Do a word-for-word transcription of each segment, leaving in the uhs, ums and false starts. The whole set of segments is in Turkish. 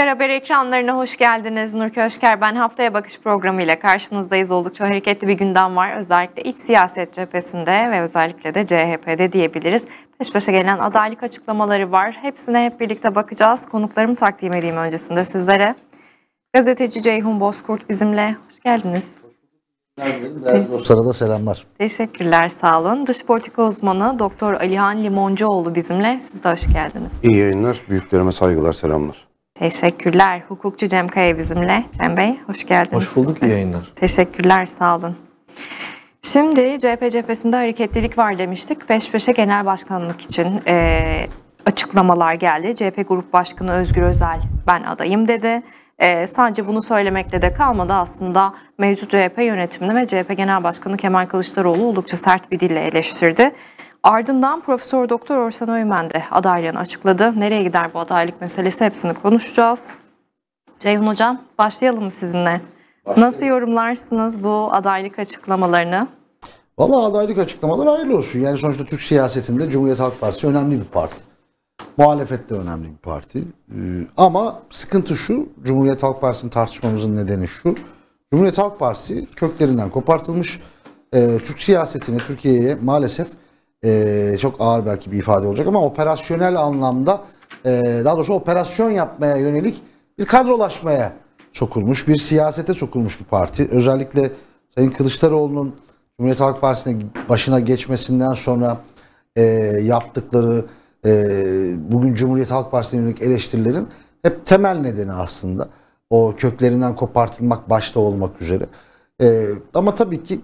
Haber Haber ekranlarına hoş geldiniz. Nurköy Özker ben. Haftaya Bakış programıyla karşınızdayız. Oldukça hareketli bir gündem var. Özellikle iç siyaset cephesinde ve özellikle de C H P'de diyebiliriz. Peş peşe gelen adaylık açıklamaları var. Hepsine hep birlikte bakacağız. Konuklarımı takdim edeyim öncesinde sizlere. Gazeteci Ceyhun Bozkurt bizimle. Hoş geldiniz. O sırada selamlar. Teşekkürler, sağ olun. Dış politika uzmanı Doktor Alihan Limoncuoğlu bizimle. Siz de hoş geldiniz. İyi yayınlar, büyüklerime saygılar, selamlar. Teşekkürler. Hukukçu Cem Kaya bizimle. Cem Bey hoş geldiniz. Hoş bulduk, iyi yayınlar. Teşekkürler, sağ olun. Şimdi C H P cephesinde hareketlilik var demiştik. Peş peşe genel başkanlık için e, açıklamalar geldi. C H P Grup Başkanı Özgür Özel ben adayım dedi. E, sadece bunu söylemekle de kalmadı, aslında mevcut C H P yönetimini ve C H P Genel Başkanı Kemal Kılıçdaroğlu oldukça sert bir dille eleştirdi. Ardından Profesör Doktor Orsan Öymen de adaylığını açıkladı. Nereye gider bu adaylık meselesi, hepsini konuşacağız. Ceyhun Hocam, başlayalım mı sizinle? Başlayalım. Nasıl yorumlarsınız bu adaylık açıklamalarını? Valla adaylık açıklamaları hayırlı olsun. Yani sonuçta Türk siyasetinde Cumhuriyet Halk Partisi önemli bir parti. Muhalefet de önemli bir parti. Ama sıkıntı şu, Cumhuriyet Halk Partisi'ni tartışmamızın nedeni şu. Cumhuriyet Halk Partisi köklerinden kopartılmış. Türk siyasetine, Türkiye'ye maalesef Ee, çok ağır belki bir ifade olacak ama operasyonel anlamda e, daha doğrusu operasyon yapmaya yönelik bir kadrolaşmaya sokulmuş, bir siyasete sokulmuş bir parti. Özellikle Sayın Kılıçdaroğlu'nun Cumhuriyet Halk Partisi'nin başına geçmesinden sonra e, yaptıkları e, bugün Cumhuriyet Halk Partisi'ne yönelik eleştirilerin hep temel nedeni aslında o köklerinden kopartılmak başta olmak üzere. E, ama tabii ki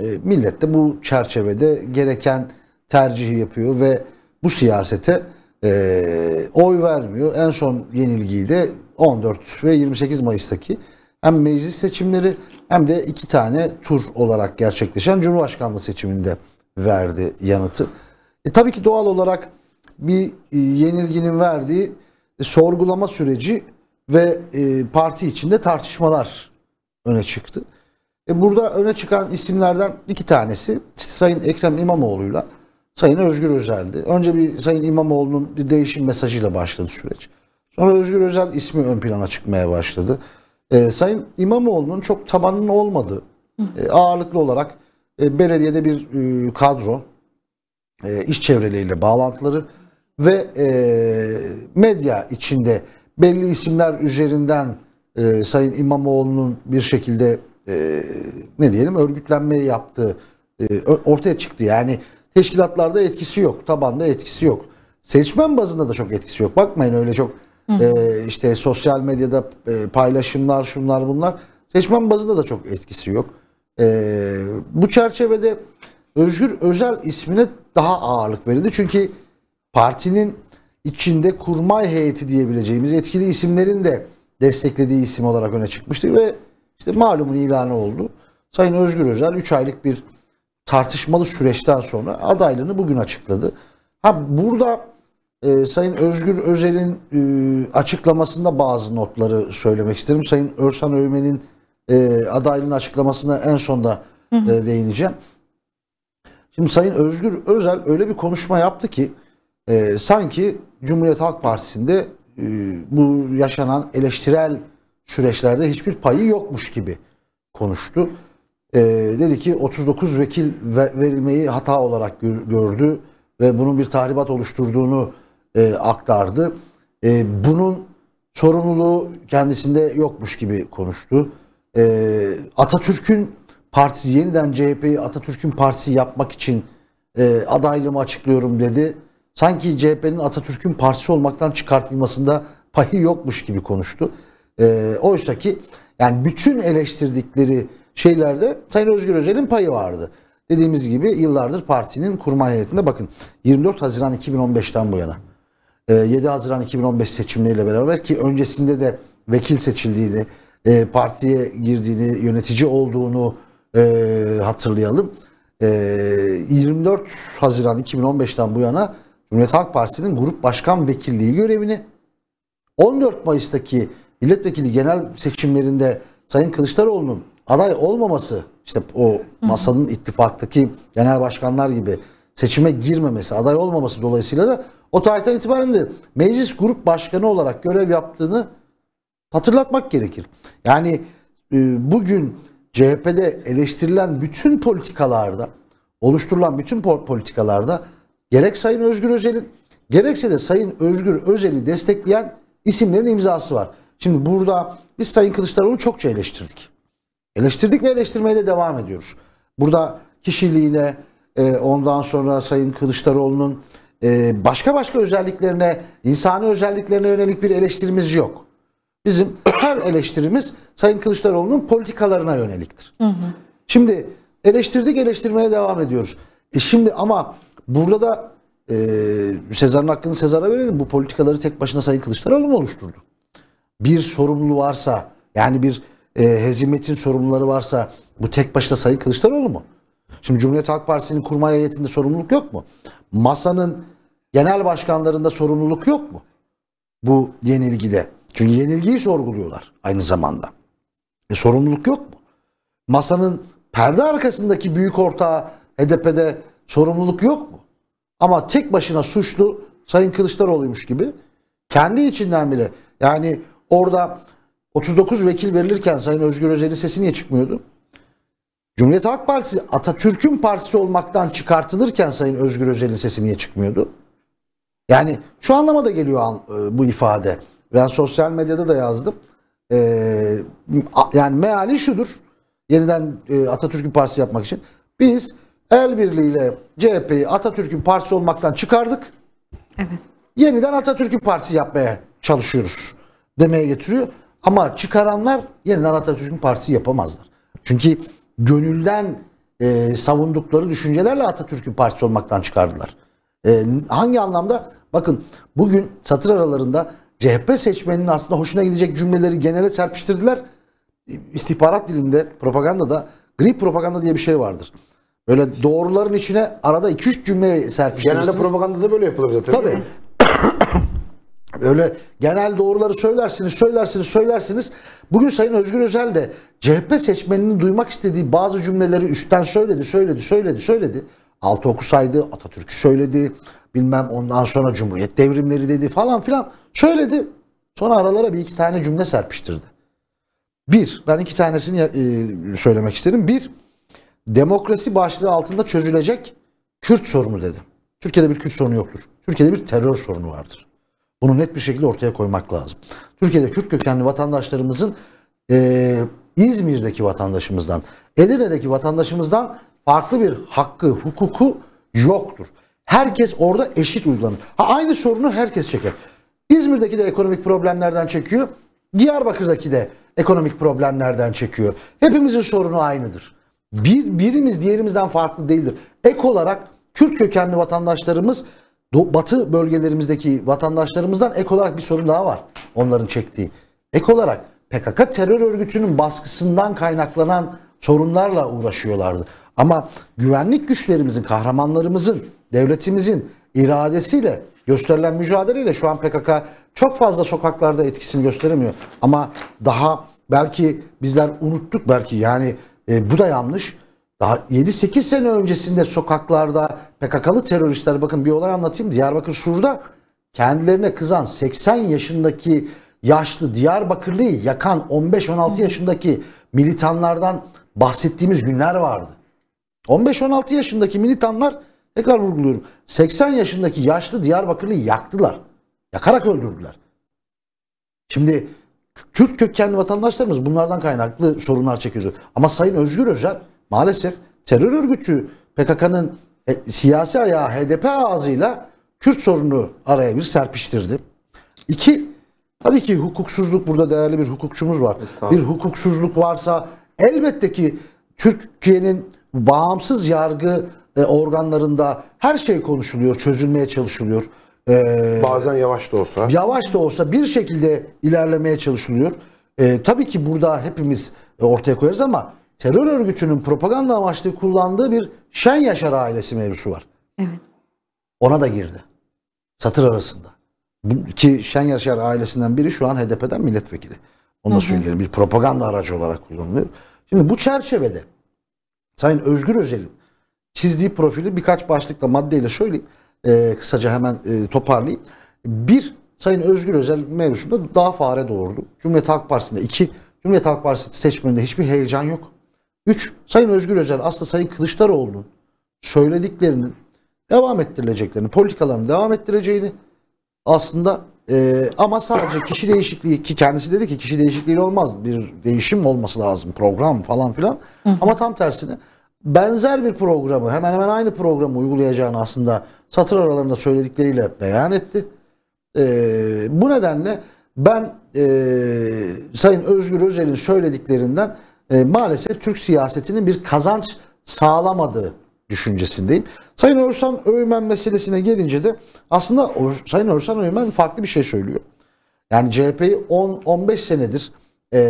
e, millet de bu çerçevede gereken tercihi yapıyor ve bu siyasete e, oy vermiyor. En son yenilgiyi de on dört ve yirmi sekiz Mayıs'taki hem meclis seçimleri hem de iki tane tur olarak gerçekleşen Cumhurbaşkanlığı seçiminde verdi yanıtı. E, tabii ki doğal olarak bir e, yenilginin verdiği e, sorgulama süreci ve e, parti içinde tartışmalar öne çıktı. E, burada öne çıkan isimlerden iki tanesi Sayın Ekrem İmamoğlu'yla Sayın Özgür Özel'di. Önce bir Sayın İmamoğlu'nun bir değişim mesajıyla başladı süreç. Sonra Özgür Özel ismi ön plana çıkmaya başladı. Ee, Sayın İmamoğlu'nun çok tabanının olmadığı, e, ağırlıklı olarak e, belediyede bir e, kadro, e, iş çevreleriyle bağlantıları ve e, medya içinde belli isimler üzerinden e, Sayın İmamoğlu'nun bir şekilde e, ne diyelim örgütlenmeyi yaptığı e, ortaya çıktı. Yani teşkilatlarda etkisi yok, tabanda etkisi yok. Seçmen bazında da çok etkisi yok. Bakmayın öyle çok e, işte sosyal medyada e, paylaşımlar, şunlar bunlar. Seçmen bazında da çok etkisi yok. E, bu çerçevede Özgür Özel ismine daha ağırlık verildi. Çünkü partinin içinde kurmay heyeti diyebileceğimiz etkili isimlerin de desteklediği isim olarak öne çıkmıştı ve işte malumun ilanı oldu. Sayın Özgür Özel üç aylık bir tartışmalı süreçten sonra adaylığını bugün açıkladı. Ha burada e, Sayın Özgür Özel'in e, açıklamasında bazı notları söylemek isterim. Sayın Orsan Öymen'in e, adaylığının açıklamasına en sonda e, değineceğim. Şimdi Sayın Özgür Özel öyle bir konuşma yaptı ki e, sanki Cumhuriyet Halk Partisi'nde e, bu yaşanan eleştirel süreçlerde hiçbir payı yokmuş gibi konuştu. Ee, dedi ki otuz dokuz vekil verilmeyi hata olarak gördü ve bunun bir tahribat oluşturduğunu e, aktardı. E, bunun sorumluluğu kendisinde yokmuş gibi konuştu. E, Atatürk'ün partisi, yeniden C H P'yi Atatürk'ün partisi yapmak için e, adaylığımı açıklıyorum dedi. Sanki C H P'nin Atatürk'ün partisi olmaktan çıkartılmasında payı yokmuş gibi konuştu. E, oysa ki yani bütün eleştirdikleri şeylerde Sayın Özgür Özel'in payı vardı. Dediğimiz gibi yıllardır partinin kurmay heyetinde, bakın yirmi dört Haziran iki bin on beş'ten bu yana yedi Haziran iki bin on beş seçimleriyle beraber ki öncesinde de vekil seçildiğini, partiye girdiğini, yönetici olduğunu hatırlayalım. yirmi dört Haziran iki bin on beş'ten bu yana Cumhuriyet Halk Partisi'nin grup başkan vekilliği görevini, on dört Mayıs'taki milletvekili genel seçimlerinde Sayın Kılıçdaroğlu'nun aday olmaması, işte o masanın ittifaktaki genel başkanlar gibi seçime girmemesi, aday olmaması dolayısıyla da o tarihten itibaren de meclis grup başkanı olarak görev yaptığını hatırlatmak gerekir. Yani bugün C H P'de eleştirilen bütün politikalarda, oluşturulan bütün politikalarda gerek Sayın Özgür Özel'in, gerekse de Sayın Özgür Özel'i destekleyen isimlerin imzası var. Şimdi burada biz Sayın Kılıçdaroğlu'nu çokça eleştirdik. Eleştirdik ve eleştirmeye de devam ediyoruz. Burada kişiliğine, ondan sonra Sayın Kılıçdaroğlu'nun başka başka özelliklerine, insani özelliklerine yönelik bir eleştirimiz yok. Bizim her eleştirimiz Sayın Kılıçdaroğlu'nun politikalarına yöneliktir. Hı hı. Şimdi eleştirdik, eleştirmeye devam ediyoruz. E şimdi ama burada da e, Sezar'ın hakkını Sezar'a verelim. Bu politikaları tek başına Sayın Kılıçdaroğlu mu oluşturdu? Bir sorumlu varsa, yani bir e, hezimetin sorumluları varsa bu tek başına Sayın Kılıçdaroğlu mu? Şimdi Cumhuriyet Halk Partisi'nin kurmay heyetinde sorumluluk yok mu? Masanın genel başkanlarında sorumluluk yok mu? Bu yenilgide. Çünkü yenilgiyi sorguluyorlar aynı zamanda. E, sorumluluk yok mu? Masanın perde arkasındaki büyük ortağı H D P'de sorumluluk yok mu? Ama tek başına suçlu Sayın Kılıçdaroğlu'ymuş gibi kendi içinden bile, yani orada otuz dokuz vekil verilirken Sayın Özgür Özel'in sesi niye çıkmıyordu? Cumhuriyet Halk Partisi Atatürk'ün partisi olmaktan çıkartılırken Sayın Özgür Özel'in sesi niye çıkmıyordu? Yani şu anlama da geliyor bu ifade. Ben sosyal medyada da yazdım. Ee, yani meali şudur. Yeniden e, Atatürk'ün partisi yapmak için. Biz el birliğiyle C H P'yi Atatürk'ün partisi olmaktan çıkardık. Evet. Yeniden Atatürk'ün partisi yapmaya çalışıyoruz demeye getiriyor. Ama çıkaranlar yeniden Atatürk'ün partisi yapamazlar. Çünkü gönülden e, savundukları düşüncelerle Atatürk'ün partisi olmaktan çıkardılar. E, hangi anlamda? Bakın bugün satır aralarında C H P seçmeninin aslında hoşuna gidecek cümleleri genele serpiştirdiler. İstihbarat dilinde, propagandada, gri propaganda diye bir şey vardır. Böyle doğruların içine arada iki üç cümle serpiştirirsiniz. Genelde propagandada böyle yapılır zaten. Tabii. Öyle genel doğruları söylersiniz, söylersiniz, söylersiniz. Bugün Sayın Özgür Özel de C H P seçmeninin duymak istediği bazı cümleleri üstten söyledi, söyledi, söyledi, söyledi. Altı oku saydı, Atatürk'ü söyledi, bilmem ondan sonra Cumhuriyet devrimleri dedi falan filan. Söyledi, sonra aralara bir iki tane cümle serpiştirdi. Bir, ben iki tanesini söylemek isterim. Bir, demokrasi başlığı altında çözülecek Kürt sorunu dedi. Türkiye'de bir Kürt sorunu yoktur. Türkiye'de bir terör sorunu vardır. Bunu net bir şekilde ortaya koymak lazım. Türkiye'de Kürt kökenli vatandaşlarımızın e, İzmir'deki vatandaşımızdan, Edirne'deki vatandaşımızdan farklı bir hakkı, hukuku yoktur. Herkes orada eşit uygulanır. Ha, aynı sorunu herkes çeker. İzmir'deki de ekonomik problemlerden çekiyor. Diyarbakır'daki de ekonomik problemlerden çekiyor. Hepimizin sorunu aynıdır. Bir, birimiz diğerimizden farklı değildir. Ek olarak Kürt kökenli vatandaşlarımız, batı bölgelerimizdeki vatandaşlarımızdan ek olarak bir sorun daha var. Onların çektiği. Ek olarak P K K terör örgütünün baskısından kaynaklanan sorunlarla uğraşıyorlardı. Ama güvenlik güçlerimizin, kahramanlarımızın, devletimizin iradesiyle gösterilen mücadeleyle şu an P K K çok fazla sokaklarda etkisini gösteremiyor. Ama daha belki bizler unuttuk belki, yani e, bu da yanlış. Daha yedi sekiz sene öncesinde sokaklarda P K K'lı teröristler, bakın bir olay anlatayım. Diyarbakır Sur'da kendilerine kızan seksen yaşındaki yaşlı Diyarbakırlı'yı yakan on beş on altı yaşındaki militanlardan bahsettiğimiz günler vardı. on beş on altı yaşındaki militanlar, tekrar vurguluyorum, seksen yaşındaki yaşlı Diyarbakırlı'yı yaktılar. Yakarak öldürdüler. Şimdi Kürt kökenli vatandaşlarımız bunlardan kaynaklı sorunlar çekiyordu. Ama Sayın Özgür Özel maalesef terör örgütü P K K'nın e, siyasi ayağı H D P ağzıyla Kürt sorunu araya bir serpiştirdi. İki, tabii ki hukuksuzluk, burada değerli bir hukukçumuz var. Bir hukuksuzluk varsa elbette ki Türkiye'nin bağımsız yargı organlarında her şey konuşuluyor, çözülmeye çalışılıyor. Ee, Bazen yavaş da olsa. Yavaş da olsa bir şekilde ilerlemeye çalışılıyor. Ee, tabii ki burada hepimiz ortaya koyarız ama terör örgütünün propaganda amaçlı kullandığı bir Şen Yaşar ailesi mevzusu var. Evet. Ona da girdi. Satır arasında. Ki Şen Yaşar ailesinden biri şu an H D P'den milletvekili. Onu da söyleyelim. Bir propaganda aracı olarak kullanılıyor. Şimdi bu çerçevede Sayın Özgür Özel'in çizdiği profili birkaç başlıkla, maddeyle şöyle e, kısaca hemen e, toparlayayım. Bir, Sayın Özgür Özel mevzusunda daha fare doğurdu. Cumhuriyet Halk Partisi'nde iki, Cumhuriyet Halk Partisi seçmeninde hiçbir heyecan yok. üç, Sayın Özgür Özel aslında Sayın Kılıçdaroğlu'nun söylediklerinin devam ettirileceklerini, politikalarını devam ettireceğini aslında e, ama sadece kişi değişikliği, ki kendisi dedi ki kişi değişikliği olmaz, bir değişim olması lazım, program falan filan. Hı hı. Ama tam tersine benzer bir programı, hemen hemen aynı programı uygulayacağını aslında satır aralarında söyledikleriyle beyan etti. E, bu nedenle ben e, Sayın Özgür Özel'in söylediklerinden e, maalesef Türk siyasetinin bir kazanç sağlamadığı düşüncesindeyim. Sayın Örsan Öğmen meselesine gelince de aslında Sayın Örsan Öğmen farklı bir şey söylüyor. Yani C H P'yi on on beş senedir e,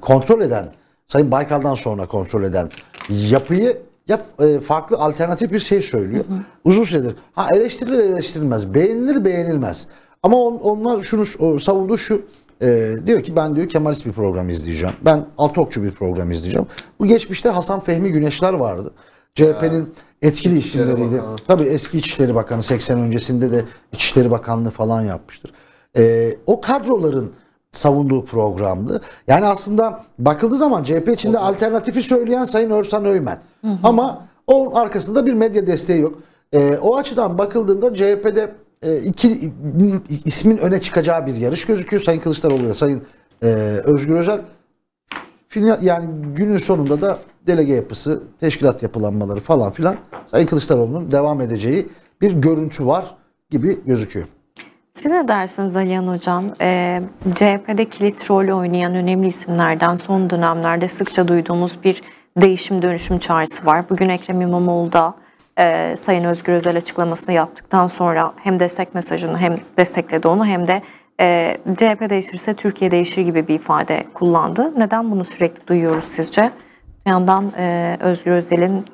kontrol eden, Sayın Baykal'dan sonra kontrol eden yapıyı ya e, farklı alternatif bir şey söylüyor. Hı hı. Uzun süredir ha eleştirilir eleştirilmez, beğenilir beğenilmez. Ama on, onlar şunu savundu şu. E, diyor ki ben diyor Kemalist bir program izleyeceğim. Ben Altokçu bir program izleyeceğim. Bu geçmişte Hasan Fehmi Güneşler vardı. C H P'nin etkili isimleriydi. Tabii eski İçişleri Bakanı, seksen öncesinde de İçişleri Bakanlığı falan yapmıştır. Ee, o kadroların savunduğu programdı. Yani aslında bakıldığı zaman C H P içinde alternatifi söyleyen Sayın Örsan Öğmen. Hı hı. Ama onun arkasında bir medya desteği yok. Ee, o açıdan bakıldığında C H P'de e, iki ismin öne çıkacağı bir yarış gözüküyor. Sayın Kılıçdaroğlu ve Sayın e, Özgür Özel. Yani günün sonunda da delege yapısı, teşkilat yapılanmaları falan filan Sayın Kılıçdaroğlu'nun devam edeceği bir görüntü var gibi gözüküyor. Siz ne dersiniz Alihan Hocam? Ee, C H P'de kilit rol oynayan önemli isimlerden son dönemlerde sıkça duyduğumuz bir değişim dönüşüm çağrısı var. Bugün Ekrem İmamoğlu da e, Sayın Özgür Özel açıklamasını yaptıktan sonra hem destek mesajını hem destekledi onu hem de Ee, C H P değişirse Türkiye değişir gibi bir ifade kullandı. Neden bunu sürekli duyuyoruz sizce? Bir yandan e, Özgür Özel'in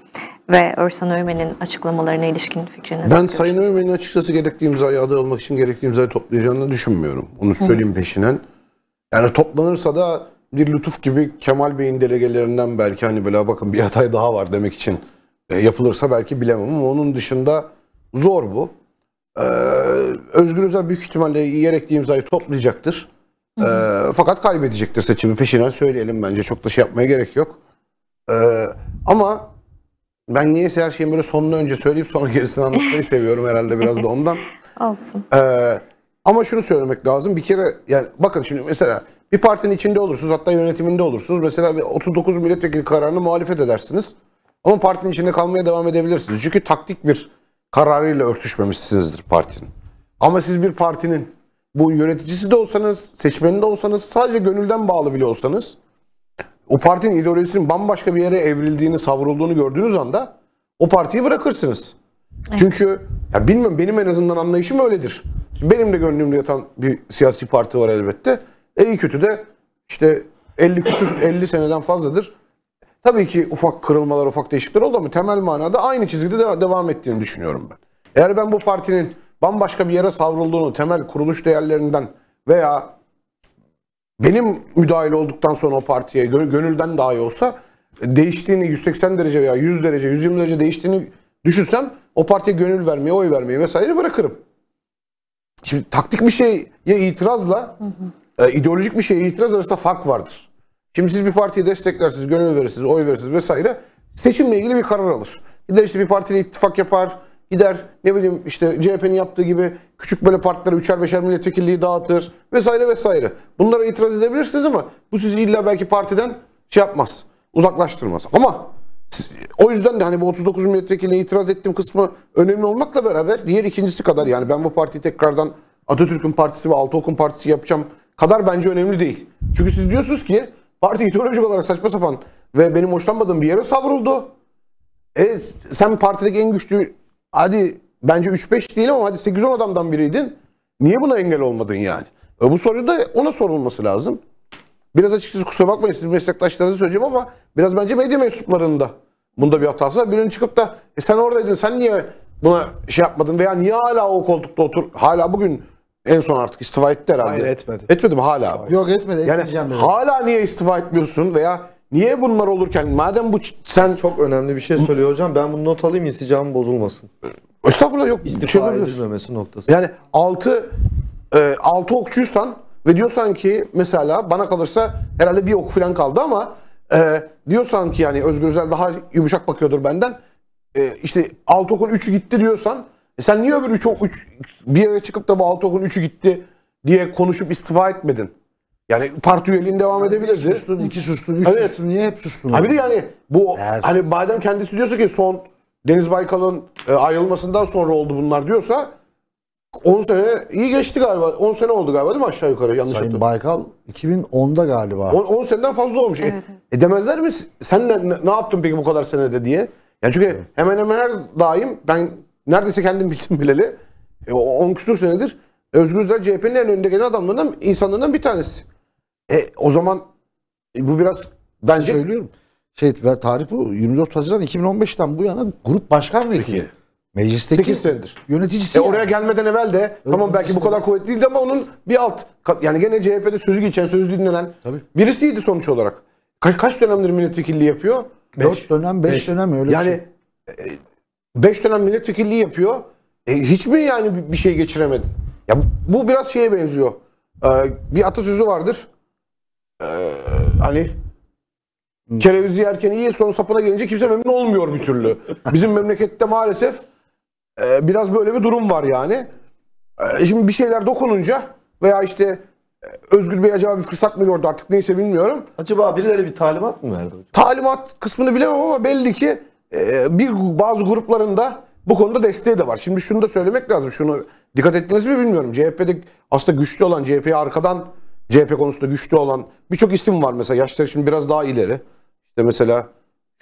ve Örsan Öğmen'in açıklamalarına ilişkin fikriniz? Ben görüşürüz. Sayın Öğmen'in açıkçası gerekli imzayı aday olmak için gerekli imzayı toplayacağını düşünmüyorum. Onu söyleyeyim. Hı. Peşinen. Yani toplanırsa da bir lütuf gibi Kemal Bey'in delegelerinden belki hani böyle bakın bir aday daha var demek için e, yapılırsa belki bilemem ama onun dışında zor bu. Ee, Özgür Özel büyük ihtimalle gerekli imzayı toplayacaktır. Ee, fakat kaybedecektir seçimi. Peşinen söyleyelim bence. Çok da şey yapmaya gerek yok. Ee, ama ben niyeyse her şeyin böyle sonunu önce söyleyip sonra gerisini anlatmayı seviyorum herhalde biraz da ondan. Olsun. Ee, ama şunu söylemek lazım. Bir kere yani bakın şimdi mesela bir partinin içinde olursunuz, hatta yönetiminde olursunuz. Mesela otuz dokuz milletvekili kararını muhalefet edersiniz. Ama partinin içinde kalmaya devam edebilirsiniz. Çünkü taktik bir kararıyla örtüşmemişsinizdir partinin. Ama siz bir partinin bu yöneticisi de olsanız, seçmeni de olsanız, sadece gönülden bağlı bile olsanız, o partinin ideolojisinin bambaşka bir yere evrildiğini, savrulduğunu gördüğünüz anda o partiyi bırakırsınız. Evet. Çünkü ya bilmiyorum, benim en azından anlayışım öyledir. Şimdi benim de gönlümde yatan bir siyasi parti var elbette. E iyi kötü de işte elli küsür elli seneden fazladır. Tabii ki ufak kırılmalar, ufak değişiklikler oldu ama temel manada aynı çizgide de devam ettiğini düşünüyorum ben. Eğer ben bu partinin bambaşka bir yere savrulduğunu, temel kuruluş değerlerinden veya benim müdahil olduktan sonra o partiye gönülden dahi olsa değiştiğini, yüz seksen derece veya yüz derece, yüz yirmi derece değiştiğini düşünsem o partiye gönül vermeyi, oy vermeyi vesaire bırakırım. Şimdi taktik bir şeye itirazla, hı hı. ideolojik bir şeye itiraz arasında fark vardır. Şimdi siz bir partiyi desteklersiniz, gönül verirsiniz, oy verirsiniz vesaire. Seçimle ilgili bir karar alır. Gider işte bir partiyle ittifak yapar, gider ne bileyim işte C H P'nin yaptığı gibi küçük böyle partilere üçer beşer milletvekilliği dağıtır vesaire vesaire. Bunlara itiraz edebilirsiniz ama bu sizi illa belki partiden şey yapmaz, uzaklaştırmaz. Ama o yüzden de hani bu otuz dokuz milletvekiline itiraz ettiğim kısmı önemli olmakla beraber diğer ikincisi kadar yani ben bu partiyi tekrardan Atatürk'ün partisi ve Altıok'un partisi yapacağım kadar bence önemli değil. Çünkü siz diyorsunuz ki parti ideolojik olarak saçma sapan ve benim hoşlanmadığım bir yere savruldu. E, sen partideki en güçlü, hadi bence üç beş değil ama hadi sekiz on adamdan biriydin. Niye buna engel olmadın yani? E, bu soruyu da ona sorulması lazım. Biraz açıkçası kusura bakmayın siz meslektaşlarınızı söyleyeceğim ama biraz bence medya mensuplarında bunda bir hatası var. Birinin çıkıp da e, sen oradaydın, sen niye buna şey yapmadın veya niye hala o koltukta otur, hala bugün... En son artık istifa etti herhalde. Hayır, etmedi. Etmedi mi hala? Hayır. Yok etmedi. Yani hala niye istifa etmiyorsun veya niye bunlar olurken madem bu sen... Çok önemli bir şey söylüyor hocam. Ben bunu not alayım, isticam bozulmasın. Estağfurullah, yok. İstifa şey edilmemesi noktası. Yani altı e, altı okçuysan ve diyorsan ki mesela bana kalırsa herhalde bir ok falan kaldı ama e, diyorsan ki yani Özgür Özel daha yumuşak bakıyordur benden. E, işte altı okun üçü gitti diyorsan e sen niye öbür üç ok üç, bir yere çıkıp da bu altı okun üçü gitti diye konuşup istifa etmedin? Yani parti üyeliğin devam yani edebilirdi. Bir sustun, iki sustun, üç evet. sustun. Niye hep sustun? Abi de yani bu evet. hani madem kendisi diyorsa ki son Deniz Baykal'ın e, ayrılmasından sonra oldu bunlar diyorsa on sene iyi geçti galiba. on sene oldu galiba değil mi aşağı yukarı? Yanlış Sayın hatırladım. Baykal iki bin onda galiba. on seneden fazla olmuş. Evet, evet. E, e demezler mi? Sen ne, ne yaptın peki bu kadar senede diye? Yani çünkü evet. hemen hemen her daim ben neredeyse kendim bildim bileli on e, küsur senedir Özgür Özel C H P'nin en önde gelen adamlarından, insanlarından bir tanesi. E, o zaman e, bu biraz bence... Söylüyorum. Şey, tarih bu. yirmi dört Haziran iki bin on beş'ten bu yana grup başkan vekili. Meclisteki sekiz senedir. Yöneticisi. E, yani. Oraya gelmeden evvel de öyle tamam belki bu kadar kuvvetli değildi ama onun bir alt... Yani gene C H P'de sözü geçen, sözü dinlenen tabii. birisiydi sonuç olarak. Kaç, kaç dönemdir milletvekilliği yapıyor? dört dönem, beş dönem öyle yani, şey. Yani beş dönem milletvekilliği yapıyor. E, hiç mi yani bir şey geçiremedin? Ya bu, bu biraz şeye benziyor. Ee, bir atasözü vardır. Ee, hani kerevizi yerken iyi, son sapına gelince kimse memnun olmuyor bir türlü. Bizim memlekette maalesef e, biraz böyle bir durum var yani. E, şimdi bir şeyler dokununca veya işte Özgür Bey acaba bir fırsat mı gördü artık neyse bilmiyorum. Acaba birileri bir talimat mı verdi? Talimat kısmını bilemem ama belli ki e, bir bazı gruplarında bu konuda desteği de var. Şimdi şunu da söylemek lazım. Şunu dikkat ettiniz mi bilmiyorum. C H P'de aslında güçlü olan, C H P'yi arkadan C H P konusunda güçlü olan birçok isim var mesela. Yaşları şimdi biraz daha ileri. İşte mesela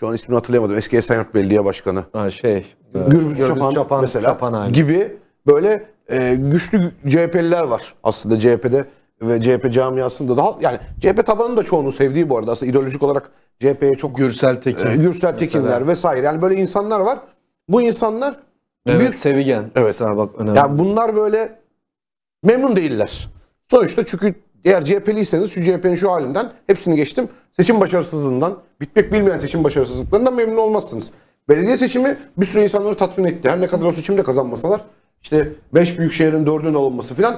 şu an ismini hatırlayamadım. Eski Esenyurt Belediye Başkanı. Ha şey. Gürbüz Çapan, Çapan mesela Çapan gibi böyle e, güçlü C H P'liler var aslında C H P'de ve C H P camiasında daha yani C H P tabanının da çoğunu sevdiği bu arada aslında ideolojik olarak C H P'ye çok Gürsel Tekin, e, Gürsel Tekinler vesaire. Yani böyle insanlar var. Bu insanlar evet, büyük sevigen. Evet. Bak, önemli. Yani bunlar böyle memnun değiller. Sonuçta çünkü eğer C H P'liyseniz şu C H P'nin şu halinden hepsini geçtim. Seçim başarısızlığından, bitmek bilmeyen seçim başarısızlıklarından memnun olmazsınız. Belediye seçimi bir sürü insanları tatmin etti. Her ne kadar o seçimde kazanmasalar işte beş büyük şehrin dördünün alınması filan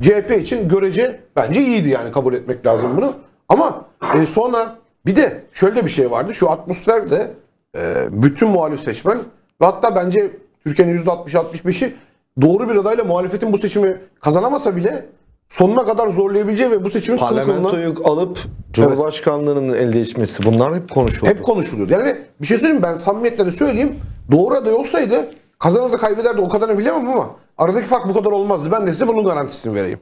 C H P için görece bence iyiydi yani kabul etmek lazım bunu. Ama e, sonra bir de şöyle bir şey vardı. Şu atmosferde e, bütün muhalif seçmen ve hatta bence Türkiye'nin yüzde altmış altmış beş'i doğru bir adayla muhalefetin bu seçimi kazanamasa bile sonuna kadar zorlayabileceği ve bu seçimin parlamentoyu kılıklarına... alıp Cumhurbaşkanlığının evet. elde geçmesi bunlar hep konuşuluyor. Hep konuşuluyor. Yani bir şey söyleyeyim ben samimiyetle de söyleyeyim. Doğru aday olsaydı kazanır da kaybeder de o kadarını bilemem ama aradaki fark bu kadar olmazdı. Ben de size bunun garantisini vereyim.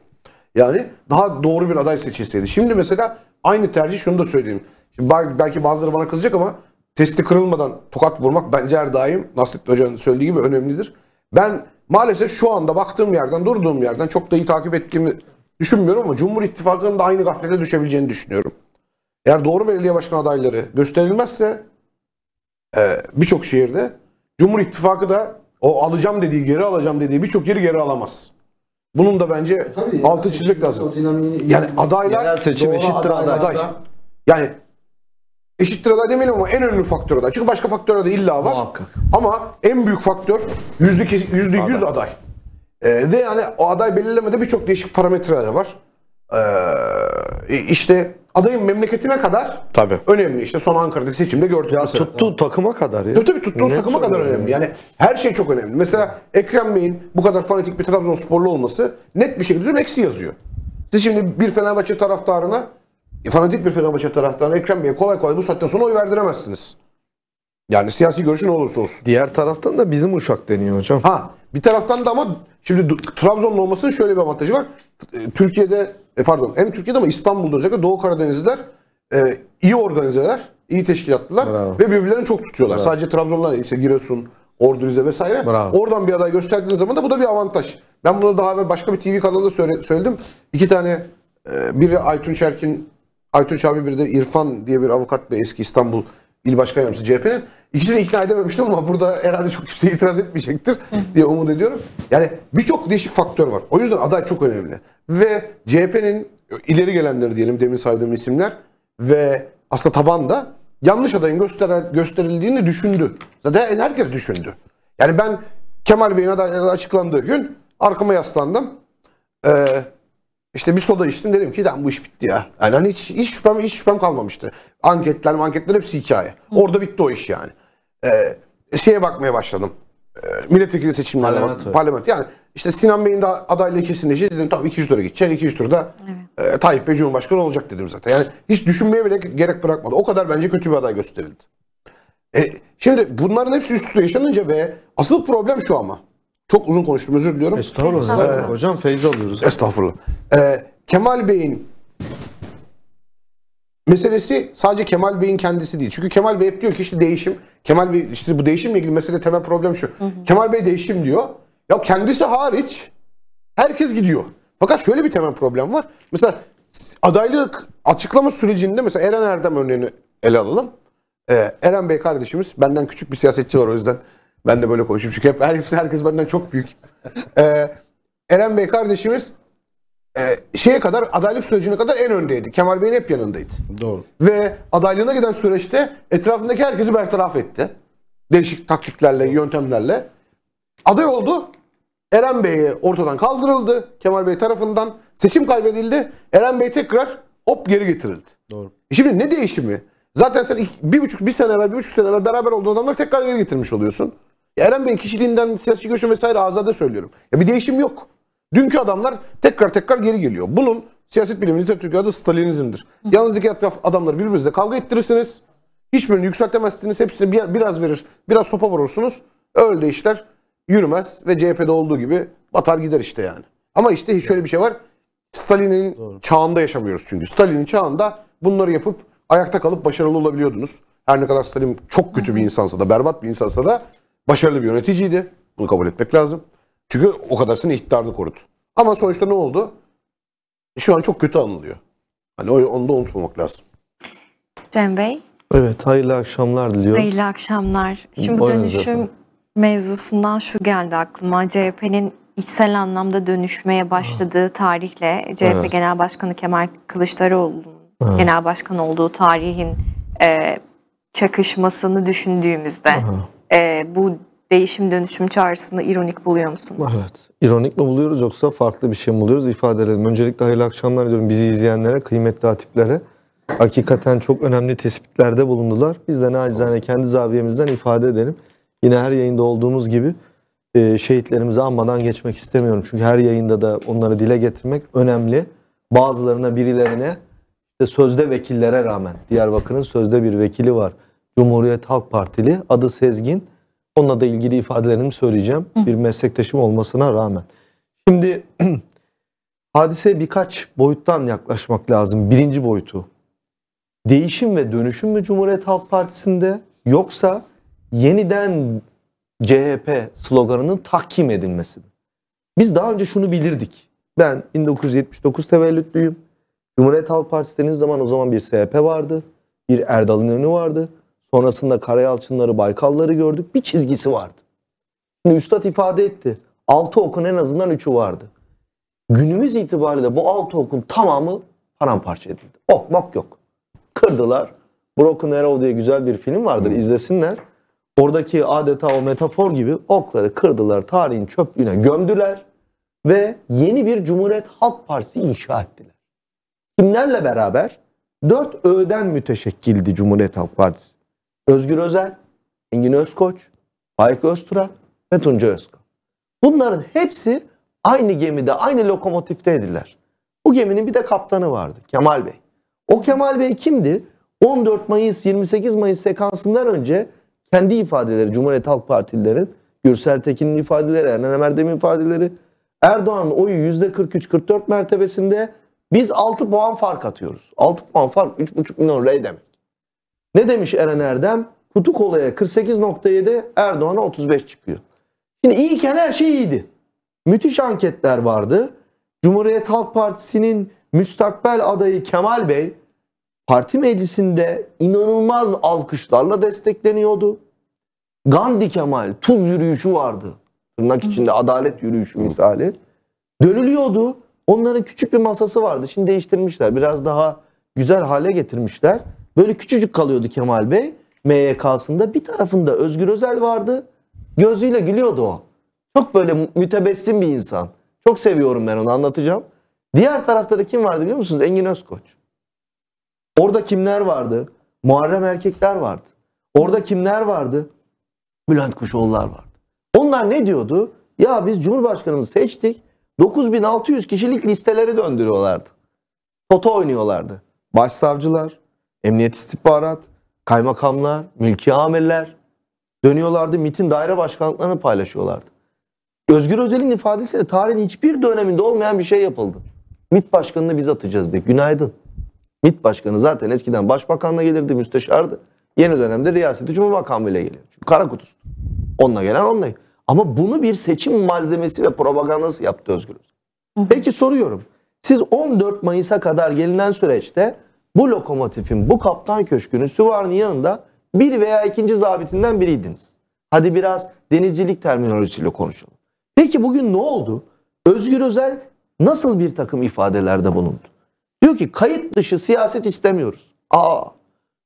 Yani daha doğru bir aday seçilseydi. Şimdi mesela aynı tercih şunu da söyleyeyim. Şimdi belki bazıları bana kızacak ama testi kırılmadan tokat vurmak bence her daim Nasrettin Hoca'nın söylediği gibi önemlidir. Ben maalesef şu anda baktığım yerden, durduğum yerden çok da iyi takip ettiğimi düşünmüyorum ama Cumhur İttifakı'nın da aynı gaflete düşebileceğini düşünüyorum. Eğer doğru belediye başkanı adayları gösterilmezse birçok şehirde Cumhur İttifakı da o alacağım dediği, geri alacağım dediği birçok yeri geri alamaz. Bunun da bence tabii, altı çizmek lazım. Yani adaylar seçim eşittir aday. aday. Yani eşittir aday demeyelim ama en önemli faktör aday. Çünkü başka faktör de illa var. Muhakkak. Ama en büyük faktör yüzde yüz aday. Ee, ve yani o aday belirlemede birçok değişik parametreler var. Ee, işte adayın memleketine kadar tabii. önemli. İşte son Ankara'daki seçimde gördük. Ya mesela. Tuttuğu takıma kadar. Ya. Tabii tabii tuttuğunuz takıma kadar önemli. önemli. Yani her şey çok önemli. Mesela Ekrem Bey'in bu kadar fanatik bir Trabzonsporlu olması net bir şekilde üzerine eksi yazıyor. Siz şimdi bir Fenerbahçe taraftarına fanatik bir Fenerbahçe taraftarına Ekrem Bey'e kolay kolay bu saatten sonra oy verdiremezsiniz. Yani siyasi görüşün olursa olsun. Diğer taraftan da bizim uşak deniyor hocam. Ha, bir taraftan da ama şimdi Trabzonlu olmasının şöyle bir avantajı var. Türkiye'de pardon hem Türkiye'de ama İstanbul'da özellikle Doğu Karadenizliler iyi organizeler, iyi teşkilatlılar bravo. Ve birbirlerini çok tutuyorlar. Bravo. Sadece Trabzonlular değil, işte Giresun, Ordu, Rize vesaire. Bravo. Oradan bir aday gösterdiğiniz zaman da bu da bir avantaj. Ben bunu daha evvel başka bir T V kanalında söyledim. İki tane biri Aytun Çerkin Aytunç abi bir de İrfan diye bir avukat ve eski İstanbul İl Başkan Yardımcısı C H P'nin. İkisini ikna edememiştim ama burada herhalde çok kimse itiraz etmeyecektir diye umut ediyorum. Yani birçok değişik faktör var. O yüzden aday çok önemli. Ve C H P'nin ileri gelenleri diyelim demin saydığım isimler ve aslında tabanda yanlış adayın göster gösterildiğini düşündü. Zaten herkes düşündü. Yani ben Kemal Bey'in adaylığı açıklandığı gün arkama yaslandım. Ee, işte bir soda içtim, dedim ki bu iş bitti ya. Yani hani hiç, hiç, şüphem, hiç şüphem kalmamıştı. Anketler anketler hepsi hikaye. Orada bitti o iş yani. Ee, şeye bakmaya başladım. Ee, milletvekili seçimlerine bak, parlamento. Yani işte Sinan Bey'in de adaylığı kesinleşti. Dedim tamam iki yüz lira gidecek. iki yüz turda evet. e, Tayyip Bey Cumhurbaşkanı olacak dedim zaten. Yani hiç düşünmeye bile gerek bırakmadı. O kadar bence kötü bir aday gösterildi. E, şimdi bunların hepsi üst üste yaşanınca ve asıl problem şu ama. Çok uzun konuştum, özür diliyorum. Estağfurullah. Estağfurullah. Ee, Hocam feyz alıyoruz. Estağfurullah. Ee, Kemal Bey'in meselesi sadece Kemal Bey'in kendisi değil. Çünkü Kemal Bey hep diyor ki işte değişim. Kemal Bey işte bu değişimle ilgili mesele, temel problem şu. Hı hı. Kemal Bey değişim diyor. Ya kendisi hariç herkes gidiyor. Fakat şöyle bir temel problem var. Mesela adaylık açıklama sürecinde mesela Eren Erdem örneğini ele alalım. Ee, Eren Bey kardeşimiz, benden küçük bir siyasetçi var, o yüzden ben de böyle konuşayım çünkü hep herkes, herkes benden çok büyük. Ee, Eren Bey kardeşimiz e, şeye kadar, adaylık sürecine kadar en öndeydi. Kemal Bey'in hep yanındaydı. Doğru. Ve adaylığına giden süreçte etrafındaki herkesi bertaraf etti. Değişik taktiklerle, yöntemlerle. Aday oldu. Eren Bey ortadan kaldırıldı. Kemal Bey tarafından seçim kaybedildi. Eren Bey tekrar hop geri getirildi. Doğru. E şimdi ne değişimi? Zaten sen bir buçuk, bir sene evvel, bir buçuk sene evvel beraber olduğun adamları tekrar geri getirmiş oluyorsun. Ya Eren Bey'in kişiliğinden, siyasi görüşü vesaire azade söylüyorum. Ya bir değişim yok. Dünkü adamlar tekrar tekrar geri geliyor. Bunun siyaset biliminin literatürü adı Stalinizm'dir. Yalnızdaki etraf adamları birbirinizle kavga ettirirsiniz. Hiçbirini yükseltemezsiniz. Hepsine bir, biraz verir, biraz sopa vurursunuz. Öyle işler yürümez ve C H P'de olduğu gibi batar gider işte yani. Ama işte şöyle bir şey var. Stalin'in Doğru. çağında yaşamıyoruz çünkü. Stalin'in çağında bunları yapıp ayakta kalıp başarılı olabiliyordunuz. Her ne kadar Stalin çok kötü bir insansa da, berbat bir insansa da başarılı bir yöneticiydi. Bunu kabul etmek lazım. Çünkü o kadarsını, iktidarını korudu. Ama sonuçta ne oldu? Şu an çok kötü anılıyor. Hani onu da unutmamak lazım. Cem Bey. Evet, hayırlı akşamlar diliyorum. Hayırlı akşamlar. Şimdi dönüşüm mevzusundan şu geldi aklıma. C H P'nin içsel anlamda dönüşmeye başladığı tarihle C H P evet. Genel Başkanı Kemal Kılıçdaroğlu'nun evet. Genel Başkan olduğu tarihin e, çakışmasını düşündüğümüzde e, bu değişim dönüşüm çağrısını ironik buluyor musunuz? Evet. İronik mi buluyoruz yoksa farklı bir şey mi buluyoruz? İfade edelim. Öncelikle hayırlı akşamlar diyorum bizi izleyenlere, kıymetli hatiplere. Hakikaten çok önemli tespitlerde bulundular. Biz de nacizane kendi zaviyemizden ifade edelim. Yine her yayında olduğumuz gibi e, şehitlerimizi anmadan geçmek istemiyorum. Çünkü her yayında da onları dile getirmek önemli. Bazılarına, birilerine sözde vekillere rağmen, Diyarbakır'ın sözde bir vekili var. Cumhuriyet Halk Partili, adı Sezgin. Onunla da ilgili ifadelerimi söyleyeceğim. Hı. Bir meslektaşım olmasına rağmen. Şimdi hadiseye birkaç boyuttan yaklaşmak lazım. Birinci boyutu. Değişim ve dönüşüm mü Cumhuriyet Halk Partisi'nde, yoksa yeniden C H P sloganının tahkim edilmesi mi? Biz daha önce şunu bilirdik. Ben bin dokuz yüz yetmiş dokuz tevellütlüyüm. Cumhuriyet Halk Partisi dediğiniz zaman o zaman bir S H P vardı, bir Erdal İnönü vardı. Sonrasında Karayalçınları, Baykalları gördük. Bir çizgisi vardı. Şimdi Üstad ifade etti. Altı okun en azından üçü vardı. Günümüz itibariyle bu altı okun tamamı paramparça edildi. Ok mok yok. Kırdılar. Broken Arrow diye güzel bir film vardır. İzlesinler. Oradaki adeta o metafor gibi okları kırdılar. Tarihin çöplüğüne gömdüler. Ve yeni bir Cumhuriyet Halk Partisi inşa ettiler. Kimlerle beraber? Dört öğeden müteşekkildi Cumhuriyet Halk Partisi. Özgür Özel, Engin Özkoç, Faik Öztürk ve Tunca Özkan. Bunların hepsi aynı gemide, aynı lokomotifteydiler. Bu geminin bir de kaptanı vardı, Kemal Bey. O Kemal Bey kimdi? on dört Mayıs, yirmi sekiz Mayıs sekansından önce kendi ifadeleri, Cumhuriyet Halk Partililerin, Gürsel Tekin'in ifadeleri, Erhan Erdem'in ifadeleri, Erdoğan'ın oyu yüzde kırk üç kırk dört mertebesinde, biz altı puan fark atıyoruz. altı puan fark üç buçuk milyon lira demek. Ne demiş Eren Erdem? Kutu kolaya kırk sekiz nokta yedi, Erdoğan'a otuz beş çıkıyor. Şimdi iyiyken her şey iyiydi. Müthiş anketler vardı. Cumhuriyet Halk Partisi'nin müstakbel adayı Kemal Bey parti meclisinde inanılmaz alkışlarla destekleniyordu. Gandhi Kemal tuz yürüyüşü vardı. Tırnak içinde adalet yürüyüşü misali. Dönülüyordu. Onların küçük bir masası vardı. Şimdi değiştirmişler. Biraz daha güzel hale getirmişler. Böyle küçücük kalıyordu Kemal Bey M Y K'sında. Bir tarafında Özgür Özel vardı. Gözüyle gülüyordu o. Çok böyle mütebessim bir insan. Çok seviyorum, ben onu anlatacağım. Diğer tarafta da kim vardı biliyor musunuz? Engin Özkoç. Orada kimler vardı? Muharrem Erkekler vardı. Orada kimler vardı? Bülent Kuşoğullar vardı. Onlar ne diyordu? Ya biz Cumhurbaşkanımızı seçtik. dokuz bin altı yüz kişilik listeleri döndürüyorlardı. Toto oynuyorlardı. Başsavcılar, emniyet istihbarat, kaymakamlar, mülki amirler dönüyorlardı. MİT'in daire başkanlıklarını paylaşıyorlardı. Özgür Özel'in ifadesiyle tarihin hiçbir döneminde olmayan bir şey yapıldı. MİT başkanını biz atacağız diye. Günaydın. MİT başkanı zaten eskiden başbakanla gelirdi, müsteşardı. Yeni dönemde riyaseti Cumhurbaşkanı ile geliyor. Çünkü kara kutusu. Onunla gelen onunla. Ama bunu bir seçim malzemesi ve propagandası yaptı Özgür Özel. Peki soruyorum. Siz on dört Mayıs'a kadar gelinen süreçte bu lokomotifin, bu kaptan köşkünün, süvarinin yanında bir veya ikinci zabitinden biriydiniz. Hadi biraz denizcilik terminolojisiyle konuşalım. Peki bugün ne oldu? Özgür Özel nasıl bir takım ifadelerde bulundu? Diyor ki kayıt dışı siyaset istemiyoruz. Aa,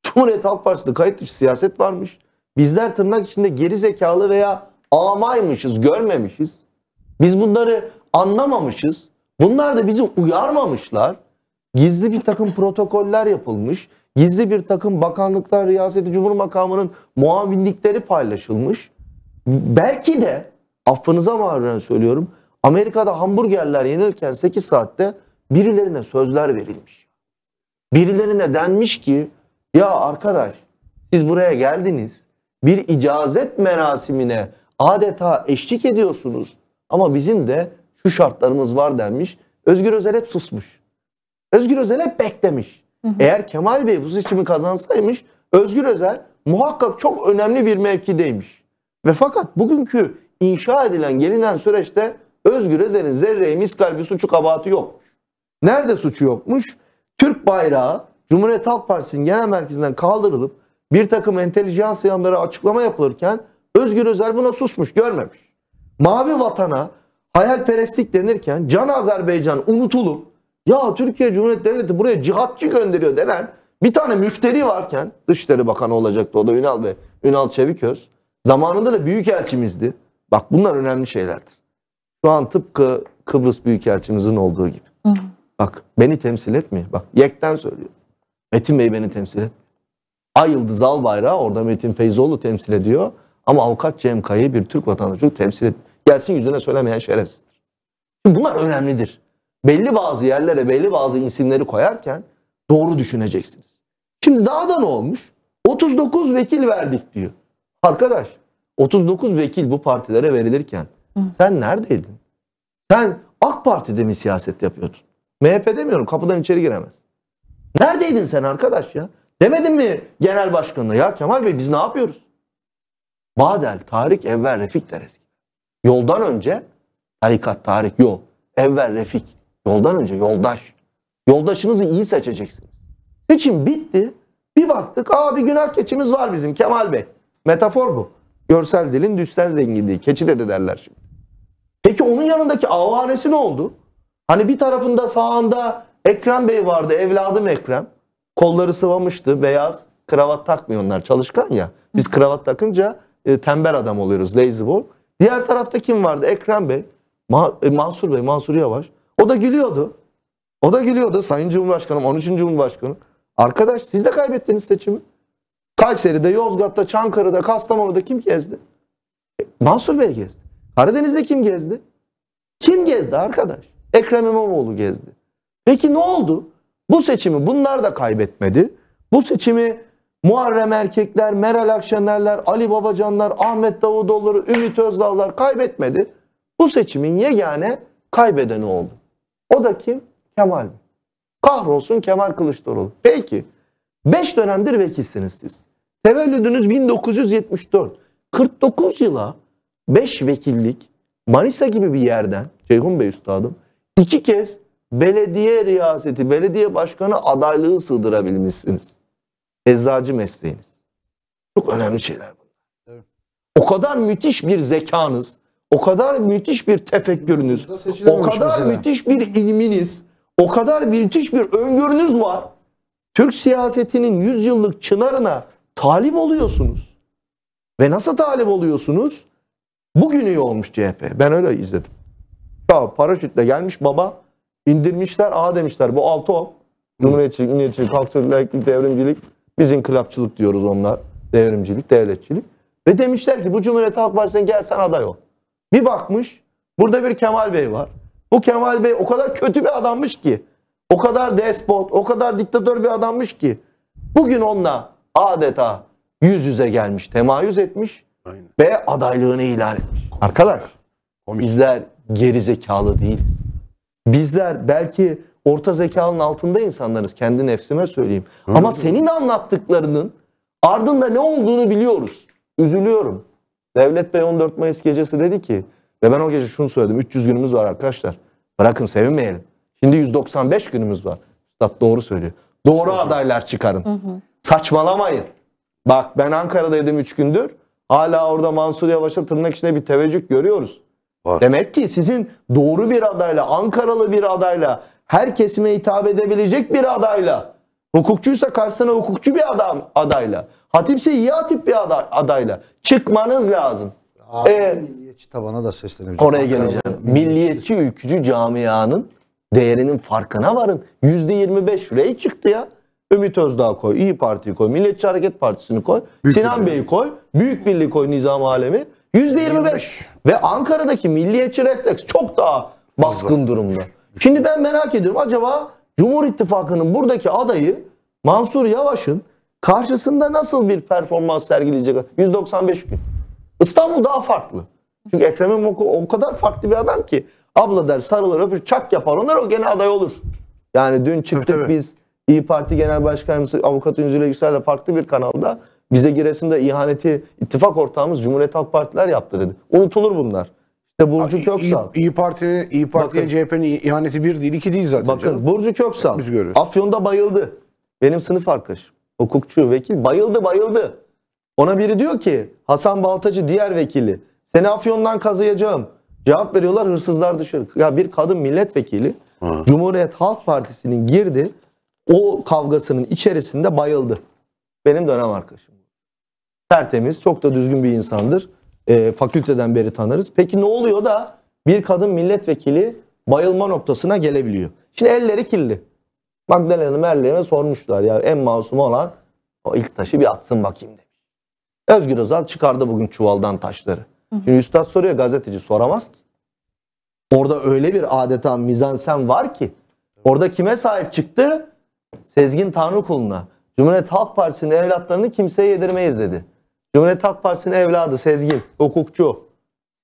Cumhuriyet Halk Partisi'nde kayıt dışı siyaset varmış. Bizler tırnak içinde geri zekalı veya amaymışız, görmemişiz. Biz bunları anlamamışız. Bunlar da bizi uyarmamışlar. Gizli bir takım protokoller yapılmış. Gizli bir takım bakanlıklar, riyaseti Cumhurbaşkanı'nın muavinlikleri paylaşılmış. Belki de affınıza mağruren söylüyorum. Amerika'da hamburgerler yenirken sekiz saatte birilerine sözler verilmiş. Birilerine denmiş ki ya arkadaş siz buraya geldiniz. Bir icazet merasimine adeta eşlik ediyorsunuz. Ama bizim de şu şartlarımız var denmiş. Özgür Özel hep susmuş. Özgür Özel hep beklemiş. Hı hı. Eğer Kemal Bey bu seçimi kazansaymış Özgür Özel muhakkak çok önemli bir mevkideymiş. Ve fakat bugünkü inşa edilen gelinen süreçte Özgür Özel'in zerreyi miskal bir suçu kabahati yokmuş. Nerede suçu yokmuş? Türk bayrağı Cumhuriyet Halk Partisi'nin genel merkezinden kaldırılıp bir takım entelijansiyanlara açıklama yapılırken Özgür Özel buna susmuş, görmemiş. Mavi vatana hayalperestlik denirken Can Azerbaycan unutulup ya Türkiye Cumhuriyeti Devleti buraya cihatçı gönderiyor denen bir tane müfteri varken, Dışişleri Bakanı olacaktı o da Ünal Bey, Ünal Çeviköz. Zamanında da büyükelçimizdi. Bak bunlar önemli şeylerdir. Şu an tıpkı Kıbrıs büyükelçimizin olduğu gibi. Hı. Bak beni temsil etmiyor. Bak yekten söylüyor. Metin Bey beni temsil etmiyor. Ay Yıldız Albayrak'ı orada Metin Feyzoğlu temsil ediyor. Ama avukat Cem Kaya'yı bir Türk vatandaşı temsil etmiyor. Gelsin yüzüne söylemeyen şerefsizdir. Bunlar önemlidir. Belli bazı yerlere belli bazı isimleri koyarken doğru düşüneceksiniz. Şimdi daha da ne olmuş? otuz dokuz vekil verdik diyor. Arkadaş otuz dokuz vekil bu partilere verilirken hı, sen neredeydin? Sen AK Parti'de mi siyaset yapıyordun? M H P demiyorum, kapıdan içeri giremez. Neredeydin sen arkadaş ya? Demedin mi genel başkanına? Ya Kemal Bey biz ne yapıyoruz? Badel, Tarik, Evvel, Refik der eski. Yoldan önce tarikat, tarik, yol. Evvel, Refik. Yoldan önce yoldaş. Yoldaşınızı iyi seçeceksiniz. Seçim bitti. Bir baktık aa bir günah keçimiz var bizim Kemal Bey. Metafor bu. Görsel dilin düşsel zenginliği. Keçi de derler şimdi. Peki onun yanındaki avanesi ne oldu? Hani bir tarafında sağında Ekrem Bey vardı. Evladım Ekrem. Kolları sıvamıştı. Beyaz. Kravat takmıyor onlar. Çalışkan ya. Biz kravat takınca e, tembel adam oluyoruz. Lazy boy. Diğer tarafta kim vardı? Ekrem Bey. Ma e, Mansur Bey. Mansur Yavaş. O da gülüyordu. O da gülüyordu. Sayın Cumhurbaşkanım. on üçüncü Cumhurbaşkanım. Arkadaş siz de kaybettiniz seçimi. Kayseri'de, Yozgat'ta, Çankırı'da, Kastamonu'da kim gezdi? Mansur Bey gezdi. Karadeniz'de kim gezdi? Kim gezdi arkadaş? Ekrem İmamoğlu gezdi. Peki ne oldu? Bu seçimi bunlar da kaybetmedi. Bu seçimi Muharrem Erkekler, Meral Akşenerler, Ali Babacanlar, Ahmet Davutoğulları, Ümit Özdağlar kaybetmedi. Bu seçimin yegane kaybedeni oldu. O da kim? Kemal Bey. Kahrolsun Kemal Kılıçdaroğlu. Peki. Beş dönemdir vekilsiniz siz. Tevellüdünüz bin dokuz yüz yetmiş dört. kırk dokuz yıla beş vekillik Manisa gibi bir yerden Ceyhun Bey üstadım iki kez belediye riyaseti, belediye başkanı adaylığı sığdırabilmişsiniz. Eczacı mesleğiniz. Çok önemli şeyler bunlar. Evet. O kadar müthiş bir zekanız, o kadar müthiş bir tefekkürünüz, o kadar mesela. müthiş bir ilminiz, o kadar müthiş bir öngörünüz var. Türk siyasetinin yüz yıllık çınarına talip oluyorsunuz. Ve nasıl talip oluyorsunuz? Bugün iyi olmuş C H P. Ben öyle izledim. Ta paraşütle gelmiş baba, indirmişler, a demişler bu altı o. Cumhuriyetçilik, milliyetçilik, halkçılık, laiklik, devrimcilik, biz inkılapçılık diyoruz onlar. Devrimcilik, devletçilik. Ve demişler ki bu Cumhuriyet Halk Partisi'ne gel sen aday ol. Bir bakmış burada bir Kemal Bey var. Bu Kemal Bey o kadar kötü bir adammış ki, o kadar despot, o kadar diktatör bir adammış ki bugün onunla adeta yüz yüze gelmiş, temayüz etmiş. Aynen. Ve adaylığını ilan etmiş. Komik. Arkadaş, komik. Bizler gerizekalı değiliz. Bizler belki orta zekanın altında insanlarız, kendi nefsime söyleyeyim. Hı. Ama senin anlattıklarının ardında ne olduğunu biliyoruz. Üzülüyorum. Devlet Bey on dört Mayıs gecesi dedi ki, ve ben o gece şunu söyledim, üç yüz günümüz var arkadaşlar. Bırakın sevinmeyelim. Şimdi yüz doksan beş günümüz var. Üstad doğru söylüyor. Doğru adaylar çıkarın. Hı hı. Saçmalamayın. Bak ben Ankara'daydım üç gündür. Hala orada Mansur Yavaş'a tırnak içinde bir teveccüh görüyoruz. Var. Demek ki sizin doğru bir adayla, Ankaralı bir adayla, her kesime hitap edebilecek bir adayla, hukukçuysa karşısına hukukçu bir adam adayla, hatipse iyi hatip bir aday, adayla çıkmanız lazım. Abi, ee, milliyetçi tabana da sesleneceğim. Oraya geleceğim. Milliyetçi, milliyetçi ülkücü camianın değerinin farkına varın. yüzde yirmi beş şuraya çıktı ya. Ümit Özdağ koy, İyi Parti'yi koy, Milliyetçi Hareket Partisi'ni koy, Büyük Sinan Bey'i koy, Büyük Birliği koy, Nizam Alemi. yüzde yirmi beş. Ve Ankara'daki milliyetçi refleks çok daha baskın Fazla. durumda. Şimdi ben merak ediyorum, acaba Cumhur İttifakı'nın buradaki adayı Mansur Yavaş'ın karşısında nasıl bir performans sergileyecek? yüz doksan beş gün. İstanbul daha farklı. Çünkü Ekrem İmamoğlu o kadar farklı bir adam ki, abla der, sarılır, öpür, çak yapar, onlar o gene aday olur. Yani dün çıktık evet, biz İyi Parti Genel Başkanımız Avukat Ünsü'yle Yüksel'le farklı bir kanalda, bize Giresun'da ihaneti ittifak ortağımız Cumhuriyet Halk Partiler yaptı dedi. Unutulur bunlar. İşte Burcu Abi, Köksal. İyi, İyi Parti, İyi Parti'ye C H P'nin ihaneti bir değil, iki değil zaten. Bakın canım. Burcu Köksal Afyon'da bayıldı. Benim sınıf arkadaşım, hukukçu, vekil, bayıldı bayıldı. Ona biri diyor ki Hasan Baltacı, diğer vekili, seni Afyon'dan kazıyacağım. Cevap veriyorlar, hırsızlar dışarı. Ya bir kadın milletvekili ha. Cumhuriyet Halk Partisi'nin girdi o kavgasının içerisinde bayıldı. Benim dönem arkadaşım. Tertemiz, çok da düzgün bir insandır. E, fakülteden beri tanırız. Peki ne oluyor da bir kadın milletvekili bayılma noktasına gelebiliyor? Şimdi elleri kirli. Magdalena Merley'e sormuşlar ya, en masum olan o ilk taşı bir atsın bakayım demiş. Özgür Özel çıkardı bugün çuvaldan taşları. Şimdi üstad soruyor, gazeteci soramaz ki. Orada öyle bir adeta mizansen var ki. Orada kime sahip çıktı? Sezgin Tanrıkulu'na. Cumhuriyet Halk Partisi'nin evlatlarını kimseye yedirmeyiz dedi. Cumhuriyet Halk Partisi'nin evladı Sezgin, hukukçu,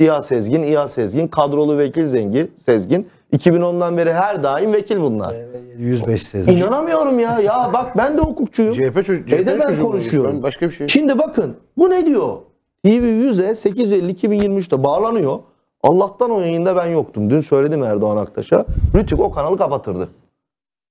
İHA Sezgin, İHA Sezgin, kadrolu vekil Zengin, Sezgin. iki bin ondan beri her daim vekil bunlar. yüz beş Sezgin. İnanamıyorum ya. Ya bak ben de hukukçuyum. C H P çocuğu konuşuyorum. Ben başka bir şey. Şimdi bakın bu ne diyor? T V yüze sekiz elli iki bin yirmi üç'te bağlanıyor. Allah'tan o yayında ben yoktum. Dün söyledim Erdoğan Aktaş'a. Rütük o kanalı kapatırdı.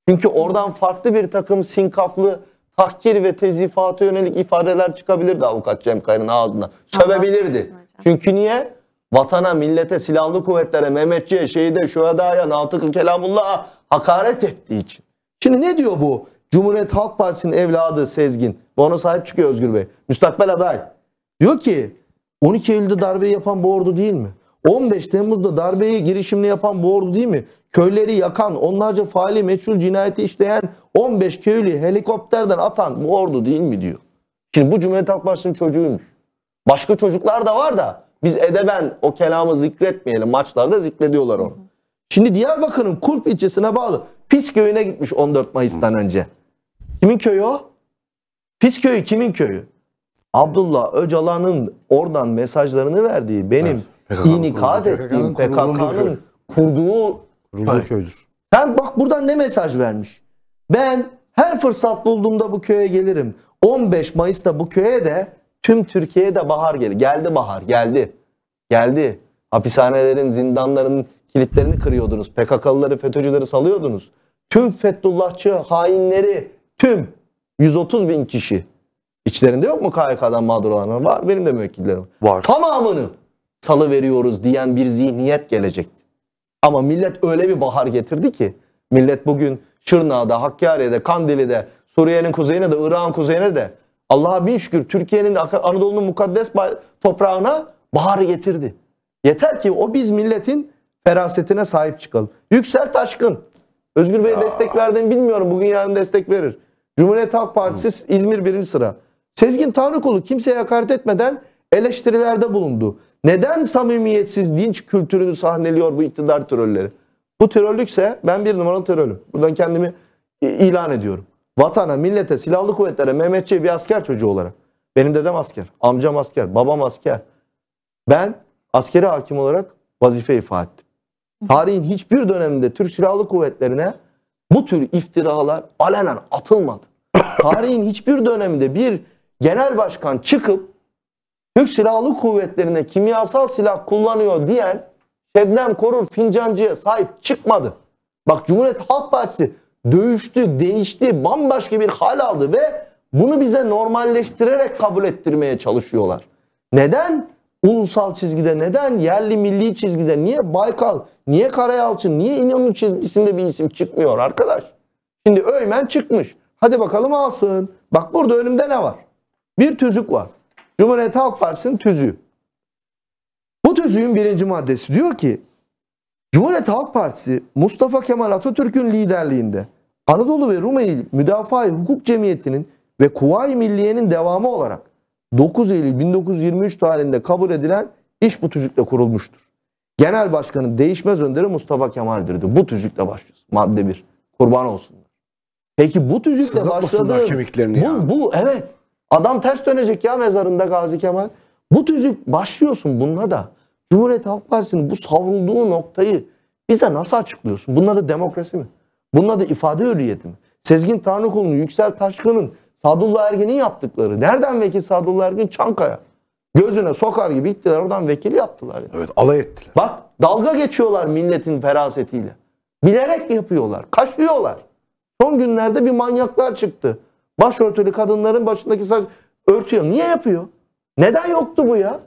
Çünkü oradan farklı bir takım sinkaflı tahkir ve tezifata yönelik ifadeler çıkabilirdi avukat Cem Kaya'nın ağzına. Sövebilirdi. Çünkü niye? Vatana, millete, silahlı kuvvetlere, Mehmetçi'ye, şehide, şuhedaya, Natık-ı Kelamullah'a hakaret ettiği için. Şimdi ne diyor bu? Cumhuriyet Halk Partisi'nin evladı Sezgin. Ve ona sahip çıkıyor Özgür Bey. Müstakbel aday. Diyor ki on iki Eylül'de darbeyi yapan bu ordu değil mi? on beş Temmuz'da darbeyi girişimini yapan bu ordu değil mi? Köyleri yakan, onlarca faili meçhul cinayeti işleyen on beş köylü helikopterden atan bu ordu değil mi diyor. Şimdi bu Cumhuriyet Halk Partisi'nin çocuğuymuş. Başka çocuklar da var da biz edeben o kelamı zikretmeyelim. Maçlarda zikrediyorlar onu. Şimdi Diyarbakır'ın Kulp ilçesine bağlı Pis köyüne gitmiş on dört Mayıs'tan önce. Kimin köyü o? Pis köyü kimin köyü? Abdullah Öcalan'ın oradan mesajlarını verdiği, benim evet, inikat ettiğim P K K'nın kurduğu köydür. Sen bak buradan ne mesaj vermiş. Ben her fırsat bulduğumda bu köye gelirim. on beş Mayıs'ta bu köye de tüm Türkiye'de bahar gelir. Geldi bahar, geldi. Geldi. Hapishanelerin, zindanların kilitlerini kırıyordunuz. P K K'lıları, FETÖ'cüleri salıyordunuz. Tüm Fethullahçı hainleri, tüm yüz otuz bin kişi. İçlerinde yok mu K H K'dan mağdur olanlar? Var, benim de müvekkillerim var. Tamamını salıveriyoruz diyen bir zihniyet gelecekti. Ama millet öyle bir bahar getirdi ki, millet bugün Şırnak'da, Hakkari'de, Kandili'de, Suriye'nin kuzeyine de, Irak'ın kuzeyine de, Allah'a bin şükür Türkiye'nin, Anadolu'nun mukaddes toprağına baharı getirdi. Yeter ki o biz milletin ferasetine sahip çıkalım. Yüksel Taşkın. Özgür Bey'e destek verdiğini bilmiyorum. Bugün yarın destek verir. Cumhuriyet Halk Partisi İzmir birinci sıra. Sezgin Tanrıkulu kimseye hakaret etmeden eleştirilerde bulundu. Neden samimiyetsiz dinç kültürünü sahneliyor bu iktidar trolleri? Bu trollükse ben bir numaralı trollüm. Buradan kendimi ilan ediyorum. Vatana, millete, silahlı kuvvetlere, Mehmetçiğe bir asker çocuğu olarak. Benim dedem asker, amcam asker, babam asker. Ben askeri hakim olarak vazife ifa ettim. Tarihin hiçbir döneminde Türk Silahlı Kuvvetleri'ne bu tür iftiralar alenen atılmadı. Tarihin hiçbir döneminde bir genel başkan çıkıp Türk Silahlı Kuvvetleri'ne kimyasal silah kullanıyor diyen Şebnem Korur Fincancı'ya sahip çıkmadı. Bak, Cumhuriyet Halk Partisi dövüştü, değişti, bambaşka bir hal aldı ve bunu bize normalleştirerek kabul ettirmeye çalışıyorlar. Neden ulusal çizgide, neden yerli milli çizgide, niye Baykal, niye Karayalçın, niye İnönü çizgisinde bir isim çıkmıyor arkadaş? Şimdi Öğmen çıkmış. Hadi bakalım alsın. Bak, burada önümde ne var? Bir tüzük var. Cumhuriyet Halk Partisi'nin tüzüğü. Bu tüzüğün birinci maddesi diyor ki, Cumhuriyet Halk Partisi Mustafa Kemal Atatürk'ün liderliğinde Anadolu ve Rumeli Müdafaa-i Hukuk Cemiyeti'nin ve Kuvayi Milliye'nin devamı olarak dokuz Eylül bin dokuz yüz yirmi üç tarihinde kabul edilen iş bu tüzükle kurulmuştur. Genel Başkan'ın değişmez önderi Mustafa Kemal'dir diyor. Bu tüzükle başlıyoruz. Madde bir. Kurban olsunlar. Peki bu tüzükle başladı. Bu, bu evet. Adam ters dönecek ya mezarında Gazi Kemal. Bu tüzük başlıyorsun bununla da. Cumhuriyet Halk Partisi'nin bu savrulduğu noktayı bize nasıl açıklıyorsun? Bunun adı demokrasi mi? Bunun adı ifade hürriyeti mi? Sezgin Tanrıkulu'nun, Yüksel Taşkın'ın, Sadullah Ergin'in yaptıkları. Nereden vekil Sadullah Ergin? Çankaya. Gözüne sokar gibi ittiler, oradan vekil yaptılar. Yani. Evet, alay ettiler. Bak, dalga geçiyorlar milletin ferasetiyle. Bilerek yapıyorlar. Kaşlıyorlar. Son günlerde bir manyaklar çıktı. Başörtülü kadınların başındaki saç örtüyor. Niye yapıyor? Neden yoktu bu ya?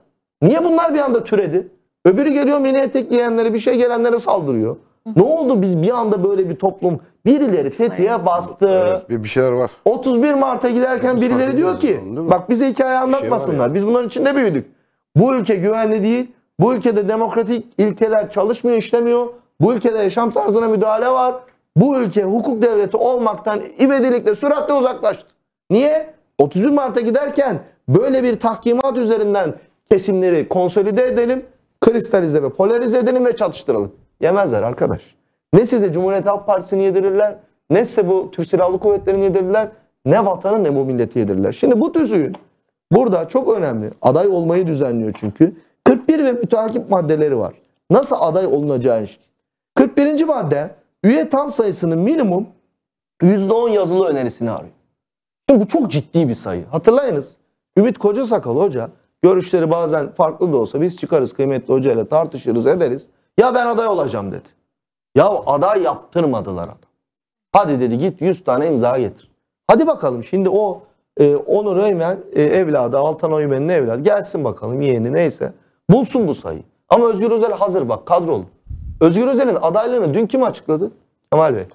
Niye bunlar bir anda türedi? Öbürü geliyor mini etek giyenlere, bir şey gelenlere saldırıyor. Ne oldu, biz bir anda böyle bir toplum, birileri tetiğe bastı. Evet, bir şeyler var. otuz bir Mart'a giderken yani birileri diyor ki, oldum, bak bize hikaye anlatmasınlar. Şey biz bunların içinde büyüdük. Bu ülke güvenli değil. Bu ülkede demokratik ilkeler çalışmıyor, işlemiyor. Bu ülkede yaşam tarzına müdahale var. Bu ülke hukuk devleti olmaktan ivedilikle, süratle uzaklaştı. Niye? otuz bir Mart'a giderken böyle bir tahkimat üzerinden kesimleri konsolide edelim, kristalize ve polarize edelim ve çatıştıralım. Yemezler arkadaş. Ne size Cumhuriyet Halk Partisi'ni yedirirler, ne size bu Türk Silahlı Kuvvetleri'ni yedirirler, ne vatanı ne bu milleti yedirirler. Şimdi bu tüzüğün burada çok önemli. Aday olmayı düzenliyor çünkü. kırk bir ve müteakip maddeleri var. Nasıl aday olunacağı ilişkin. kırk birinci madde üye tam sayısının minimum yüzde on yazılı önerisini arıyor. Şimdi bu çok ciddi bir sayı. Hatırlayınız, Ümit Kocasakal Hoca, görüşleri bazen farklı da olsa biz çıkarız kıymetli hocayla tartışırız ederiz. Ya ben aday olacağım dedi. Ya aday yaptırmadılar adam. Hadi dedi git yüz tane imza getir. Hadi bakalım şimdi o e, Onur Öymen e, evladı, Altan Öymen'in evladı gelsin bakalım, yeğeni neyse. Bulsun bu sayıyı. Ama Özgür Özel hazır, bak kadrolu. Özgür Özel'in adaylığını dün kim açıkladı? Kemal Bey.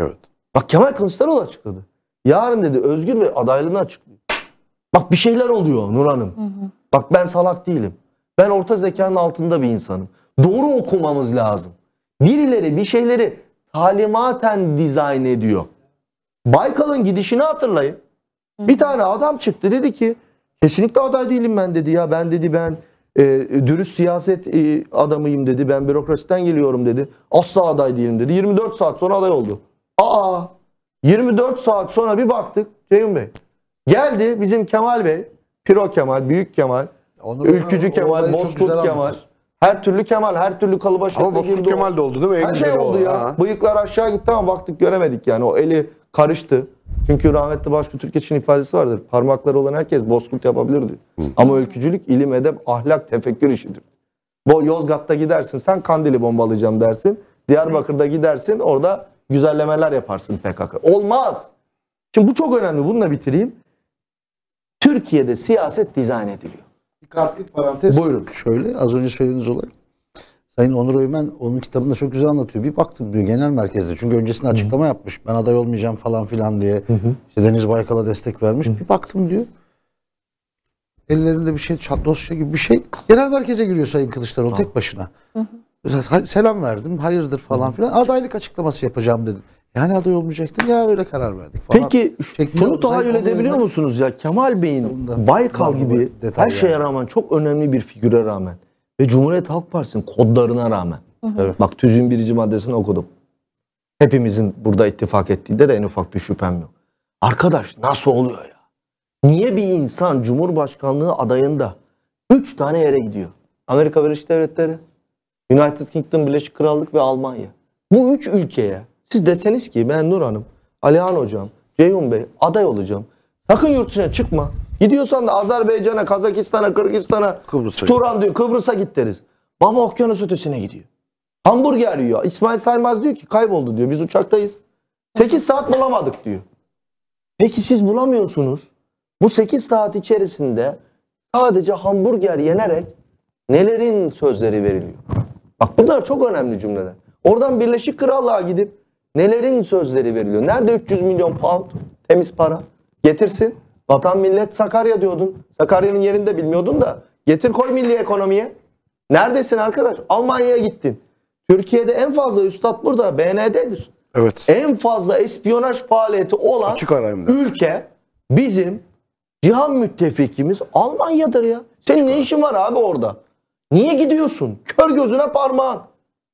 Evet. Bak, Kemal Kılıçdaroğlu açıkladı. Yarın dedi Özgür Bey adaylığını açıklıyor. Bak, bir şeyler oluyor Nur Hanım. Hı hı. Bak, ben salak değilim. Ben orta zekanın altında bir insanım. Doğru okumamız lazım. Birileri bir şeyleri talimaten dizayn ediyor. Baykal'ın gidişini hatırlayın. Bir tane adam çıktı, dedi ki kesinlikle aday değilim ben dedi ya. Ben dedi ben e, dürüst siyaset e, adamıyım dedi. Ben bürokrasiden geliyorum dedi. Asla aday değilim dedi. yirmi dört saat sonra aday oldu. Aa, yirmi dört saat sonra bir baktık Ceyhun Bey. Geldi bizim Kemal Bey. Piro Kemal, Büyük Kemal, Onur Ülkücü Kemal, Bozkurt Kemal. Her türlü Kemal, her türlü kalıba şekilde girdi. Ama Bozkurt Kemal de oldu değil mi? En her şey oldu ya. Ha. Bıyıklar aşağı gitti ama baktık göremedik yani. O eli karıştı. Çünkü rahmetli Başbuğ Türkeç'in ifadesi vardır. Parmakları olan herkes Bozkurt yapabilirdi. Hı. Ama ülkücülük, ilim, edep, ahlak, tefekkür işidir. Bu Yozgat'ta gidersin sen Kandil'i bombalayacağım dersin. Diyarbakır'da gidersin orada güzellemeler yaparsın P K K. Olmaz. Şimdi bu çok önemli. Bununla bitireyim. Türkiye'de siyaset dizayn ediliyor. Kartlık parantez. Buyurun. Şöyle az önce söylediğiniz olay. Sayın Onur Öymen onun kitabında çok güzel anlatıyor. Bir baktım diyor genel merkezde. Çünkü öncesinde açıklama yapmış. Ben aday olmayacağım falan filan diye. Hı hı. İşte Deniz Baykal'a destek vermiş. Hı hı. Bir baktım diyor. Ellerinde bir şey, dosya gibi bir şey. Genel merkeze giriyor Sayın Kılıçdaroğlu, tamam, tek başına. Hı hı. selam verdim, hayırdır falan filan, adaylık açıklaması yapacağım dedim. Yani aday olmayacaktım ya, öyle karar verdik falan. Peki şunu tahayyül edebiliyor musunuz ya, Kemal Bey'in Baykal gibi her şeye yani. rağmen çok önemli bir figüre rağmen ve Cumhuriyet Halk Partisi'nin kodlarına rağmen, hı hı. Evet. Bak tüzüğün birinci maddesini okudum. Hepimizin burada ittifak ettiğinde de en ufak bir şüphem yok. Arkadaş nasıl oluyor ya? Niye bir insan Cumhurbaşkanlığı adayında üç tane yere gidiyor? Amerika Birleşik Devletleri, United Kingdom, Birleşik Krallık ve Almanya. Bu üç ülkeye siz deseniz ki ben Nur Hanım, Alihan Hocam, Ceyhun Bey aday olacağım. Sakın yurt dışına çıkma. Gidiyorsan da Azerbaycan'a, Kazakistan'a, Kırgızistan'a, Turan diyor Kıbrıs'a git deriz. Baba okyanus ötesine gidiyor. Hamburger yiyor. İsmail Saymaz diyor ki kayboldu diyor. Biz uçaktayız. sekiz saat bulamadık diyor. Peki siz bulamıyorsunuz. Bu sekiz saat içerisinde sadece hamburger yenerek nelerin sözleri veriliyor? Bak bunlar çok önemli cümleler. Oradan Birleşik Krallığa gidip nelerin sözleri veriliyor? Nerede üç yüz milyon pound temiz para? Getirsin. Vatan millet Sakarya diyordun. Sakarya'nın yerini de bilmiyordun da. Getir koy milli ekonomiye. Neredesin arkadaş? Almanya'ya gittin. Türkiye'de en fazla üstad burada B N D'dir. Evet. En fazla espiyonaj faaliyeti olan ülke bizim cihan müttefikimiz Almanya'dır ya. Senin ne işin var abi orada? Niye gidiyorsun? Kör gözüne parmağın.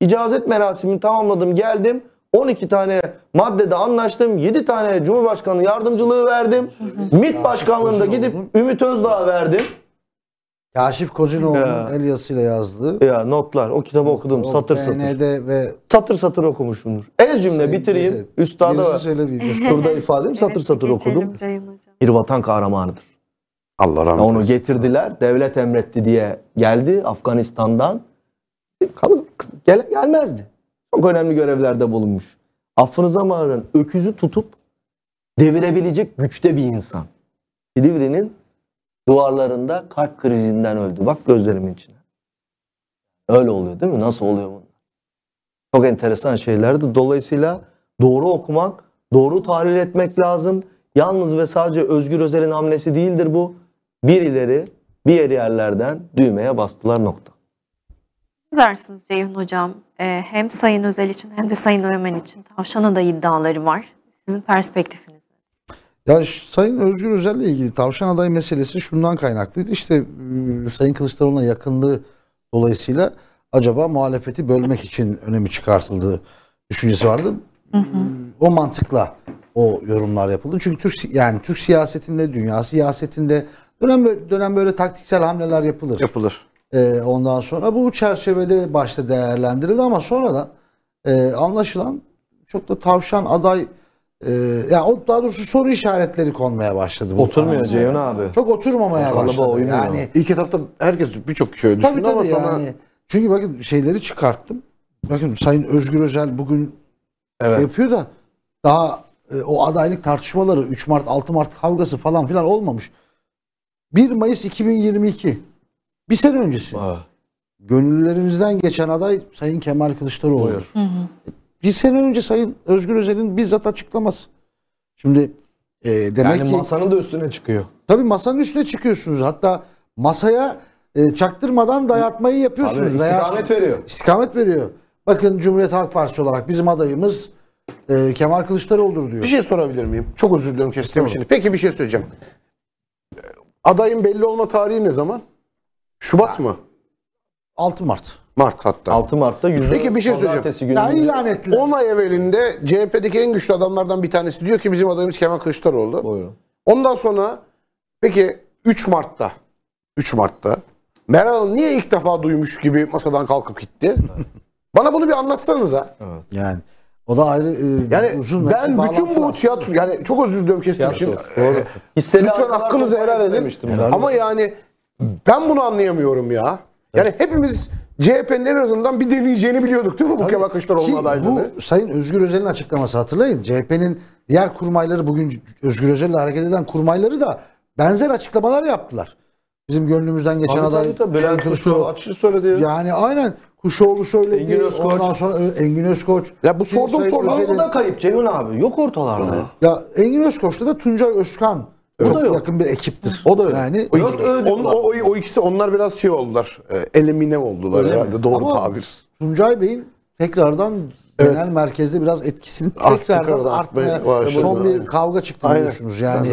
İcazet merasimini tamamladım, geldim. on iki tane maddede anlaştım. yedi tane Cumhurbaşkanı yardımcılığı verdim. MİT başkanlığında gidip Ümit Özdağ'a verdim. Kaşif Kozinoğlu'nun el yazısıyla yazdığı. Ya notlar. O kitabı okudum. O, satır satır. Ve... Satır satır okumuşumdur. Ez cümle şey, bitireyim. Bize, Üstada burada ifadem satır satır okudum. Bir vatan kahramanıdır. Allah rahmet eylesin. Onu getirdiler. Devlet emretti diye geldi Afganistan'dan. Gel, gelmezdi. Çok önemli görevlerde bulunmuş. Affınıza mağrın öküzü tutup devirebilecek güçte bir insan. Silivri'nin duvarlarında kalp krizinden öldü. Bak gözlerimin içine. Öyle oluyor değil mi? Nasıl oluyor bunlar? Çok enteresan şeylerdi. Dolayısıyla doğru okumak, doğru tahlil etmek lazım. Yalnız ve sadece Özgür Özel'in hamlesi değildir bu. Birileri bir yerlerden düğmeye bastılar nokta. Ne dersiniz Ceyhun Hocam? Ee, hem Sayın Özel için hem de Sayın Öğmen için tavşana da iddiaları var. Sizin perspektifiniz? Ya Sayın Özgür Özel'le ilgili tavşan adayı meselesi şundan kaynaklıydı. İşte Sayın Kılıçdaroğlu'na yakınlığı dolayısıyla acaba muhalefeti bölmek için önemi çıkartıldığı düşüncesi vardı. Hı hı. O mantıkla o yorumlar yapıldı. Çünkü Türk yani Türk siyasetinde, dünya siyasetinde dönem dönem böyle taktiksel hamleler yapılır. Yapılır. Ee, ondan sonra bu çerçevede başta değerlendirildi ama sonradan e, anlaşılan çok da tavşan aday Ee, ya o daha doğrusu soru işaretleri konmaya başladı. Oturmuyor Ceyhun abi. Çok oturmamaya başladı. Yani ilk etapta herkes birçok kişi öyle düşündü ama sana... yani, çünkü bakın şeyleri çıkarttım. Bakın Sayın Özgür Özel bugün evet. yapıyor da daha e, o adaylık tartışmaları üç Mart altı Mart kavgası falan filan olmamış. bir Mayıs iki bin yirmi iki. Bir sene öncesi. Aa. Gönüllerimizden geçen aday Sayın Kemal Kılıçdaroğlu. Buyur. Hı hı. Bir sene önce Sayın Özgür Özel'in bizzat açıklaması. Şimdi e, demek yani ki... masanın da üstüne çıkıyor. Tabii masanın üstüne çıkıyorsunuz. Hatta masaya e, çaktırmadan dayatmayı yapıyorsunuz. İstikamet veya, veriyor. İstikamet veriyor. Bakın Cumhuriyet Halk Partisi olarak bizim adayımız e, Kemal Kılıçdaroğlu'dur diyor. Bir şey sorabilir miyim? Çok özür diliyorum kestiğim için. Peki bir şey söyleyeceğim. Adayın belli olma tarihi ne zaman? Şubat ha. mı? altı Mart. Mart hatta. altı Mart'ta yüzde Peki bir şey söyleyeceğim. Daha ilan ettiler. on ay evvelinde C H P'deki en güçlü adamlardan bir tanesi diyor ki bizim adayımız Kemal Kılıçdaroğlu. Buyurun. Ondan sonra peki üç Mart'ta Meral Hanım niye ilk defa duymuş gibi masadan kalkıp gitti? Evet. Bana bunu bir anlatsanıza. Evet. Yani o da ayrı e, yani uzun ben bütün bu tiyatro yani çok özür diliyorum kestim şimdi. Doğru. Lütfen hakkınızı helal edin. Ama yani ben bunu anlayamıyorum ya. Yani evet. hepimiz C H P'nin en azından bir deneyeceğini biliyorduk değil mi bu Kemal Kılıçdaroğlu'nun adaylığı? Bu Sayın Özgür Özel'in açıklaması hatırlayın. C H P'nin diğer kurmayları bugün Özgür Özel'le hareket eden kurmayları da benzer açıklamalar yaptılar. Bizim gönlümüzden geçen abi, aday Bülent Kılıçdaroğlu açığı söyledi. Yani aynen Kuşoğlu söyledi. Engin Özkoç. Ondan sonra Engin Özkoç. Ya bu sorduğum sorular da kayıp Ceyhun abi. Yok ortalarda. Ya Engin Özkoç'ta da Tuncay Özkan. O da yakın bir ekiptir. O da öyle. Yani o, iki, öyle on, o, o ikisi onlar biraz şey oldular. Elimine oldular öyle herhalde mi? Doğru ama tabir. Tuncay Bey'in tekrardan evet. genel merkezde biraz etkisini tekrardan artmaya, artmaya son bir kavga çıktı biliyorsunuz. Yani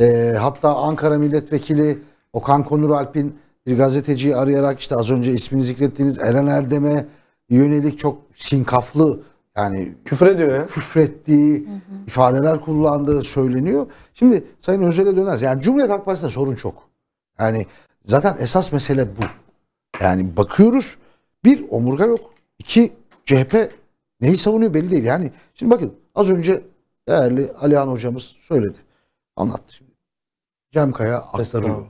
e, hatta Ankara Milletvekili Okan Konur Alp'in bir gazeteciyi arayarak işte az önce ismini zikrettiğiniz Eren Erdem'e yönelik çok sinkaflı, yani küfür ediyor ya. Küfrettiği hı hı. ifadeler kullandığı söyleniyor. Şimdi Sayın Özel'e döneriz. Yani Cumhuriyet Halk Partisi'nde sorun çok. Yani zaten esas mesele bu. Yani bakıyoruz, bir omurga yok. İki, C H P neyi savunuyor belli değil. Yani şimdi bakın, az önce değerli Alihan hocamız söyledi. Anlattı şimdi. Cem Kaya aktarıyor.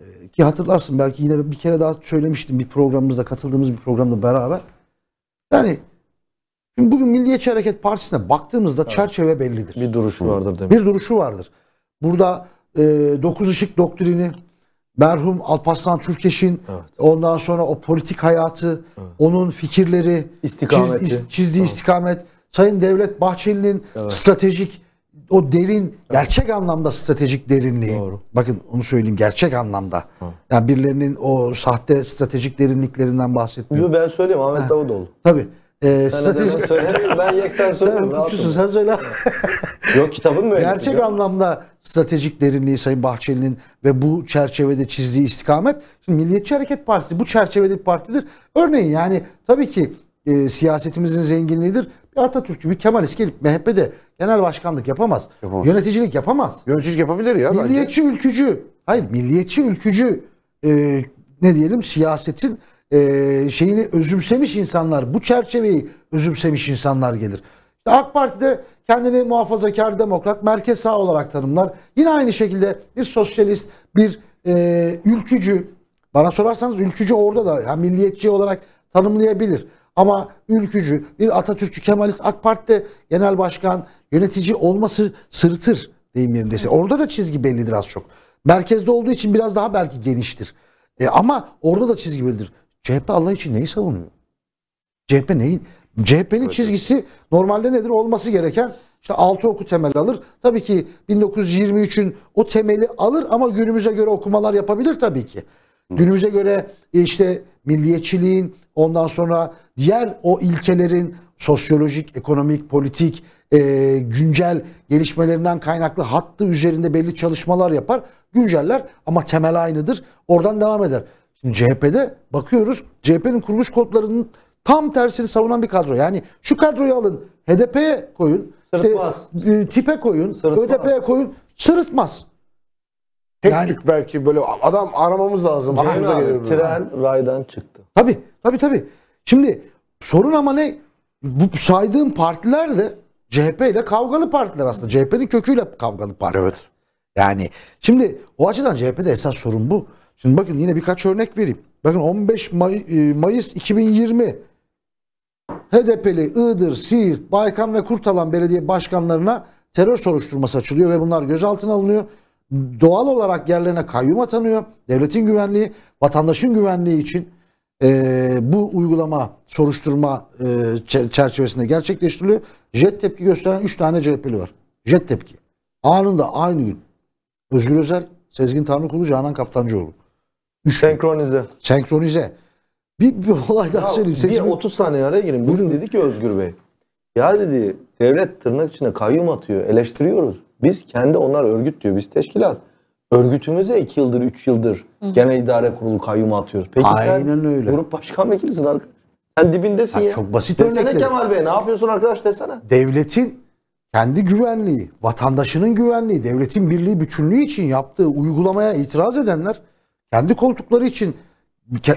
Ee, ki hatırlarsın, belki yine bir kere daha söylemiştim bir programımızda, katıldığımız bir programda beraber. Yani şimdi bugün Milliyetçi Hareket Partisi'ne baktığımızda evet. çerçeve bellidir. Bir duruşu vardır demek. Bir duruşu vardır. Burada e, dokuz ışık doktrini, merhum Alparslan Türkeş'in evet. ondan sonra o politik hayatı, evet. onun fikirleri, çiz, çizdiği evet. istikamet, Sayın Devlet Bahçeli'nin evet. stratejik, o derin, evet. gerçek anlamda stratejik derinliği. Doğru. Bakın onu söyleyeyim, gerçek anlamda. Evet. Yani birilerinin o sahte stratejik derinliklerinden bahsetmiyorum. Ben söyleyeyim, Ahmet Davutoğlu. Tabii. Ee, stratejik... Ben yekten soruyorum. Sen hukukçusun, sen söyle. Yok, kitabın mı? Gerçek ya? Anlamda stratejik derinliği Sayın Bahçeli'nin ve bu çerçevede çizdiği istikamet. Şimdi Milliyetçi Hareket Partisi bu çerçevede bir partidir. Örneğin yani tabii ki e, siyasetimizin zenginliğidir. Bir Atatürkçü, bir Kemalist gelip M H P'de genel başkanlık yapamaz. yapamaz. Yöneticilik yapamaz. Yöneticilik yapabilir ya. Milliyetçi bence. ülkücü. Hayır, milliyetçi ülkücü e, ne diyelim, siyasetin Ee, şeyini özümsemiş insanlar, bu çerçeveyi özümsemiş insanlar gelir. İşte A K Parti'de kendini muhafazakar, demokrat, merkez sağ olarak tanımlar. Yine aynı şekilde bir sosyalist, bir e, ülkücü, bana sorarsanız ülkücü orada da yani milliyetçi olarak tanımlayabilir. Ama ülkücü, bir Atatürkçü, Kemalist, A K Parti'de genel başkan, yönetici olması sırıtır deyim yerindeyse. Orada da çizgi bellidir az çok. Merkezde olduğu için biraz daha belki geniştir. E, ama orada da çizgi bellidir. C H P Allah için neyi savunuyor? C H P neyin? C H P'nin evet. çizgisi normalde nedir? Olması gereken işte altı oku temel alır. Tabii ki bin dokuz yüz yirmi üçün o temeli alır ama günümüze göre okumalar yapabilir tabii ki. Evet. Günümüze göre işte milliyetçiliğin, ondan sonra diğer o ilkelerin sosyolojik, ekonomik, politik, e, güncel gelişmelerinden kaynaklı hattı üzerinde belli çalışmalar yapar, günceller ama temel aynıdır. Oradan devam eder. Şimdi C H P'de bakıyoruz, C H P'nin kuruluş kodlarının tam tersini savunan bir kadro. Yani şu kadroyu alın, H D P'ye koyun, sırıtmaz. İşte, tipe koyun, ÖDP'ye koyun, sırıtmaz. Tek yani, tük belki böyle adam aramamız lazım. Abi, tren raydan çıktı. Tabii, tabii, tabii. Şimdi sorun ama ne? Bu saydığım partiler de C H P ile kavgalı partiler aslında. C H P'nin köküyle kavgalı partiler. Evet. Yani şimdi o açıdan C H P'de esas sorun bu. Şimdi bakın yine birkaç örnek vereyim. Bakın on beş Mayıs iki bin yirmi H D P'li Iğdır, Siirt, Baykan ve Kurtalan belediye başkanlarına terör soruşturması açılıyor ve bunlar gözaltına alınıyor. Doğal olarak yerlerine kayyum atanıyor. Devletin güvenliği, vatandaşın güvenliği için e, bu uygulama soruşturma e, çerçevesinde gerçekleştiriliyor. Jet tepki gösteren üç tane C H P'li var. Jet tepki. Anında aynı gün Özgür Özel, Sezgin Tanrıkulu, Canan Kaftancıoğlu. Üç senkronize. Senkronize. Bir, bir olay daha ya söyleyeyim. Bir otuz saniye araya gireyim. Bugün dedi ki Özgür Bey, ya dedi, devlet tırnak içinde kayyum atıyor, eleştiriyoruz. Biz kendi, onlar örgüt diyor, biz teşkilat. Örgütümüze iki yıldır, üç yıldır Hı. genel idare kurulu kayyum atıyoruz. Peki aynen sen öyle. Grup başkan vekilisin arkadaş. Sen dibindesin ya. ya. Çok basit örnekler. Desene Kemal Bey, ne yapıyorsun arkadaş desene. Devletin kendi güvenliği, vatandaşının güvenliği, devletin birliği, bütünlüğü için yaptığı uygulamaya itiraz edenler kendi koltukları için,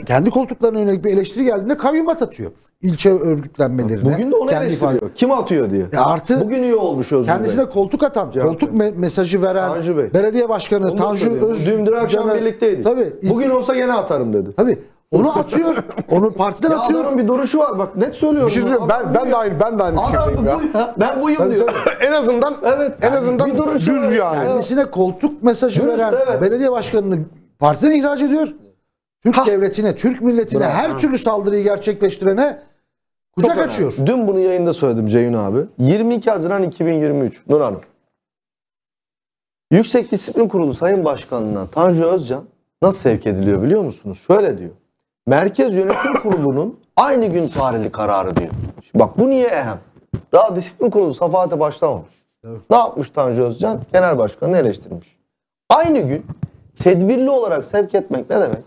kendi koltuklarına yönelik bir eleştiri geldiğinde kayyum atıyor. İlçe örgütlenmelerine. Bugün de onu eleştiriyor. Ifade... Kim atıyor diye. E artı bugün iyi olmuş Özgür kendisine Bey. Koltuk atan, Cevap koltuk Bey. mesajı veren Tanju Bey. belediye başkanı onu Tanju Öz. Dün dün akşam Caner... birlikteydik. Tabii, bugün olsa gene atarım dedi. Tabii. Onu atıyor. Onu partiden ya atıyorum. Adamın bir duruşu var. Bak net söylüyorum. Bir şey söylüyorum. Ben ben de aynı ben de aynı fikirdeyim ya. ya. Ben buyum diyor. en azından evet. En yani azından düz yani. yani. Kendisine koltuk mesajı Dürüst, veren evet. belediye başkanını partiden ihraç ediyor. Türk ha. devletine, Türk milletine Bırak. her türlü saldırıyı gerçekleştirene kucak Çok açıyor. Önemli. Dün bunu yayında söyledim Ceyhun abi. yirmi iki Haziran iki bin yirmi üç Nur Hanım. Yüksek Disiplin Kurulu Sayın Başkanlığı'na Tanju Özcan nasıl sevk ediliyor biliyor musunuz? Şöyle diyor. Merkez Yönetim Kurulu'nun Aynı gün tarihli kararı diyor. Şimdi bak bu niye ehem? Daha disiplin kurulu safahate başlamamış. Evet. Ne yapmış Tanju Özcan? Genel başkanını eleştirmiş. Aynı gün tedbirli olarak sevk etmek ne demek?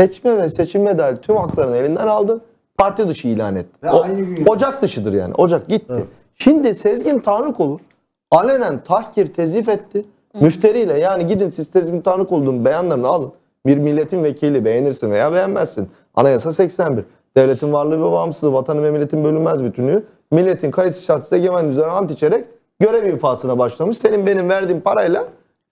Seçme ve seçilme dair tüm haklarını elinden aldın. Parti dışı ilan etti. O, Ocak dışıdır yani. Ocak gitti. Evet. Şimdi Sezgin Tanrıkulu alenen tahkir tezif etti. Hı. Müfteriyle yani gidin siz Sezgin Tanrıkulu'nun beyanlarını alın. Bir milletin vekili beğenirsin veya beğenmezsin. Anayasa seksen bir. Devletin varlığı ve bağımsızlığı, vatanı ve milletin bölünmez bütünlüğü, milletin kayıtsız şartsız egemen üzerine ant içerek görev infasına başlamış. Senin benim verdiğim parayla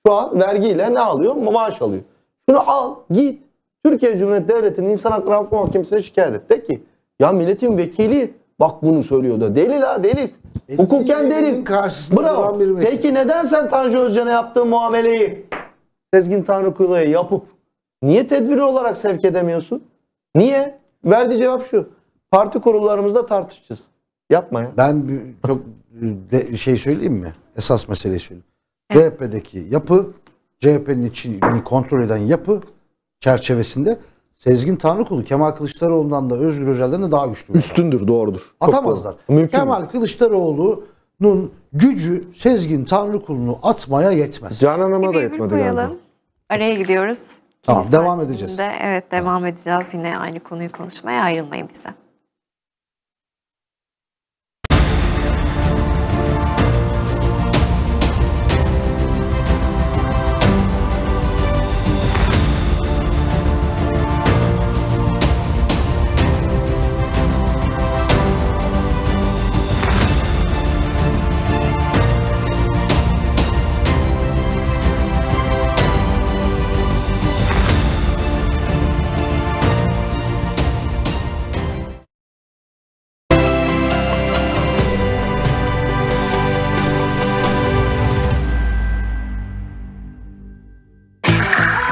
şu an vergiyle ne alıyor? Maaş alıyor. Şunu al, git. Türkiye Cumhuriyeti Devleti'nin İnsan Hakları Avrupa Mahkemesi'ne şikayet et. De ki ya milletin vekili bak bunu söylüyor da. Delil ha delil. Elin Hukuken delil. Bravo. Peki neden sen Tanju Özcan'a yaptığın muameleyi Sezgin Tanrıkulu'ya yapıp niye tedbiri olarak sevk edemiyorsun? Niye? Verdiği cevap şu. Parti kurullarımızda tartışacağız. Yapma ya. Ben çok şey söyleyeyim mi? Esas meseleyi söyleyeyim. Evet. C H P'deki yapı, C H P'nin içini kontrol eden yapı çerçevesinde Sezgin Tanrıkulu, Kemal Kılıçdaroğlu'ndan da Özgür Özel'den de daha güçlü. Üstündür, doğrudur. Atamazlar. Doğru. Kemal Kılıçdaroğlu'nun gücü Sezgin Tanrıkulu'nu atmaya yetmez. Canan Hanım'a da yetmedi galiba. Araya gidiyoruz. Tamam, İnsan devam edeceğiz. De, evet devam evet. edeceğiz. Yine aynı konuyu konuşmaya, ayrılmayın bizden.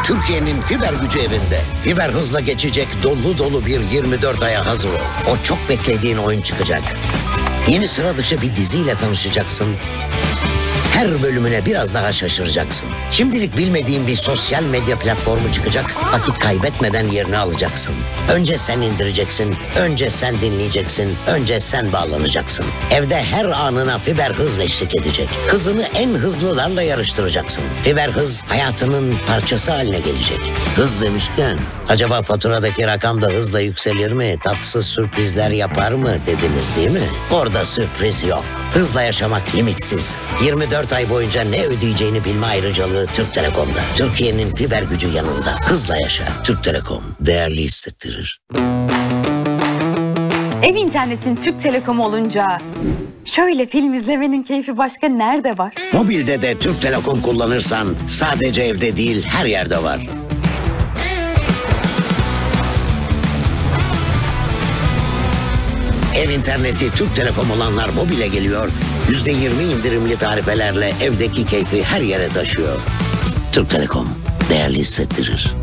Türkiye'nin fiber gücü evinde. Fiber hızla geçecek dolu dolu bir yirmi dört aya hazır ol. O çok beklediğin oyun çıkacak. Yeni sıra dışı bir diziyle tanışacaksın. Her bölümüne biraz daha şaşıracaksın. Şimdilik bilmediğin bir sosyal medya platformu çıkacak. Vakit kaybetmeden yerini alacaksın. Önce sen indireceksin. Önce sen dinleyeceksin. Önce sen bağlanacaksın. Evde her anına fiber hızla eşlik edecek. Hızını en hızlılarla yarıştıracaksın. Fiber hız hayatının parçası haline gelecek. Hız demişken acaba faturadaki rakam da hızla yükselir mi? Tatsız sürprizler yapar mı dediniz değil mi? Orada sürpriz yok. Hızla yaşamak limitsiz. yirmi dört ay boyunca ne ödeyeceğini bilme ayrıcalığı Türk Telekom'da. Türkiye'nin fiber gücü yanında. Hızla yaşa. Türk Telekom. Değerli hissettirir. Ev internetin Türk Telekom olunca şöyle film izlemenin keyfi başka nerede var? Mobilde de Türk Telekom kullanırsan sadece evde değil her yerde var. Ev interneti Türk Telekom olanlar mobile geliyor. yüzde yirmi indirimli tarifelerle evdeki keyfi her yere taşıyor. Türk Telekom değerli hissettirir.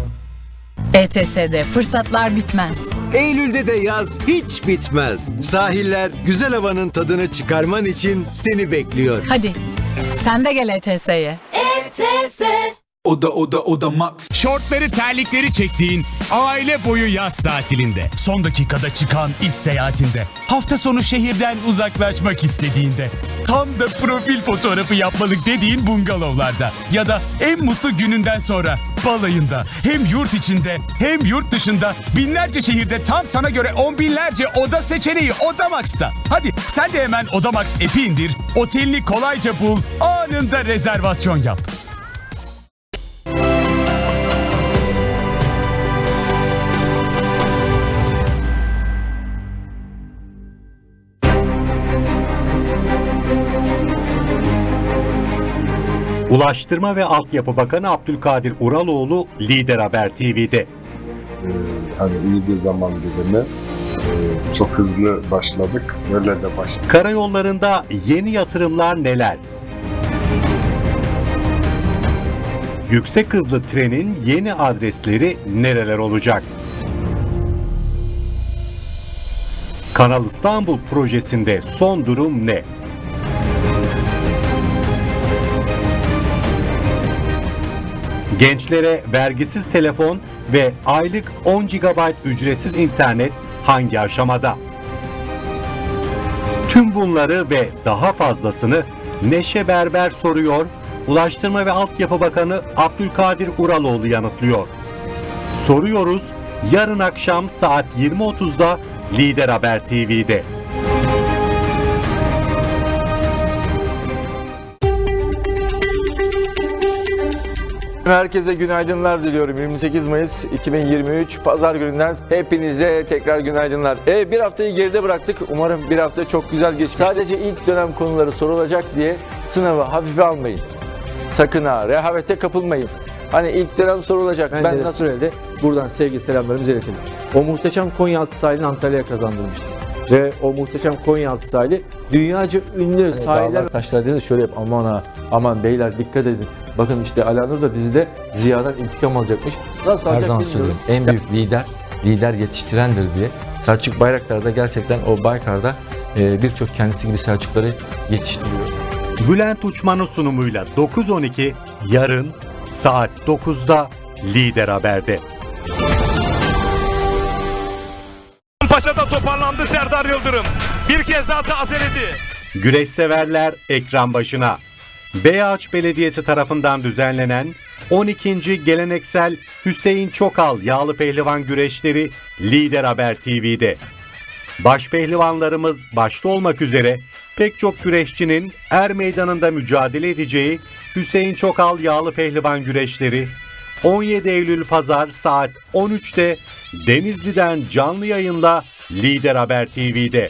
E T S'de fırsatlar bitmez. Eylül'de de yaz hiç bitmez. Sahiller güzel havanın tadını çıkarman için seni bekliyor. Hadi sen de gel E T S'ye. E T S. Oda oda oda max. Şortları terlikleri çektiğin aile boyu yaz tatilinde, son dakikada çıkan iş seyahatinde, hafta sonu şehirden uzaklaşmak istediğinde, tam da profil fotoğrafı yapmalık dediğin bungalovlarda ya da en mutlu gününden sonra balayında, hem yurt içinde hem yurt dışında binlerce şehirde tam sana göre on binlerce oda seçeneği Odamax'ta. Hadi sen de hemen Odamax app'i indir, otelini kolayca bul, anında rezervasyon yap. Ulaştırma ve Altyapı Bakanı Abdülkadir Uraloğlu Lider Haber T V'de. Ee, hani iyi bir zaman dilimi, e, çok hızlı başladık, öyle de başladık. Karayollarında yeni yatırımlar neler? Yüksek hızlı trenin yeni adresleri nereler olacak? Kanal İstanbul projesinde son durum ne? Gençlere vergisiz telefon ve aylık on gigabayt ücretsiz internet hangi aşamada? Tüm bunları ve daha fazlasını Neşe Berber soruyor, Ulaştırma ve Altyapı Bakanı Abdülkadir Uraloğlu yanıtlıyor. Soruyoruz, yarın akşam saat yirmi otuzda Lider Haber T V'de. Herkese günaydınlar diliyorum. yirmi sekiz Mayıs iki bin yirmi üç Pazar gününden hepinize tekrar günaydınlar. E, bir haftayı geride bıraktık. Umarım bir hafta çok güzel geçmiş. Sadece ilk dönem konuları sorulacak diye sınavı hafife almayın. Sakın ha, rehavete kapılmayın. Hani ilk dönem sorulacak. Ben, ben nasıl öyle? Buradan sevgi selamlarımızı iletelim. O muhteşem Konyaaltı sahilini Antalya'ya kazandırmıştı. Ve o muhteşem Konyaaltı sahili dünyaca ünlü yani sahiller. Taşlar dedi şöyle yap, aman ha, aman beyler dikkat edin. Bakın işte Alanur da dizide Ziya'dan intikam alacakmış. Nasıl alacak bilmiyorum. Söyleyeyim. En büyük lider, lider yetiştirendir diye. Selçuk Bayraktar da gerçekten o Baykar'da birçok kendisi gibi Selçukları yetiştiriyor. Bülent Uçman'ın sunumuyla dokuz on iki yarın saat dokuzda Lider Haber'de. Paşa'da toparlandı Serdar Yıldırım. Bir kez daha tazeledi. Güreş severler ekran başına. Beyağaç Belediyesi tarafından düzenlenen on ikinci geleneksel Hüseyin Çokal Yağlı Pehlivan güreşleri Lider Haber T V'de. Baş pehlivanlarımız başta olmak üzere pek çok güreşçinin er meydanında mücadele edeceği Hüseyin Çokal Yağlı Pehlivan güreşleri on yedi Eylül Pazar saat on üçte Denizli'den canlı yayınla Lider Haber T V'de.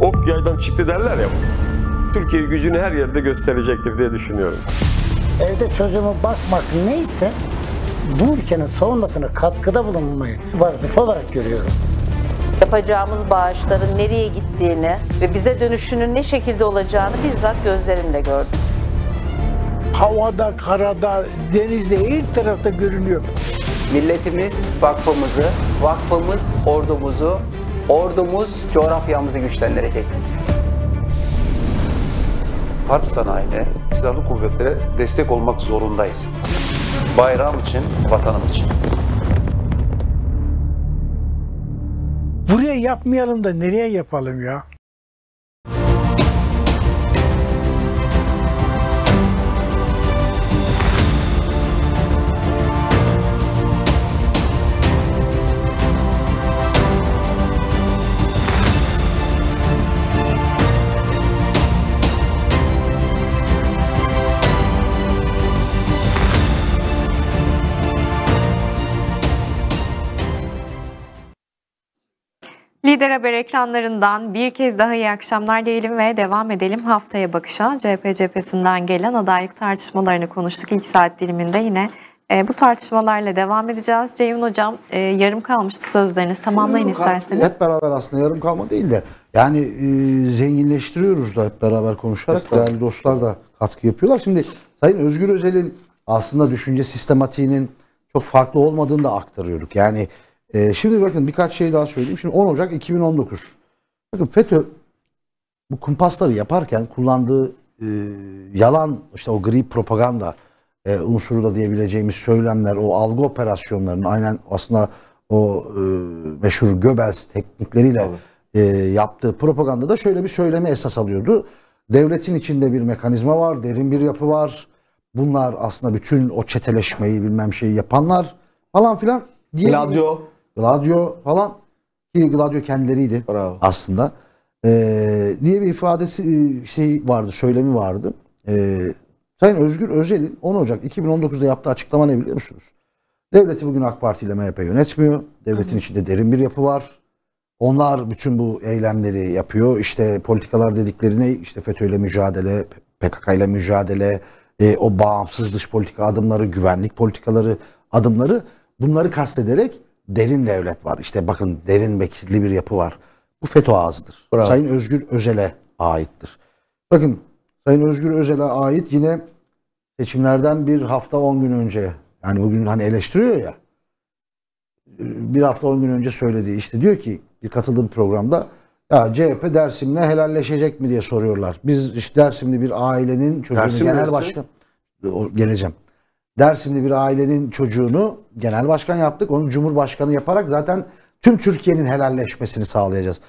Ok yaydan çıktı derler ya. Türkiye gücünü her yerde gösterecektir diye düşünüyorum. Evde çocuğuma bakmak neyse bu ülkenin savunmasına katkıda bulunmayı vazife olarak görüyorum. Yapacağımız bağışların nereye gittiğini ve bize dönüşünün ne şekilde olacağını bizzat gözlerimle gördüm. Havada, karada, denizde, her tarafta görünüyor. Milletimiz vakfımızı, vakfımız ordumuzu, ordumuz coğrafyamızı güçlendirecek. Harp sanayine, silahlı kuvvetlere destek olmak zorundayız. Bayrağım için, vatanım için. Buraya yapmayalım da nereye yapalım ya? Lider Haber ekranlarından bir kez daha iyi akşamlar diyelim ve devam edelim haftaya bakışa. C H P cephesinden gelen adaylık tartışmalarını konuştuk ilk saat diliminde, yine e, bu tartışmalarla devam edeceğiz. Ceyhun Hocam, e, yarım kalmıştı sözleriniz, tamamlayın isterseniz. Hep beraber aslında yarım kalma değil de yani e, zenginleştiriyoruz da hep beraber konuşarak, değerli dostlar da katkı yapıyorlar. Şimdi Sayın Özgür Özel'in aslında düşünce sistematiğinin çok farklı olmadığını da aktarıyorduk yani. Ee, şimdi bakın birkaç şey daha söyleyeyim. Şimdi on Ocak iki bin on dokuz. Bakın FETÖ bu kumpasları yaparken kullandığı e, yalan, işte o gri propaganda e, unsuru da diyebileceğimiz söylemler, o algı operasyonlarının aynen aslında o e, meşhur Göbels teknikleriyle e, yaptığı propaganda da şöyle bir söylemi esas alıyordu. Devletin içinde bir mekanizma var, derin bir yapı var. Bunlar aslında bütün o çeteleşmeyi bilmem şeyi yapanlar falan filan. Gladio. Gladio falan. Gladio kendileriydi. Bravo. Aslında. Ee, diye bir ifadesi şey vardı, söylemi vardı. Ee, Sayın Özgür Özel'in on Ocak iki bin on dokuzda yaptığı açıklama ne biliyor musunuz? Devleti bugün AK Parti ile M H P yönetmiyor. Devletin Hı. içinde derin bir yapı var. Onlar bütün bu eylemleri yapıyor. İşte politikalar dediklerine işte FETÖ ile mücadele, P K K ile mücadele, e, o bağımsız dış politika adımları, güvenlik politikaları adımları. Bunları kastederek derin devlet var. İşte bakın derin ve kirli bir yapı var. Bu FETÖ ağzıdır. Bravo. Sayın Özgür Özel'e aittir. Bakın Sayın Özgür Özel'e ait yine seçimlerden bir hafta on gün önce. Yani bugün hani eleştiriyor ya. Bir hafta on gün önce söylediği işte diyor ki bir katıldığım programda ya C H P Dersim'le helalleşecek mi diye soruyorlar. Biz işte Dersim'li bir ailenin çocuğunun genel başkanı. Geleceğim. Dersimli bir ailenin çocuğunu genel başkan yaptık. Onu cumhurbaşkanı yaparak zaten tüm Türkiye'nin helalleşmesini sağlayacağız.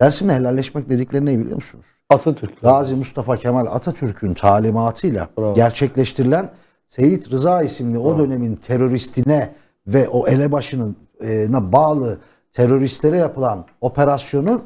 Dersimle helalleşmek dedikleri ne biliyor musunuz? Atatürk. Gazi Mustafa Kemal Atatürk'ün talimatıyla Bravo. gerçekleştirilen Seyit Rıza isimli Bravo. o dönemin teröristine ve o elebaşına bağlı teröristlere yapılan operasyonu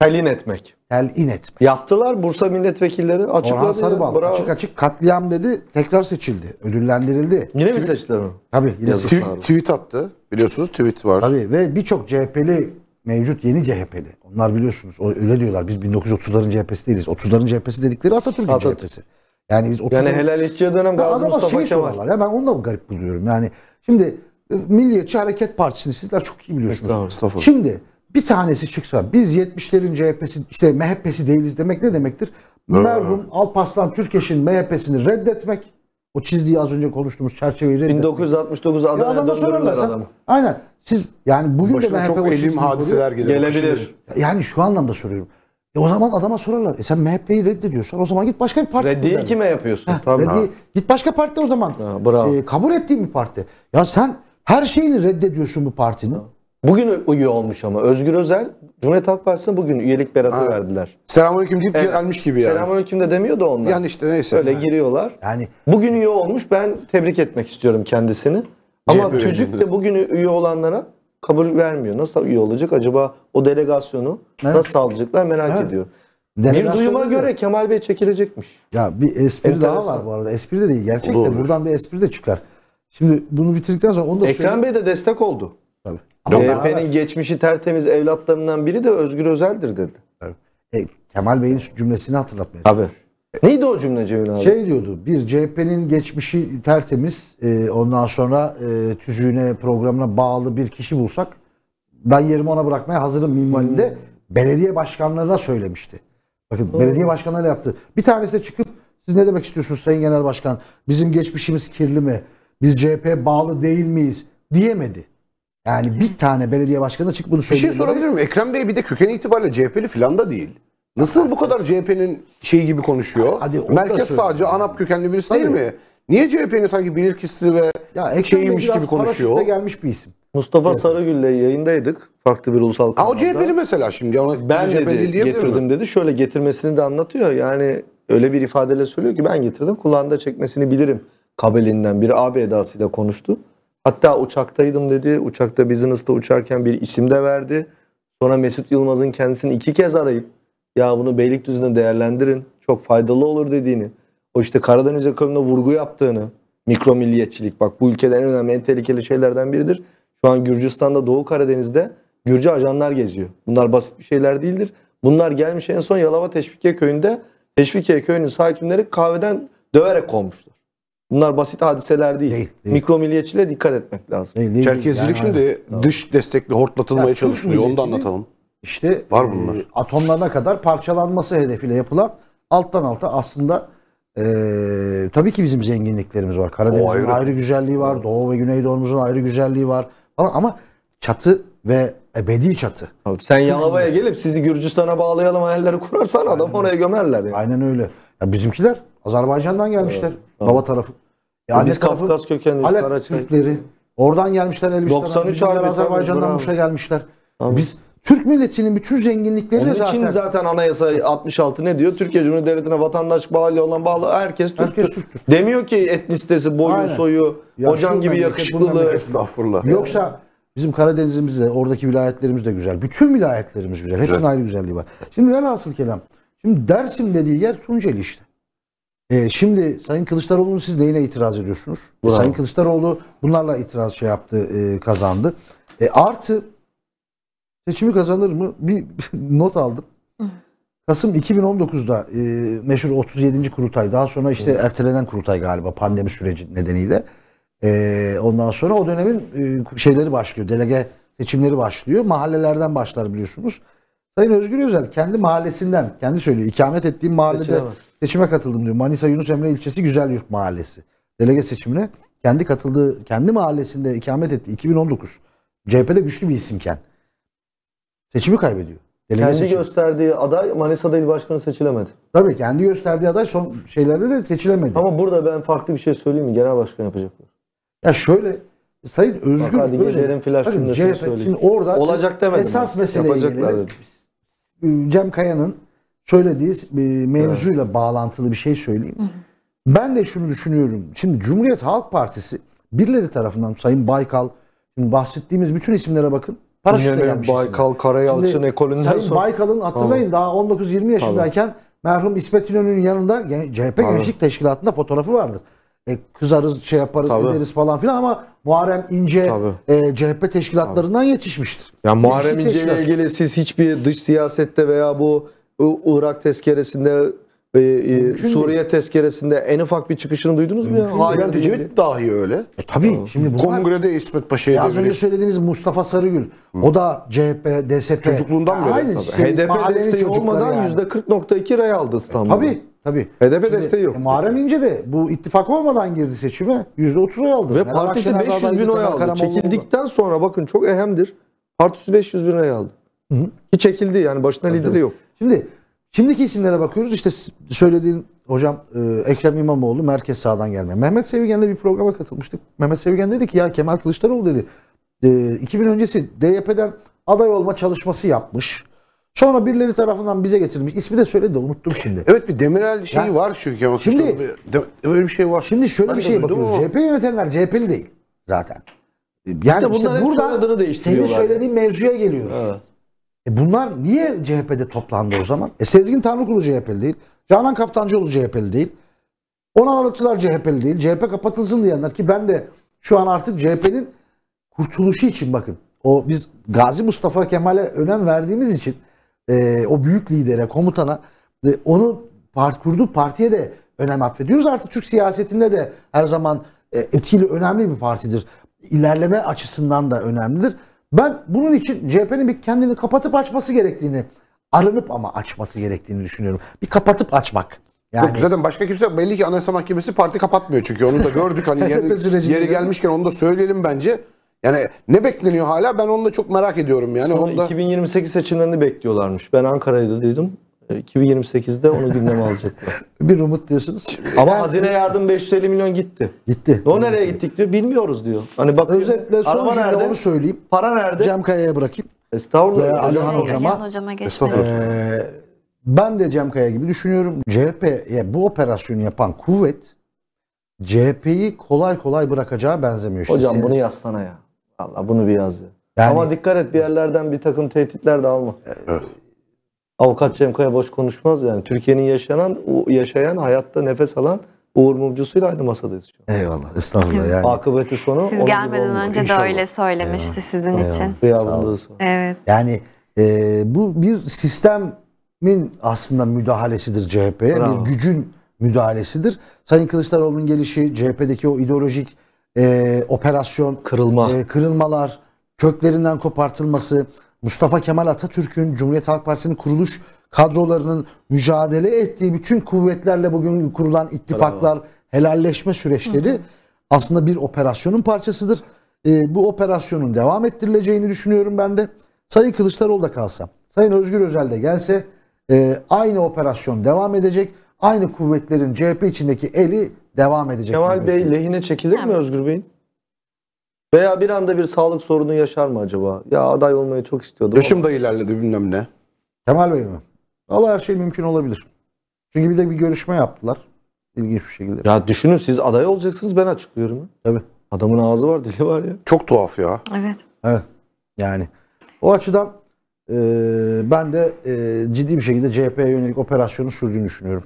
telin etmek. Telin etmek. Yaptılar. Bursa milletvekilleri açıkladı. Orhan Sarıbal açık açık katliam dedi. Tekrar seçildi. Ödüllendirildi. Yine tweet, mi seçtiler onu? Tabii. Yine tweet, tweet attı. Biliyorsunuz tweet var. Tabii ve birçok C H P'li mevcut yeni C H P'li. Onlar biliyorsunuz öyle diyorlar. Biz bin dokuz yüz otuzların C H P'si değiliz. otuzların C H P'si dedikleri Atatürk'ün Atatürk. C H P'si. Yani biz otuzların... Yani helalleşeceği dönem Gazi Mustafa Kemal. Ya ben onu da garip buluyorum. Yani şimdi Milliyetçi Hareket Partisi'ni sizler çok iyi biliyorsunuz. Şimdi bir tanesi çıksa biz yetmişlerin C H P'si işte M H P'si değiliz demek ne demektir? Merhum Alparslan Türkeş'in M H P'sini reddetmek, o çizdiği az önce konuştuğumuz çerçeveyi reddetmek. bin dokuz yüz altmış dokuz Adana'ya döndürürler adamı. Aynen. Siz yani bugün başına de M H P çok elim hadiseler gelebilir. Yani şu anlamda soruyorum. E o zaman adama sorarlar. E sen M H P'yi reddediyorsan o zaman git başka bir parti. Reddiyi kime yapıyorsun? Heh, tamam. Reddiyi, git başka parti o zaman. Ha, bravo. E, kabul ettiğim bir parti. Ya sen her şeyini reddediyorsun bu partinin. Bugün üye olmuş ama. Özgür Özel, Cumhuriyet Halk Partisi'ne bugün üyelik beratı verdiler. Selamünaleyküm deyip evet. gelmiş gibi yani. Selamünaleyküm de demiyor da onlar. Yani işte neyse. Öyle yani. Giriyorlar. Yani bugün üye olmuş. Ben tebrik etmek istiyorum kendisini. Ama TÜZÜK de bugün üye olanlara kabul vermiyor. Nasıl üye olacak? Acaba o delegasyonu evet. nasıl alacaklar merak evet. ediyorum. Delegasyon bir duyuma göre de. Kemal Bey çekilecekmiş. Ya bir espri Enteresan. daha var bu arada. Espri de değil. Gerçekten olur, olur. buradan bir espri de çıkar. Şimdi bunu bitirdikten sonra onu da Ekrem söyleyeyim. Bey de destek oldu. Tabii. C H P'nin geçmişi tertemiz evlatlarından biri de Özgür Özel'dir dedi. E, Kemal Bey'in cümlesini hatırlatmaya çalışıyor. Tabii. Neydi o cümle Cevin abi? Şey diyordu, bir C H P'nin geçmişi tertemiz, e, ondan sonra e, tüzüğüne, programına bağlı bir kişi bulsak ben yerimi ona bırakmaya hazırım minvalinde hmm. belediye başkanlarına söylemişti. Bakın hmm. belediye başkanlarıyla yaptı. Bir tanesi de çıkıp siz ne demek istiyorsunuz Sayın Genel Başkan? Bizim geçmişimiz kirli mi? Biz C H P'ye bağlı değil miyiz? Diyemedi. Yani bir tane belediye başkanı çık bunu söylüyor. Bir şey sorabilir miyim? Ekrem Bey bir de kökeni itibariyle C H P'li falan da değil. Nasıl bu kadar C H P'nin şeyi gibi konuşuyor? Hadi, merkez sadece ANAP kökenli birisi Tabii. değil mi? Niye C H P'nin sanki bilirkişisi ve ya, şeymiş gibi konuşuyor? Paraşütle gelmiş bir isim. Mustafa evet. Sarıgül'le yayındaydık. Farklı bir ulusal kanalda. O C H P'li mesela şimdi. Ona ben dedi, getirdim dedi. Şöyle getirmesini de anlatıyor. Yani öyle bir ifadeyle söylüyor ki ben getirdim. Kulağında çekmesini bilirim. Kabelinden biri A B edasıyla konuştu. Hatta uçaktaydım dedi. Uçakta business'ta uçarken bir isim de verdi. Sonra Mesut Yılmaz'ın kendisini iki kez arayıp ya bunu Beylikdüzü'ne değerlendirin. Çok faydalı olur dediğini. O işte Karadeniz ekonomine vurgu yaptığını. Mikro milliyetçilik bak bu ülkede en önemli en tehlikeli şeylerden biridir. Şu an Gürcistan'da Doğu Karadeniz'de Gürcü ajanlar geziyor. Bunlar basit bir şeyler değildir. Bunlar gelmiş en son Yalova Teşvikiye Köyü'nde Teşvikiye Köyü'nün sakinleri kahveden döverek konmuşlar. Bunlar basit hadiseler değil. değil, değil. Mikro milliyetçiliğe dikkat etmek lazım. Değil, değil, Çerkezcilik yani, şimdi yani. dış destekli hortlatılmaya yani, çalışılıyor. Onu da anlatalım. İşte var bunlar. E, atomlarına kadar parçalanması hedefiyle yapılan alttan alta aslında e, tabii ki bizim zenginliklerimiz var. Karadeniz'in ayrı. ayrı güzelliği var. Doğu ve Güneydoğu'muzun ayrı güzelliği var. Ama çatı ve ebedi çatı. Abi, sen Yalova'ya gelip sizi Gürcistan'a bağlayalım hayalleri kurarsan Aynen adam oraya öyle. gömerler. Yani. Aynen öyle. Ya bizimkiler Azerbaycan'dan gelmişler. Evet, tamam. Baba tarafı. Yani biz tarafı, Kafkas kökenliyiz. Alep Türkleri. Oradan gelmişler Elbistan'a. Azerbaycan'dan Muş'a gelmişler. Tamam. Biz Türk milletinin bütün zenginlikleri zaten. Onun için zaten anayasa altmış altı ne diyor? Türkiye Cumhuriyeti Devleti'ne vatandaş bağlı olan bağlı herkes Türk. Herkes Türktür. Demiyor ki etnisitesi, boyu, Aynen. soyu, ya hocam gibi yakışıklılığı. Estağfurullah. Yoksa bizim Karadeniz'imiz de, oradaki vilayetlerimiz de güzel. Bütün vilayetlerimiz güzel. Hepsinin ayrı güzelliği var. Şimdi velhasıl kelam. Şimdi Dersim dediği yer Tunceli işte. Ee, şimdi Sayın Kılıçdaroğlu'nun siz neyine itiraz ediyorsunuz? Bravo. Sayın Kılıçdaroğlu bunlarla itiraz şey yaptı, e, kazandı. E, artı seçimi kazanır mı? Bir not aldım. Kasım iki bin on dokuz'da e, meşhur otuz yedinci kurultay, daha sonra işte evet. ertelenen kurultay galiba pandemi süreci nedeniyle. E, ondan sonra o dönemin e, şeyleri başlıyor, delege seçimleri başlıyor. Mahallelerden başlar biliyorsunuz. Sayın Özgür Özel kendi mahallesinden, kendi söylüyor, ikamet ettiğim mahallede Seçime, seçime katıldım diyor. Manisa Yunus Emre ilçesi Güzelyurt Mahallesi. Delege seçimine kendi katıldığı, kendi mahallesinde ikamet etti. iki bin on dokuz. C H P'de güçlü bir isimken seçimi kaybediyor. Delege kendi seçim. gösterdiği aday Manisa'da il başkanı seçilemedi. Tabii kendi gösterdiği aday son şeylerde de seçilemedi. Ama burada ben farklı bir şey söyleyeyim mi? Genel başkan yapacaklar. Ya şöyle Sayın Özgür Özel'in C H P'nin orada olacak demedim. Esas meseleye gelelim. Cem Kaya'nın söylediği mevzuyla evet. bağlantılı bir şey söyleyeyim. Ben de şunu düşünüyorum. Şimdi Cumhuriyet Halk Partisi birileri tarafından Sayın Baykal, şimdi bahsettiğimiz bütün isimlere bakın. Yine Baykal, Karayalçın ekolünden Sayın sonra. Baykal'ın hatırlayın daha on dokuz yirmi yaşındayken merhum İsmet İnönü'nün yanında C H P Gençlik Teşkilatı'nda fotoğrafı vardır. E, kızarız, şey yaparız, tabii. ederiz falan filan ama Muharrem İnce e, C H P teşkilatlarından tabii. yetişmiştir. Yani Muharrem İnce ile ilgili siz hiçbir dış siyasette veya bu Irak tezkeresinde, e, e, Suriye tezkeresinde en ufak bir çıkışını duydunuz mu ya? Hayır, Ecevit dahi öyle. E, tabii. Şimdi bunlar, kongrede İsmet Paşa'ya Az önce söylediğiniz Mustafa Sarıgül. Hı. O da C H P, D S P. Çocukluğundan beri. Aynı şey, H D P desteği olmadan yani. yüzde kırk nokta iki ray aldı İstanbul'da. Tabii. Tabii. H D P desteği yok. E, Muharrem İnce de bu ittifak olmadan girdi seçime. yüzde otuz oy aldı. Ve Meral partisi Akşener beş yüz bin oy aldı. Çekildikten sonra bakın çok ehemdir. Partisi beş yüz bin oy aldı. Hı -hı. Ki çekildi yani başına lideri evet. yok. Şimdi şimdiki isimlere bakıyoruz. İşte söylediğin hocam Ekrem İmamoğlu merkez sağdan gelme. Mehmet Sevigen'de bir programa katılmıştık. Mehmet Sevigen dedi ki ya Kemal Kılıçdaroğlu dedi. E, iki bin öncesi D Y P'den aday olma çalışması yapmış. Sonra birileri tarafından bize getirilmiş. İsmi de söyledi de unuttum şimdi. Evet bir Demirel şeyi yani, var çünkü. Ama şimdi bir, öyle bir şey var. Şimdi şöyle ben bir şey bakıyoruz. Ama. C H P yönetenler C H P'li değil zaten. Yani işte işte burada adını senin söylediğin yani. mevzuya geliyoruz. Evet. E bunlar niye C H P'de toplandı o zaman? E Sezgin Tanrıkulu C H P'li değil. Canan Kaftancıoğlu C H P'li değil. Onan Arıkçılar C H P'li değil. C H P kapatılsın diyenler ki ben de şu an artık C H P'nin kurtuluşu için bakın. O biz Gazi Mustafa Kemal'e önem verdiğimiz için Ee, o büyük lidere, komutana e, onun part, kurduğu partiye de önem atfediyoruz. Artık Türk siyasetinde de her zaman e, etkili önemli bir partidir. İlerleme açısından da önemlidir. Ben bunun için C H P'nin bir kendini kapatıp açması gerektiğini, arınıp ama açması gerektiğini düşünüyorum. Bir kapatıp açmak. Yani... Yok, zaten başka kimse belli ki Anayasa Mahkemesi parti kapatmıyor çünkü onu da gördük. Hani yeri, yeri gelmişken onu da söyleyelim bence. Yani ne bekleniyor hala? Ben onu da çok merak ediyorum. Yani onda... iki bin yirmi sekiz seçimlerini bekliyorlarmış. Ben Ankara'da dedim. iki bin yirmi sekiz'de onu gündeme alacaklar. Bir umut diyorsunuz. Ama yani... hazine yardım beş yüz elli milyon gitti. Gitti. O nereye evet. gittik diyor. Bilmiyoruz diyor. Hani bak özetle sonucu onu söyleyeyim. Para nerede? Cem Kaya'ya bırakayım. Estağfurullah. Alihan hocama. hocama Estağfurullah. Ee, ben de Cem Kaya gibi düşünüyorum. C H P'ye bu operasyonu yapan kuvvet C H P'yi kolay kolay bırakacağı benzemiyor. İşte hocam senin... bunu yazsana ya. Allah bunu bir yaz ya. Yani, ama dikkat et bir yerlerden bir takım tehditler de alma. Evet. Avukat Cem Kaya boş konuşmaz yani. Türkiye'nin yaşanan, yaşayan, hayatta nefes alan Uğur Mumcusu'yla aynı masadayız. Eyvallah. Estağfurullah yani. Akıbeti sonu. Siz gelmeden önce İnşallah. de öyle söylemişti Eyvallah. sizin Eyvallah. için. Eyvallah. Evet. Yani e, bu bir sistemin aslında müdahalesidir C H P'ye. Bir gücün müdahalesidir. Sayın Kılıçdaroğlu'nun gelişi, C H P'deki o ideolojik E, operasyon, kırılma, e, kırılmalar, köklerinden kopartılması, Mustafa Kemal Atatürk'ün, Cumhuriyet Halk Partisi'nin kuruluş kadrolarının mücadele ettiği bütün kuvvetlerle bugün kurulan ittifaklar, Bravo. helalleşme süreçleri hı hı. aslında bir operasyonun parçasıdır. E, bu operasyonun devam ettirileceğini düşünüyorum ben de. Sayın Kılıçdaroğlu da kalsa, Sayın Özgür Özel de gelse e, aynı operasyon devam edecek. Aynı kuvvetlerin C H P içindeki eli devam edecek. Kemal Bey lehine çekilir mi Özgür Bey'in? Veya bir anda bir sağlık sorunu yaşar mı acaba? Ya aday olmayı çok istiyordum. Yaşım da ilerledi bilmem ne. Kemal Bey mi? Vallahi her şey mümkün olabilir. Çünkü bir de bir görüşme yaptılar. İlginç bir şekilde. Ya düşünün siz aday olacaksınız ben açıklıyorum. Tabii. Adamın ağzı var dili var ya. Çok tuhaf ya. Evet. Evet. Yani o açıdan e, ben de e, ciddi bir şekilde C H P'ye yönelik operasyonu sürdüğünü düşünüyorum.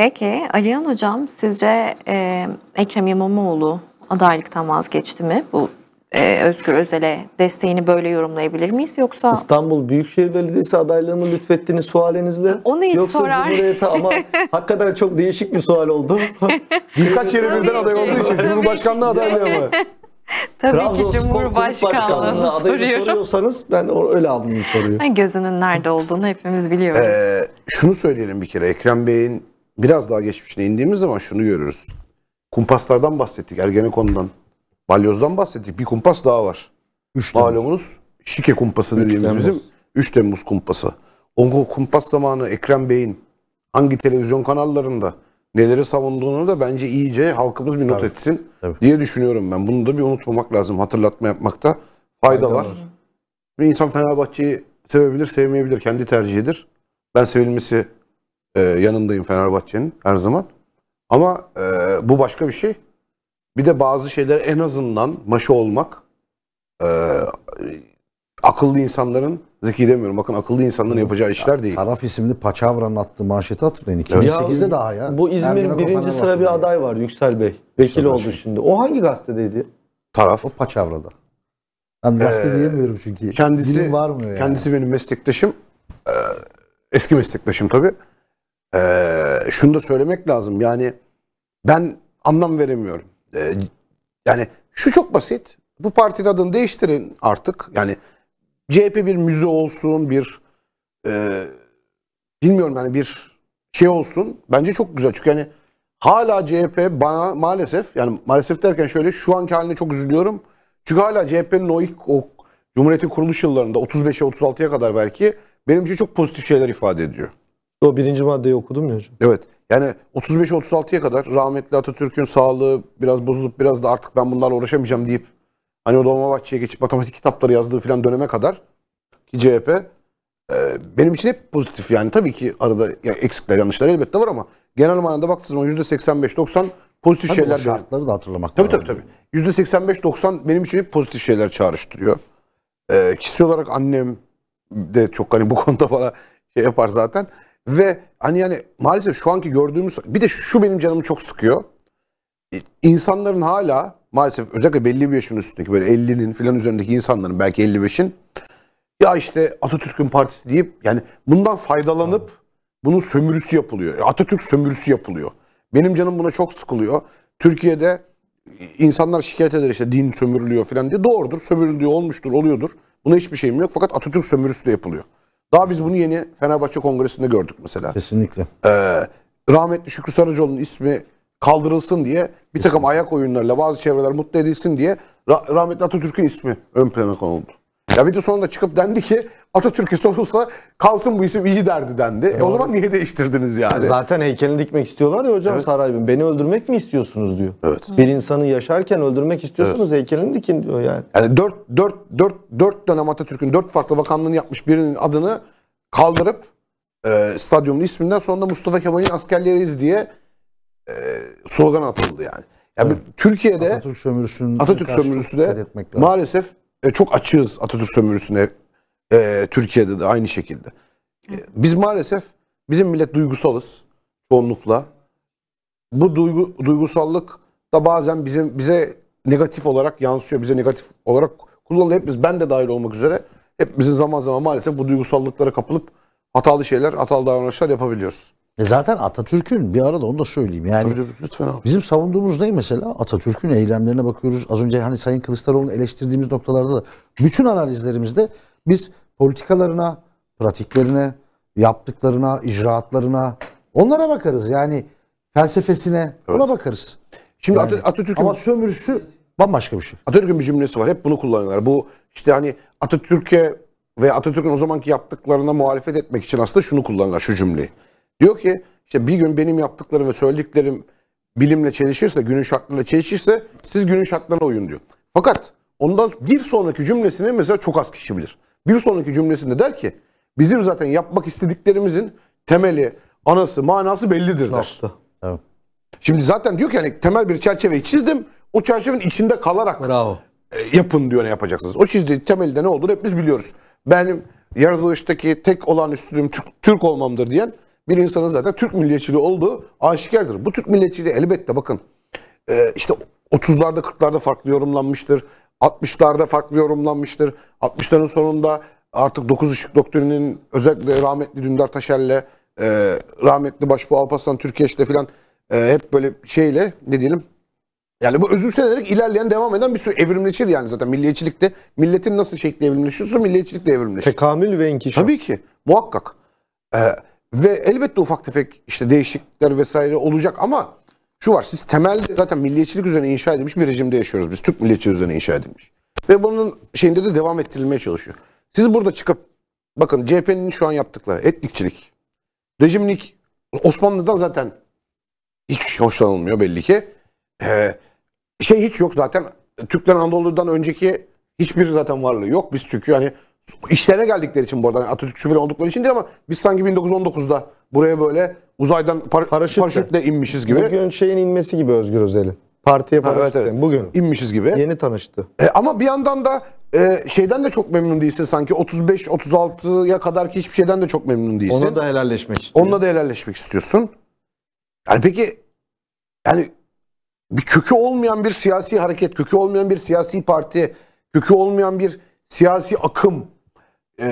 Peki Alihan Hocam sizce e, Ekrem İmamoğlu adaylıktan vazgeçti mi? Bu e, Özgür Özel'e desteğini böyle yorumlayabilir miyiz yoksa? İstanbul Büyükşehir Belediyesi adaylığını lütfettiğiniz sualinizle Onu hiç yoksa sorar. Cumhuriyet'e ama hakikaten çok değişik bir sual oldu. Birkaç yeri birden aday olduğu için Cumhurbaşkanlığı adaylığı mı? Tabii ki Cumhurbaşkanlığını adayını soruyorsanız ben öyle aldım soruyu. Gözünün nerede olduğunu hepimiz biliyoruz. Ee, şunu söyleyelim bir kere Ekrem Bey'in biraz daha geçmişine indiğimiz zaman şunu görüyoruz. Kumpaslardan bahsettik. Ergenekon'dan, Balyoz'dan bahsettik. Bir kumpas daha var. Üç Malumunuz Şike kumpası dediğimiz bizim. üç Temmuz kumpası. O kumpas zamanı Ekrem Bey'in hangi televizyon kanallarında neleri savunduğunu da bence iyice halkımız bir not evet, etsin evet. diye düşünüyorum ben. Bunu da bir unutmamak lazım. Hatırlatma yapmakta fayda, fayda var. var. Bir insan Fenerbahçe'yi sevebilir, sevmeyebilir. Kendi tercihidir. Ben sevilmesi e, yanındayım Fenerbahçe'nin her zaman. Ama e, bu başka bir şey. Bir de bazı şeyler en azından maşı olmak, e, akıllı insanların, zeki demiyorum, bakın akıllı insanların yapacağı işler değil. Taraf isimli Paçavra'nın attığı manşeti hatırlayın. iki bin sekizde ya, daha ya. Bu İzmir'in birinci sıra bir aday var Yüksel Bey. Vekil oldu şey. şimdi. O hangi gazetedeydi? Taraf. O Paçavra'da. Ben gazete ee, diyemiyorum çünkü. Kendisi, var mı yani? Kendisi benim meslektaşım. Ee, eski meslektaşım tabii. Ee, şunu da söylemek lazım. Yani ben anlam veremiyorum. Ee, yani şu çok basit. Bu partinin adını değiştirin artık. Yani C H P bir müze olsun, bir e, bilmiyorum yani bir şey olsun. Bence çok güzel. Çünkü yani hala C H P bana maalesef, yani maalesef derken şöyle, şu anki haline çok üzülüyorum. Çünkü hala C H P'nin o ilk o Cumhuriyet'in kuruluş yıllarında otuz beşe otuz altıya kadar belki benim için çok pozitif şeyler ifade ediyor. O birinci maddeyi okudum ya hocam. Evet. Yani otuz beşe otuz altıya kadar rahmetli Atatürk'ün sağlığı biraz bozulup biraz da artık ben bunlarla uğraşamayacağım deyip hani o Dolmabahçe'ye geçip matematik kitapları yazdığı filan döneme kadar ki C H P e, benim için hep pozitif yani. Tabii ki arada yani eksikler, yanlışlar elbette var ama genel manada baktığınız zaman yüzde seksen beş doksan pozitif tabii şeyler. Şartları da hatırlamak tabii, lazım. Tabii tabii. yüzde seksen beş doksan benim için hep pozitif şeyler çağrıştırıyor. E, kişisel olarak annem de çok hani bu konuda bana şey yapar zaten. Ve hani yani maalesef şu anki gördüğümüz, bir de şu benim canımı çok sıkıyor. İnsanların hala maalesef özellikle belli bir yaşın üstündeki böyle ellinin filan üzerindeki insanların belki elli beşin ya işte Atatürk'ün partisi deyip yani bundan faydalanıp bunun sömürüsü yapılıyor. Atatürk sömürüsü yapılıyor. Benim canım buna çok sıkılıyor. Türkiye'de insanlar şikayet eder işte din sömürülüyor filan diye. Doğrudur, sömürülüyor olmuştur, oluyordur. Buna hiçbir şeyim yok fakat Atatürk sömürüsü de yapılıyor. Daha biz bunu yeni Fenerbahçe Kongresi'nde gördük mesela. Kesinlikle. Ee, rahmetli Şükrü Saracoğlu'nun ismi kaldırılsın diye bir Kesinlikle. takım ayak oyunlarla bazı çevreler mutlu edilsin diye rah rahmetli Atatürk'ün ismi ön plana konuldu. Ya bir de sonunda çıkıp dendi ki Atatürk'e sorulsa kalsın bu isim iyi derdi dendi. E o zaman niye değiştirdiniz yani? Zaten heykelini dikmek istiyorlar ya hocam evet. Saray'ın. Beni öldürmek mi istiyorsunuz diyor. Evet. Bir insanı yaşarken öldürmek istiyorsunuz evet. heykelini dikin diyor yani. Yani dört, dört, dört, dört dönem Atatürk'ün dört farklı bakanlığını yapmış birinin adını kaldırıp e, stadyumun isminden sonra Mustafa Kemal'in askerleriyiz diye e, slogan atıldı yani. yani evet. Türkiye'de Atatürk sömürüsünü Atatürk sömürüsü de maalesef E, çok açığız Atatürk sömürüsüne e, Türkiye'de de aynı şekilde. E, biz maalesef bizim millet duygusalız çoğunlukla. Bu duygu, duygusallık da bazen bizim bize negatif olarak yansıyor. Bize negatif olarak kullanılıyor. Hepimiz, ben de dahil olmak üzere hepimizin zaman zaman maalesef bu duygusallıklara kapılıp hatalı şeyler, hatalı davranışlar yapabiliyoruz. E zaten Atatürk'ün bir arada onu da söyleyeyim yani tabii, lütfen abi. Bizim savunduğumuz ne mesela? Atatürk'ün eylemlerine bakıyoruz. Az önce hani Sayın Kılıçdaroğlu'nu eleştirdiğimiz noktalarda da bütün analizlerimizde biz politikalarına, pratiklerine, yaptıklarına, icraatlarına onlara bakarız. Yani felsefesine evet. ona bakarız. Şimdi yani, Atatürk'ün ama sömürüsü bambaşka bir şey. Atatürk'ün bir cümlesi var. Hep bunu kullanıyorlar. Bu işte hani Atatürk'e ve Atatürk'ün o zamanki yaptıklarına muhalefet etmek için aslında şunu kullanıyorlar, şu cümleyi. Diyor ki işte bir gün benim yaptıklarım ve söylediklerim bilimle çelişirse, günün şartlarıyla çelişirse siz günün şartlarına uyun diyor. Fakat ondan bir sonraki cümlesini mesela çok az kişi bilir. Bir sonraki cümlesinde der ki bizim zaten yapmak istediklerimizin temeli, anası, manası bellidir der. Evet. Şimdi zaten diyor ki yani temel bir çerçeveyi çizdim. O çerçevenin içinde kalarak Bravo. yapın diyor ne yapacaksınız. O çizdiği temelde ne olduğunu hep biz biliyoruz. Benim yaratılıştaki tek olağanüstülüğüm Türk, Türk olmamdır diyen bir insanın zaten Türk milliyetçiliği olduğu aşikardır. Bu Türk milliyetçiliği elbette bakın işte otuzlarda kırklarda farklı yorumlanmıştır. altmışlarda farklı yorumlanmıştır. altmışların sonunda artık dokuz ışık doktrininin özellikle rahmetli Dündar Taşer'le rahmetli Başbuğ Alparslan Türkeş'le filan hep böyle şeyle ne diyelim yani bu özümsenerek ilerleyen devam eden bir sürü evrimleşir yani zaten milliyetçilikte milletin nasıl şekli evrimleşiyorsa milliyetçilik de evrimleşir. Tekamül ve inkişaf. Tabii ki muhakkak. Eee Ve elbette ufak tefek işte değişiklikler vesaire olacak ama şu var, siz temelde zaten milliyetçilik üzerine inşa edilmiş bir rejimde yaşıyoruz biz. Türk milliyetçiliği üzerine inşa edilmiş. Ve bunun şeyinde de devam ettirilmeye çalışıyor. Siz burada çıkıp Bakın C H P'nin şu an yaptıkları etnikçilik, rejimlik, Osmanlı'dan zaten hiç hoşlanılmıyor belli ki. Ee, şey hiç yok zaten. Türkler Anadolu'dan önceki hiçbir zaten varlığı yok. Biz çünkü hani işlerine geldikleri için bu arada yani Atatürkçü falan oldukları için değil ama biz sanki bin dokuz yüz on dokuzda buraya böyle uzaydan par paraşütle. paraşütle inmişiz gibi. Bugün şeyin inmesi gibi Özgür Özel'in. Partiye paraşütle. Ha, evet, evet. Bugün inmişiz gibi. Yeni tanıştı. E, ama bir yandan da Ee, şeyden de çok memnun değilsin sanki. otuz beş otuz altıya kadarki hiçbir şeyden de çok memnun değilsin. Ona da helalleşmek istiyorsun. Onunla da helalleşmek istiyorsun. Yani peki yani bir kökü olmayan bir siyasi hareket, kökü olmayan bir siyasi parti, kökü olmayan bir siyasi akım. Ee,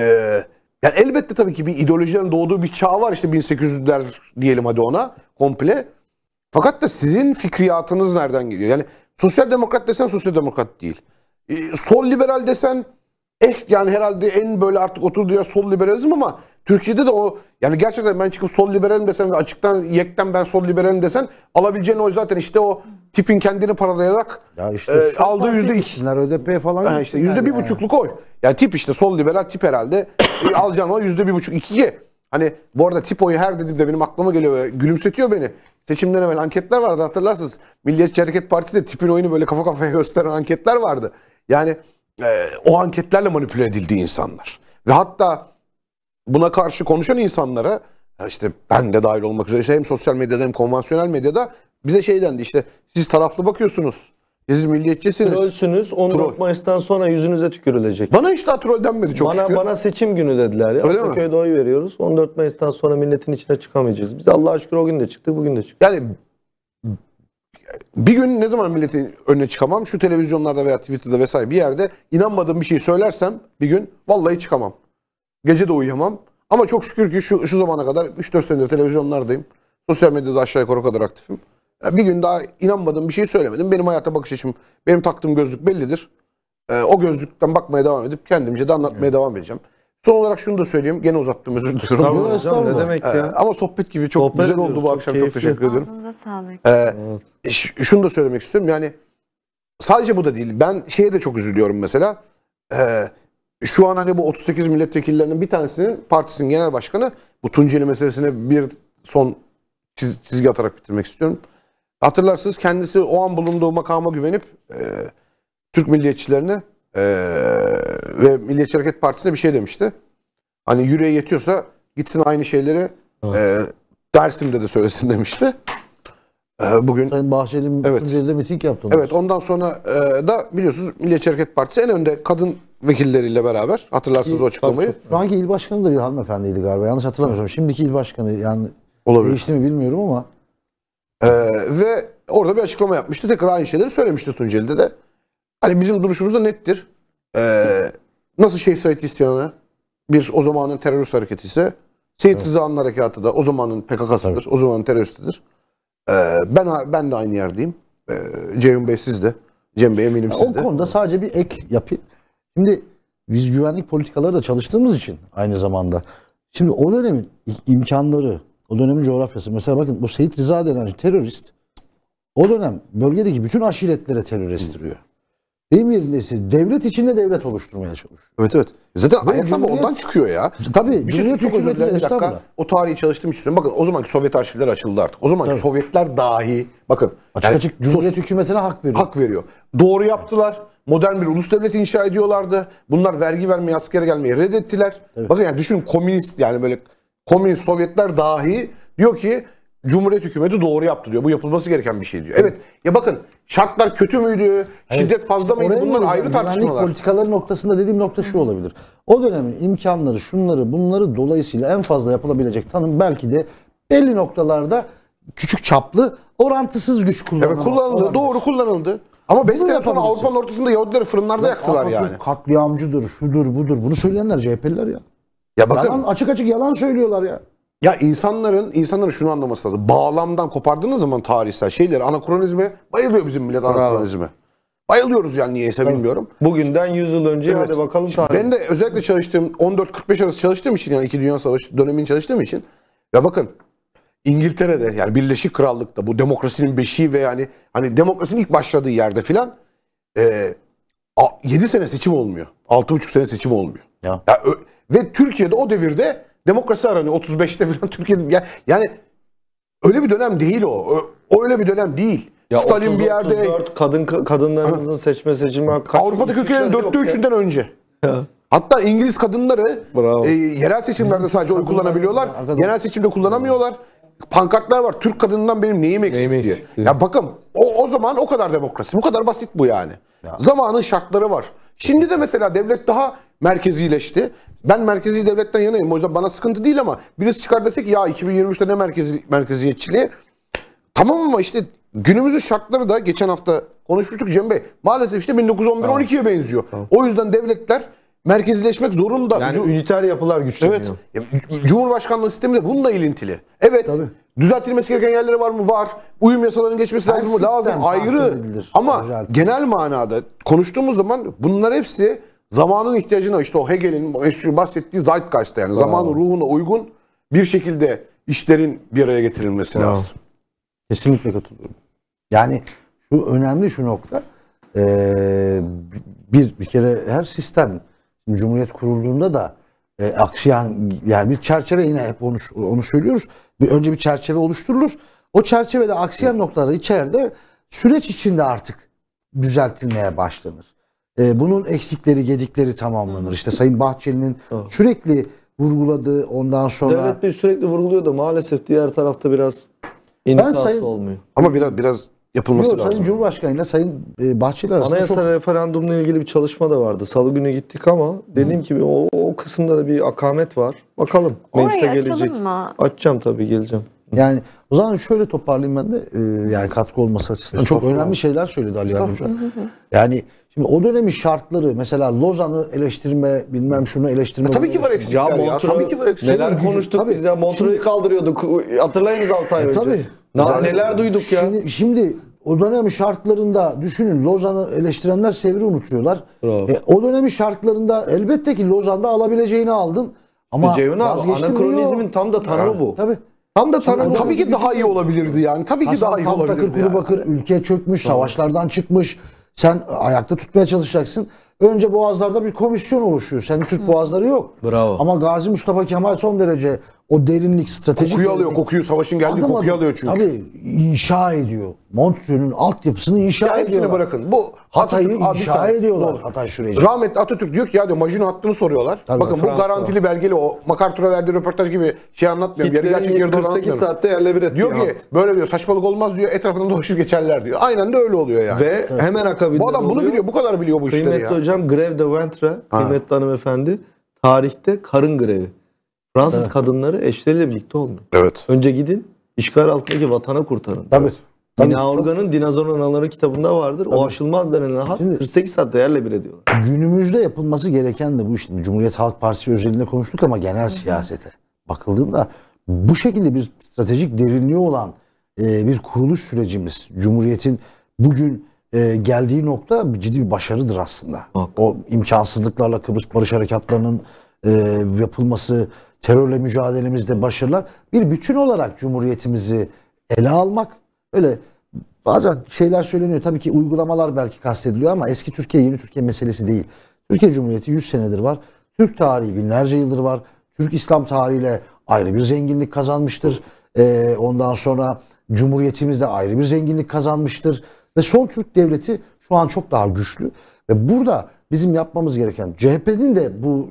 yani elbette tabii ki bir ideolojilerin doğduğu bir çağ var işte bin sekiz yüzler diyelim hadi ona komple. Fakat da sizin fikriyatınız nereden geliyor? Yani sosyal demokrat desen sosyal demokrat değil. Sol liberal desen eh yani herhalde en böyle artık oturduğu yer sol liberalizm ama Türkiye'de de o yani gerçekten ben çıkıp sol liberalim desen ve açıktan yekten ben sol liberalim desen alabileceğin oy zaten işte o tipin kendini paralayarak işte e, aldığı yüzde iki. Ö D P falan. Ha işte yüzde bir yani. buçukluk oy. Yani tip işte sol liberal tip herhalde e, alacağın o yüzde bir buçuk ikiye. Hani bu arada tip oyu her dediğimde benim aklıma geliyor ve gülümsetiyor beni. Seçimden evvel anketler vardı hatırlarsınız. Milliyetçi Hareket Partisi de tipin oyunu böyle kafa kafaya gösteren anketler vardı. Yani e, o anketlerle manipüle edildi insanlar. Ve hatta buna karşı konuşan insanlara işte ben de dahil olmak üzere işte hem sosyal medyada hem konvansiyonel medyada bize şey dendi işte siz taraflı bakıyorsunuz. Siz milliyetçisiniz. Trollsünüz. on dört Mayıs'tan sonra yüzünüze tükürülecek. Bana hiç daha troll denmedi çok bana, şükür. Bana seçim günü dediler. Ya. Öyle Ataköy'de mi? Oy veriyoruz. on dört Mayıs'tan sonra milletin içine çıkamayacağız. Biz Allah'a şükür o gün de çıktık, bugün de çıktık. Yani bir gün ne zaman milletin önüne çıkamam? Şu televizyonlarda veya Twitter'da vesaire bir yerde inanmadığım bir şey söylersem bir gün vallahi çıkamam. Gece de uyuyamam. Ama çok şükür ki şu, şu zamana kadar üç dört senedir televizyonlardayım. Sosyal medyada aşağı yukarı o kadar aktifim. Bir gün daha inanmadığım bir şey söylemedim. Benim hayata bakış açım, benim taktığım gözlük bellidir. Ee, o gözlükten bakmaya devam edip kendimce de anlatmaya evet. devam edeceğim. Son olarak şunu da söyleyeyim. Gene uzattım özür dilerim. Ne demek ya? Ee, ama sohbet gibi çok sohbet güzel ediyoruz. Oldu bu çok akşam. Keyifli. Çok teşekkür ederim. Ağzınıza sağlık. Ee, evet. Şunu da söylemek istiyorum. Yani sadece bu da değil. Ben şeye de çok üzülüyorum mesela. Ee, şu an hani bu otuz sekiz milletvekillerinin bir tanesinin partisinin genel başkanı bu Tunceli meselesine bir son çiz, çizgi atarak bitirmek istiyorum. Hatırlarsınız kendisi o an bulunduğu makama güvenip e, Türk milliyetçilerine e, ve Milliyetçi Hareket Partisi'ne bir şey demişti. Hani yüreği yetiyorsa gitsin aynı şeyleri e, Dersim'de de söylesin demişti. E, bugün Sayın Bahçeli'nin evet, Tunceli'de miting yaptı. Evet ondan sonra e, da biliyorsunuz Milliyetçi Hareket Partisi en önde kadın vekilleriyle beraber hatırlarsınız İl, o açıklamayı. Çok, şu anki il başkanı da bir hanımefendiydi galiba yanlış hatırlamıyorsam. Şimdiki il başkanı yani olabilir. Değişti mi bilmiyorum ama. Ee, ve orada bir açıklama yapmıştı. Tekrar aynı şeyleri söylemişti Tunceli'de de. Hani bizim duruşumuz da nettir. Ee, nasıl Şeyh Said isyanı bir o zamanın terörist hareketi ise Seyit Rıza'nın evet. harekatı da o zamanın P K K'sıdır. Evet. O zamanın teröristidir. Ee, ben ben de aynı yerdeyim. Ee, Ceyhun Bey siz de. Cem Bey eminim siz de. O konuda sadece bir ek yapayım. Şimdi biz güvenlik politikaları da çalıştığımız için aynı zamanda. Şimdi o dönemin imkanları o dönemin coğrafyası. Mesela bakın bu Seyit Rıza denen terörist o dönem bölgedeki bütün aşiretlere terör estiriyor. Deyim yerinde ise devlet içinde devlet oluşturmaya çalışıyor. Evet evet. Zaten ayaklama ondan çıkıyor ya. Tabii. Bir şey çok özür dilerim bir dakika. O tarihi çalıştığım için bakın o zamanki Sovyet arşivleri açıldı artık. O zamanki tabii. Sovyetler dahi bakın. Açık yani, açık Cumhuriyet sos... hükümetine hak veriyor. Hak veriyor. Doğru yaptılar. Modern bir ulus devleti inşa ediyorlardı. Bunlar vergi vermeye, askere gelmeyi reddettiler. Evet. Bakın yani düşünün komünist yani böyle Komünist Sovyetler dahi diyor ki Cumhuriyet hükümeti doğru yaptı diyor. Bu yapılması gereken bir şey diyor. Evet ya bakın şartlar kötü müydü? Şiddet evet. fazla mıydı? Bunlar ayrı tartışmalar. Politikaları noktasında dediğim nokta şu olabilir. O dönemin imkanları şunları bunları dolayısıyla en fazla yapılabilecek tanım belki de belli noktalarda küçük çaplı orantısız güç kullanıldı. Evet kullanıldı. Doğru kullanıldı. Ama beş sene sonra Avrupa'nın ortasında Yahudileri fırınlarda yaktılar yani. Katliamcıdır, şudur, budur. Bunu söyleyenler C H P'liler ya. Ya bakın yalan, açık açık yalan söylüyorlar ya. Ya insanların insanların şunu anlaması lazım. Bağlamdan kopardığınız zaman tarihsel şeyleri anakronizme bayılıyor bizim millet anakronizme. Bayılıyoruz yani niyeyse evet. bilmiyorum. Bugünden yüz yıl önce evet. hadi bakalım tarih. Ben de özellikle çalıştığım on dört kırk beş arası çalıştığım için yani iki Dünya Savaşı dönemini çalıştığım için ya bakın İngiltere'de yani Birleşik Krallık'ta bu demokrasinin beşiği ve yani hani demokrasinin ilk başladığı yerde filan e, yedi sene seçim olmuyor. altı buçuk sene seçim olmuyor. Ya. Ya, ve Türkiye'de o devirde demokrasi aranıyor. otuz beşte falan Türkiye'de. Ya, yani öyle bir dönem değil o. O öyle bir dönem değil. Ya Stalin otuz, bir yerde... otuz dört kadın, kadınlarımızın seçme seçilme... Avrupa'daki ülkelerin dörtte üçünden önce. Hatta İngiliz kadınları e, yerel seçimlerde sadece oy kullanabiliyorlar. Genel seçimde kullanamıyorlar. Pankartlar var. Türk kadınından benim neyim eksik diye. Ya bakın o, o zaman o kadar demokrasi. Bu kadar basit bu yani. Ya. Zamanın şartları var. Şimdi de mesela devlet daha merkezileşti. Ben merkezi devletten yanayım. O yüzden bana sıkıntı değil ama birisi çıkar desek ya iki bin yirmi üçte ne merkezi, merkeziyetçiliği. Tamam ama işte günümüzün şartları da geçen hafta konuşmuştuk Cem Bey. Maalesef işte bin dokuz yüz on bir on ikiye benziyor. Tamam. O yüzden devletler merkezileşmek zorunda. Yani üniter yapılar güçleniyor. Evet. Cumhurbaşkanlığı sistemi de bununla ilintili. Evet. Tabii. Düzeltilmesi gereken yerleri var mı? Var. Uyum yasalarının geçmesi lazım mı? Lazım. Ayrı. Edilir. Ama Arjaltı. Genel manada konuştuğumuz zaman bunlar hepsi zamanın ihtiyacına, işte o Hegel'in bahsettiği Zeitgeist'te yani zamanın ruhuna uygun bir şekilde işlerin bir araya getirilmesi Bravo. lazım. Kesinlikle katılıyorum. Yani şu önemli şu nokta ee, bir bir kere her sistem Cumhuriyet kurulduğunda da e, aksayan yani bir çerçeve yine hep onu, onu söylüyoruz. Bir, önce bir çerçeve oluşturulur. O çerçevede aksayan evet. noktaları içeride süreç içinde artık düzeltilmeye başlanır. E, bunun eksikleri, gedikleri tamamlanır. İşte Sayın Bahçeli'nin evet. sürekli vurguladığı ondan sonra... Devlet Bey sürekli vurguluyor da maalesef diğer tarafta biraz intikası olmuyor. Ama biraz biraz yapılması Yok, lazım. Sayın Cumhurbaşkanı ile Sayın Bahçeli arasında Anayasa çok... referandumla ilgili bir çalışma da vardı. Salı günü gittik ama dediğim gibi o, o kısımda da bir akamet var. Bakalım meclise gelecek. Mı? Açacağım tabii geleceğim. Yani o zaman şöyle toparlayayım ben de e, yani katkı olması açısından. Çok önemli şeyler söyledi Ali Yar Hoca. Yani şimdi o dönemin şartları mesela Lozan'ı eleştirme bilmem şunu eleştirme. Ha, tabii ki var eksikler ya. ya. Tabii ki var eksikler. Neler konuştuk tabii. biz ya Montreux'u kaldırıyorduk. Hatırlayınız altı ay önce. Tabii. Daha neler duyduk ya. Şimdi, şimdi o dönemin şartlarında düşünün Lozan'ı eleştirenler Sevr'i unutuyorlar. E, o dönemin şartlarında elbette ki Lozan'da alabileceğini aldın. Ama Ceyhun abi anakronizmin tam da tanımı bu. Tabii. Tam da tanımı tabii ki daha iyi olabilirdi yani. Tabii ki daha iyi olabilirdi. Hasan Tam Takır Kurubakır ülke çökmüş, savaşlardan çıkmış. Sen ayakta tutmaya çalışacaksın. Önce Boğazlar'da bir komisyon oluşuyor. Senin Türk Hı. Boğazları yok. Bravo. Ama Gazi Mustafa Kemal son derece o derinlik, stratejik... Kokuyu alıyor, kokuyu. Savaşın geldiği adım kokuyu adım, alıyor çünkü. Tabii inşa ediyor. Montreux'un altyapısını inşa ediyor. Hepsini ediyorlar. bırakın. Bu Hatay'ı inşa Adısan, ediyorlar doğru. Hatay süreci. Rahmetli Atatürk diyor ki ya diyor Majun'un hattını soruyorlar. Tabii bakın Fransa. Bu garantili belgeli o MacArthur'a verdiği röportaj gibi şey anlatmıyorum. Hitler'in kırk sekiz saatte yerle bir etti. Diyor ki hat. böyle diyor saçmalık olmaz diyor etrafından dolaşır geçerler diyor. Aynen de öyle oluyor yani. Ve evet. hemen akabinde bu adam bunu oluyor. biliyor bu kadar biliyor bu işleri ya. Hocam grev de ventre, kıymetli hanımefendi, tarihte karın grevi. Fransız evet. kadınları eşleriyle birlikte olmuyor. Evet. Önce gidin, işgal altındaki vatana kurtarın. Evet. Dina Organ'ın Dinozor Anaları'nın kitabında vardır. Tabii. O aşılmaz denen hat kırk sekiz saatte yerle bir ediyorlar. Günümüzde yapılması gereken de bu işte. Cumhuriyet Halk Partisi özelinde konuştuk ama genel siyasete bakıldığında bu şekilde bir stratejik derinliği olan bir kuruluş sürecimiz, Cumhuriyet'in bugün Ee, geldiği nokta ciddi bir başarıdır aslında. Bak. O imkansızlıklarla Kıbrıs Barış Harekatları'nın e, yapılması, terörle mücadelemizde başarılar. Bir bütün olarak Cumhuriyetimizi ele almak, öyle bazen şeyler söyleniyor. Tabii ki uygulamalar belki kastediliyor ama eski Türkiye, yeni Türkiye meselesi değil. Türkiye Cumhuriyeti yüz senedir var. Türk tarihi binlerce yıldır var. Türk İslam tarihiyle ayrı bir zenginlik kazanmıştır. Ee, ondan sonra Cumhuriyetimizde ayrı bir zenginlik kazanmıştır. Ve son Türk devleti şu an çok daha güçlü. Ve burada bizim yapmamız gereken, C H P'nin de bu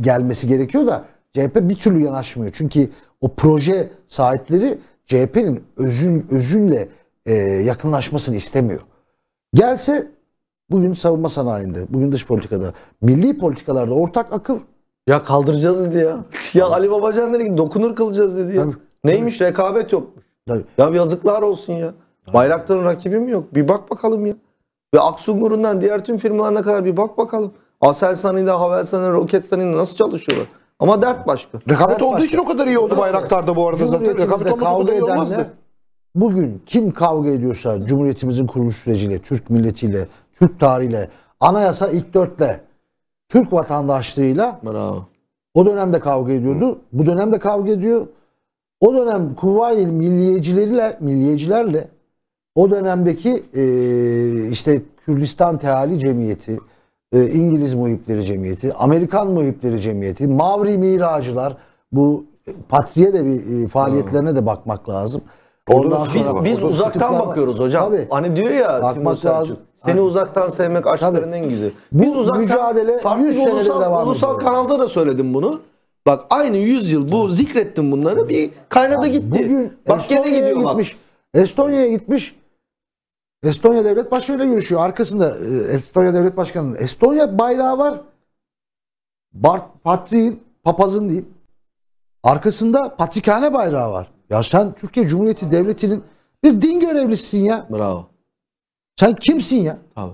gelmesi gerekiyor da C H P bir türlü yanaşmıyor. Çünkü o proje sahipleri C H P'nin özün, özünle e, yakınlaşmasını istemiyor. Gelse bugün savunma sanayinde, bugün dış politikada, milli politikalarda ortak akıl. Ya kaldıracağız dedi ya. Ya Ali Babacan dedi ki dokunur kılacağız dedi ya. Tabii. Neymiş rekabet yokmuş. Tabii. Ya yazıklar olsun ya. Bayraktar'ın rakibi mi yok? Bir bak bakalım ya. Ve Aksungur'undan diğer tüm firmalarına kadar bir bak bakalım. Aselsan'ıyla, Havelsan'ıyla, Roketsan'ıyla nasıl çalışıyorlar? Ama dert başka. Rekabet dert olduğu başka. için o kadar iyi oldu Bayraktar'da bu arada zaten. Rekabet olmasa bu kadar iyi olmazdı. Bugün kim kavga ediyorsa Cumhuriyetimizin kuruluş süreciyle, Türk milletiyle, Türk tarihiyle, anayasa ilk dörtle, Türk vatandaşlığıyla Bravo. o dönemde kavga ediyordu. Bu dönemde kavga ediyor. O dönem Kuvayi milliyecilerle, milliyecilerle o dönemdeki e, işte Kürdistan Teali Cemiyeti, e, İngiliz Muhipleri Cemiyeti, Amerikan Muhipleri Cemiyeti, Mavri Miracılar, bu Patriye de bir e, faaliyetlerine de bakmak lazım. Ondan biz sonra, biz uzaktan bakıyoruz hocam. Tabii. Hani diyor ya bakmak lazım. Seni hani uzaktan sevmek aşkların en güzeli. Biz uzaktan mücadele farklı yüz ulusal, devam ulusal kanalda da söyledim bunu. Bak aynı yüzyıl bu zikrettim bunları, bir kaynadı yani gitti. Bugün Estonya'ya gitmiş. Bak. Estonya'ya gitmiş. Estonya Devlet Başkanı'yla görüşüyor. Arkasında Estonya Devlet Başkanı'nın Estonya bayrağı var. Bart Patriğin, papazın diyeyim. Arkasında Patrikhane bayrağı var. Ya sen Türkiye Cumhuriyeti Devleti'nin bir din görevlisisin ya. Bravo. Sen kimsin ya? Tabii.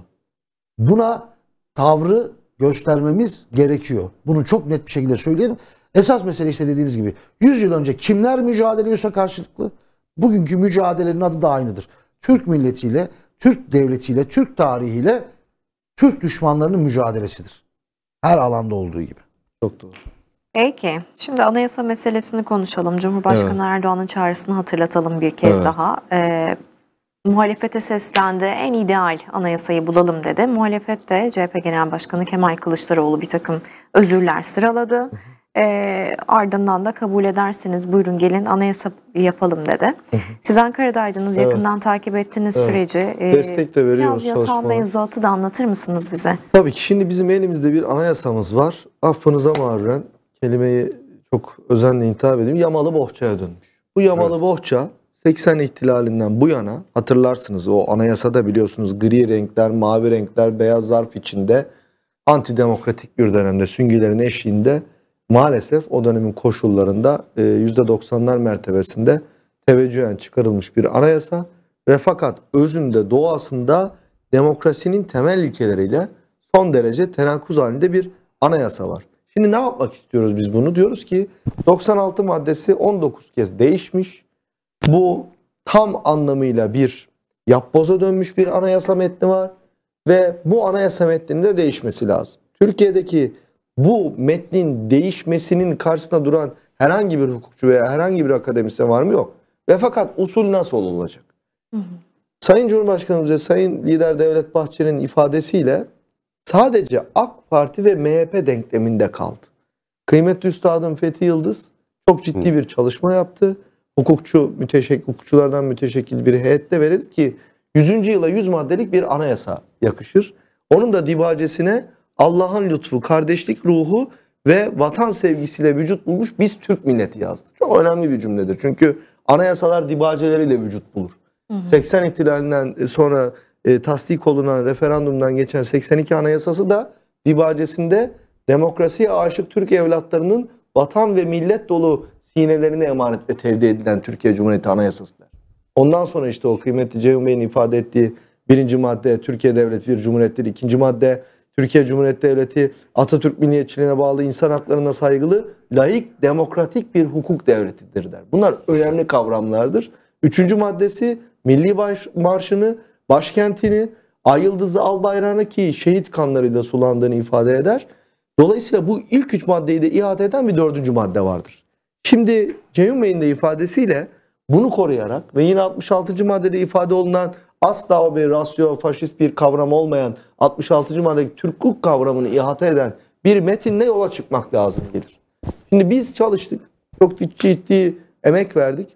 Buna tavrı göstermemiz gerekiyor. Bunu çok net bir şekilde söyleyelim. Esas mesele işte dediğimiz gibi yüz yıl önce kimler mücadele ediyorsa karşılıklı, bugünkü mücadelenin adı da aynıdır. Türk milletiyle, Türk devletiyle, Türk tarihiyle Türk düşmanlarının mücadelesidir. Her alanda olduğu gibi. Çok doğru. Peki. Şimdi anayasa meselesini konuşalım. Cumhurbaşkanı evet. Erdoğan'ın çağrısını hatırlatalım bir kez evet. daha. Ee, muhalefete seslendi. En ideal anayasayı bulalım dedi. Muhalefet de C H P Genel Başkanı Kemal Kılıçdaroğlu bir takım özürler sıraladı. Ee, ardından da kabul ederseniz buyurun gelin anayasa yapalım dedi. Siz Ankara'daydınız. Evet. Yakından takip ettiniz evet. süreci. Ee, Destek de veriyoruz. Biraz yasal mevzuatı da anlatır mısınız bize? Tabii ki. Şimdi bizim elimizde bir anayasamız var. Affınıza mağruren kelimeyi çok özenle hitap edeyim. Yamalı bohçaya dönmüş. Bu yamalı evet. bohça seksen ihtilalinden bu yana hatırlarsınız o anayasada biliyorsunuz gri renkler, mavi renkler, beyaz zarf içinde antidemokratik bir dönemde süngülerin eşliğinde maalesef o dönemin koşullarında yüzde doksanlar mertebesinde teveccühen çıkarılmış bir anayasa ve fakat özünde doğasında demokrasinin temel ilkeleriyle son derece tenakkuz halinde bir anayasa var. Şimdi ne yapmak istiyoruz biz bunu? Diyoruz ki doksan altı maddesi on dokuz kez değişmiş. Bu tam anlamıyla bir yapboza dönmüş bir anayasa metni var. Ve bu anayasa metninin de değişmesi lazım. Türkiye'deki bu metnin değişmesinin karşısında duran herhangi bir hukukçu veya herhangi bir akademisyen var mı? Yok. Ve fakat usul nasıl olacak? Hı hı. Sayın Cumhurbaşkanımız ve Sayın Lider Devlet Bahçeli'nin ifadesiyle sadece AK Parti ve M H P denkleminde kaldı. Kıymetli Üstadım Fethi Yıldız çok ciddi bir çalışma yaptı. Hukukçu, müteşekkil, hukukçulardan müteşekkil bir heyette verildi ki yüzüncü yıla yüz maddelik bir anayasa yakışır. Onun da dibacesine Allah'ın lütfu, kardeşlik ruhu ve vatan sevgisiyle vücut bulmuş biz Türk milleti yazdı. Çok önemli bir cümledir. Çünkü anayasalar dibaceleriyle vücut bulur. Hı hı. seksen ihtilalinden sonra E, tasdik olunan referandumdan geçen seksen iki anayasası da dibacesinde demokrasiye aşık Türk evlatlarının vatan ve millet dolu sinelerine emanet ve tevdi edilen Türkiye Cumhuriyeti Anayasası'dır. Ondan sonra işte o kıymetli Ceyhun Bey'in ifade ettiği birinci madde Türkiye Devleti bir Cumhuriyettir, ikinci madde Türkiye Cumhuriyeti Devleti Atatürk milliyetçiliğine bağlı insan haklarına saygılı, laik, demokratik bir hukuk devletidir der. Bunlar önemli kavramlardır. Üçüncü maddesi Milli Baş Marşı'nı, başkentini, ay yıldızı al bayrağını ki şehit kanlarıyla sulandığını ifade eder. Dolayısıyla bu ilk üç maddeyi de ihate eden bir dördüncü madde vardır. Şimdi Ceyhun Bey'in de ifadesiyle bunu koruyarak ve yine altmış altıncı maddede ifade olunan asla o bir rasyo faşist bir kavram olmayan altmış altıncı maddedeki Türk hukuk kavramını ihate eden bir metinle yola çıkmak lazım gelir. Şimdi biz çalıştık, çok ciddi emek verdik,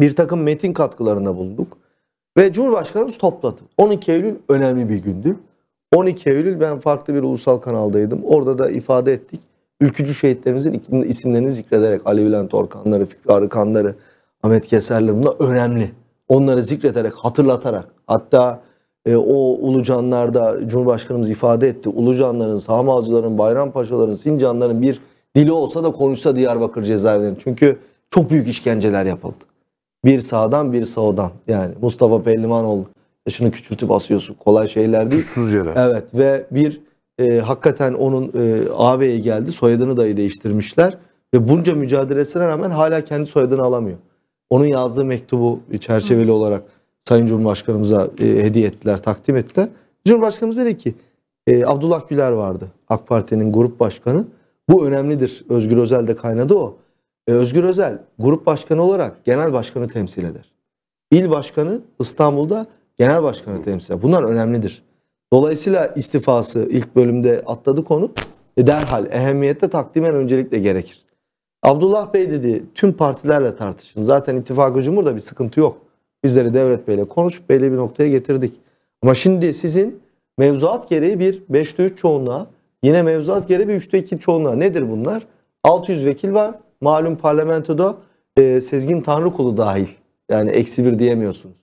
bir takım metin katkılarına bulunduk. Ve Cumhurbaşkanımız topladı. on iki Eylül önemli bir gündü. on iki Eylül ben farklı bir ulusal kanaldaydım. Orada da ifade ettik. Ülkücü şehitlerimizin isimlerini zikrederek Ali Bülent Orkanları, Fikri Arıkanları, Ahmet Keserleri bunlar önemli. Onları zikrederek, hatırlatarak hatta e, o Ulucanlar'da Cumhurbaşkanımız ifade etti. Ulucanların, Sağmalcıların, Bayrampaşaların, Sincanların bir dili olsa da konuşsa Diyarbakır cezaevlerinin. Çünkü çok büyük işkenceler yapıldı. Bir sağdan bir sağdan yani Mustafa Pellimanoğlu şunu küçültüp asıyorsun kolay şeyler değil. Tuzsuz yere. Evet ve bir e, hakikaten onun e, ağabeye geldi soyadını dahi değiştirmişler ve bunca mücadelesine rağmen hala kendi soyadını alamıyor. Onun yazdığı mektubu çerçeveli olarak Sayın Cumhurbaşkanımıza e, hediye ettiler, takdim ettiler. Cumhurbaşkanımız dedi ki e, Abdullah Güler vardı AK Parti'nin grup başkanı. Bu önemlidir. Özgür Özel de kaynadı o. Özgür Özel grup başkanı olarak genel başkanı temsil eder. İl başkanı İstanbul'da genel başkanı temsil eder. Bunlar önemlidir. Dolayısıyla istifası ilk bölümde atladık onu. E derhal ehemmiyette takdimen öncelikle gerekir. Abdullah Bey dedi tüm partilerle tartışın. Zaten ittifak-ı cumhurda bir sıkıntı yok. Bizleri Devlet Bey'le konuşup belli bir noktaya getirdik. Ama şimdi sizin mevzuat gereği bir beşte üç çoğunluğa, yine mevzuat gereği bir üçte iki çoğunluğa. Nedir bunlar? altı yüz vekil var. Malum parlamentoda e, Sezgin Tanrıkulu dahil. Yani eksi bir diyemiyorsunuz.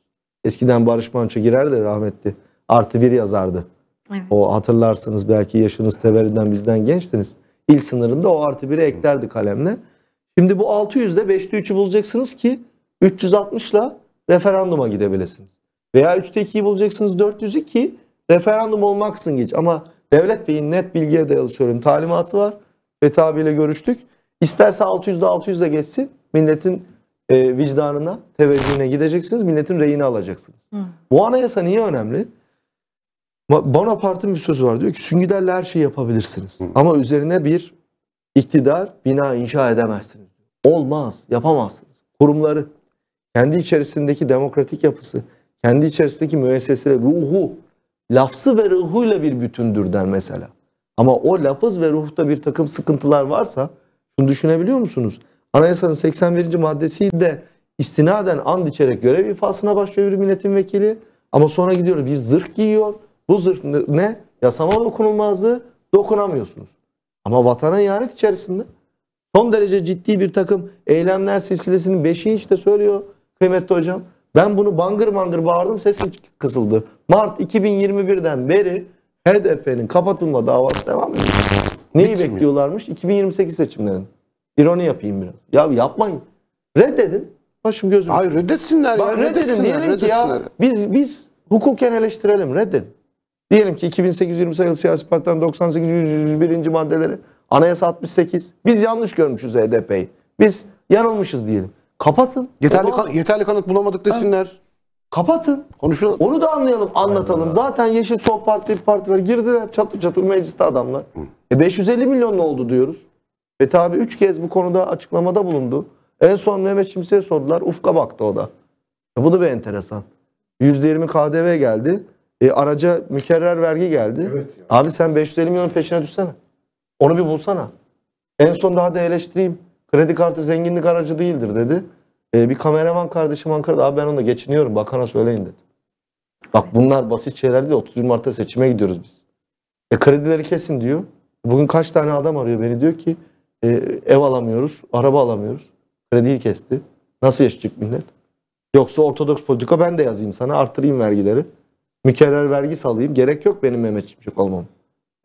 Eskiden Barış Manço girerdi rahmetli. Artı bir yazardı. Evet. O hatırlarsınız, belki yaşınız teverrüden bizden gençtiniz. İl sınırında o artı biri eklerdi kalemle. Şimdi bu altı yüzde beşte üçü bulacaksınız ki üç yüz altmışla referanduma gidebilirsiniz. Veya üçte ikiyi bulacaksınız, dört yüz iki referandum olmaksın geç. Ama Devlet Bey'in net bilgiye dayalı söylüyorum talimatı var. Fethi abiyle görüştük. İsterse altı yüzde altı yüzle geçsin, milletin e, vicdanına, teveccühüne gideceksiniz, milletin reyini alacaksınız. Hı. Bu anayasa niye önemli? Bonapart'ın bir sözü var, diyor ki süngüderle her şeyi yapabilirsiniz. Hı. Ama üzerine bir iktidar, bina inşa edemezsiniz. Olmaz, yapamazsınız. Kurumları, kendi içerisindeki demokratik yapısı, kendi içerisindeki müesseseleri, ruhu, lafzı ve ruhuyla bir bütündür der mesela. Ama o lafız ve ruhta bir takım sıkıntılar varsa, şunu düşünebiliyor musunuz? Anayasanın seksen birinci maddesi de istinaden and içerek görev ifasına başlıyor bir milletin vekili. Ama sonra gidiyor bir zırh giyiyor. Bu zırh ne? Yasama dokunulmazlığı, dokunamıyorsunuz. Ama vatana ihanet içerisinde son derece ciddi bir takım eylemler silsilesinin beşiği işte söylüyor kıymetli hocam. Ben bunu bangır bangır bağırdım, sesim kısıldı. Mart iki bin yirmi birden beri H D P'nin kapatılma davası devam ediyor. Neyi Hiç bekliyorlarmış? Mi? iki bin yirmi sekiz seçimlerini. İroni yapayım biraz. Ya yapmayın. Reddedin. Başım gözüm. Hayır reddetsinler. Bak, ya, reddedin diyelim ki ya biz, biz hukuken eleştirelim. Reddedin. Diyelim ki iki bin sekiz yirmi sekiz siyasi partilerin doksan sekiz yüz bir maddeleri, anayasa altmış sekiz. Biz yanlış görmüşüz H D P'yi. Biz yanılmışız diyelim. Kapatın. Yeterli, kan yeterli kanıt bulamadık desinler. Evet. Kapatın. Konuşun. Onu da anlayalım, anlatalım. Aynen. Zaten Yeşil Sol Parti, partiler girdiler çatır çatır mecliste adamlar. E beş yüz elli milyon ne oldu diyoruz. Ve tabi üç kez bu konuda açıklamada bulundu. En son Mehmet Şimşek'e sordular. Ufka baktı o da. E bu da bir enteresan. yüzde yirmi K D V geldi. E araca mükerrer vergi geldi. Evet yani. Abi sen beş yüz elli milyonun peşine düşsene. Onu bir bulsana. En son daha da eleştireyim. Kredi kartı zenginlik aracı değildir dedi. Ee, bir kameraman kardeşim Ankara'da, abi ben onunla geçiniyorum, bakana söyleyin dedi. Bak bunlar basit şeyler değil, otuz Mart'ta seçime gidiyoruz biz. E kredileri kesin diyor. Bugün kaç tane adam arıyor beni, diyor ki e, ev alamıyoruz, araba alamıyoruz. Krediyi kesti. Nasıl yaşayacak millet? Yoksa ortodoks politika, ben de yazayım sana, arttırayım vergileri. Mükerrer vergi salayım. Gerek yok benim Mehmetçiğim çok olmam.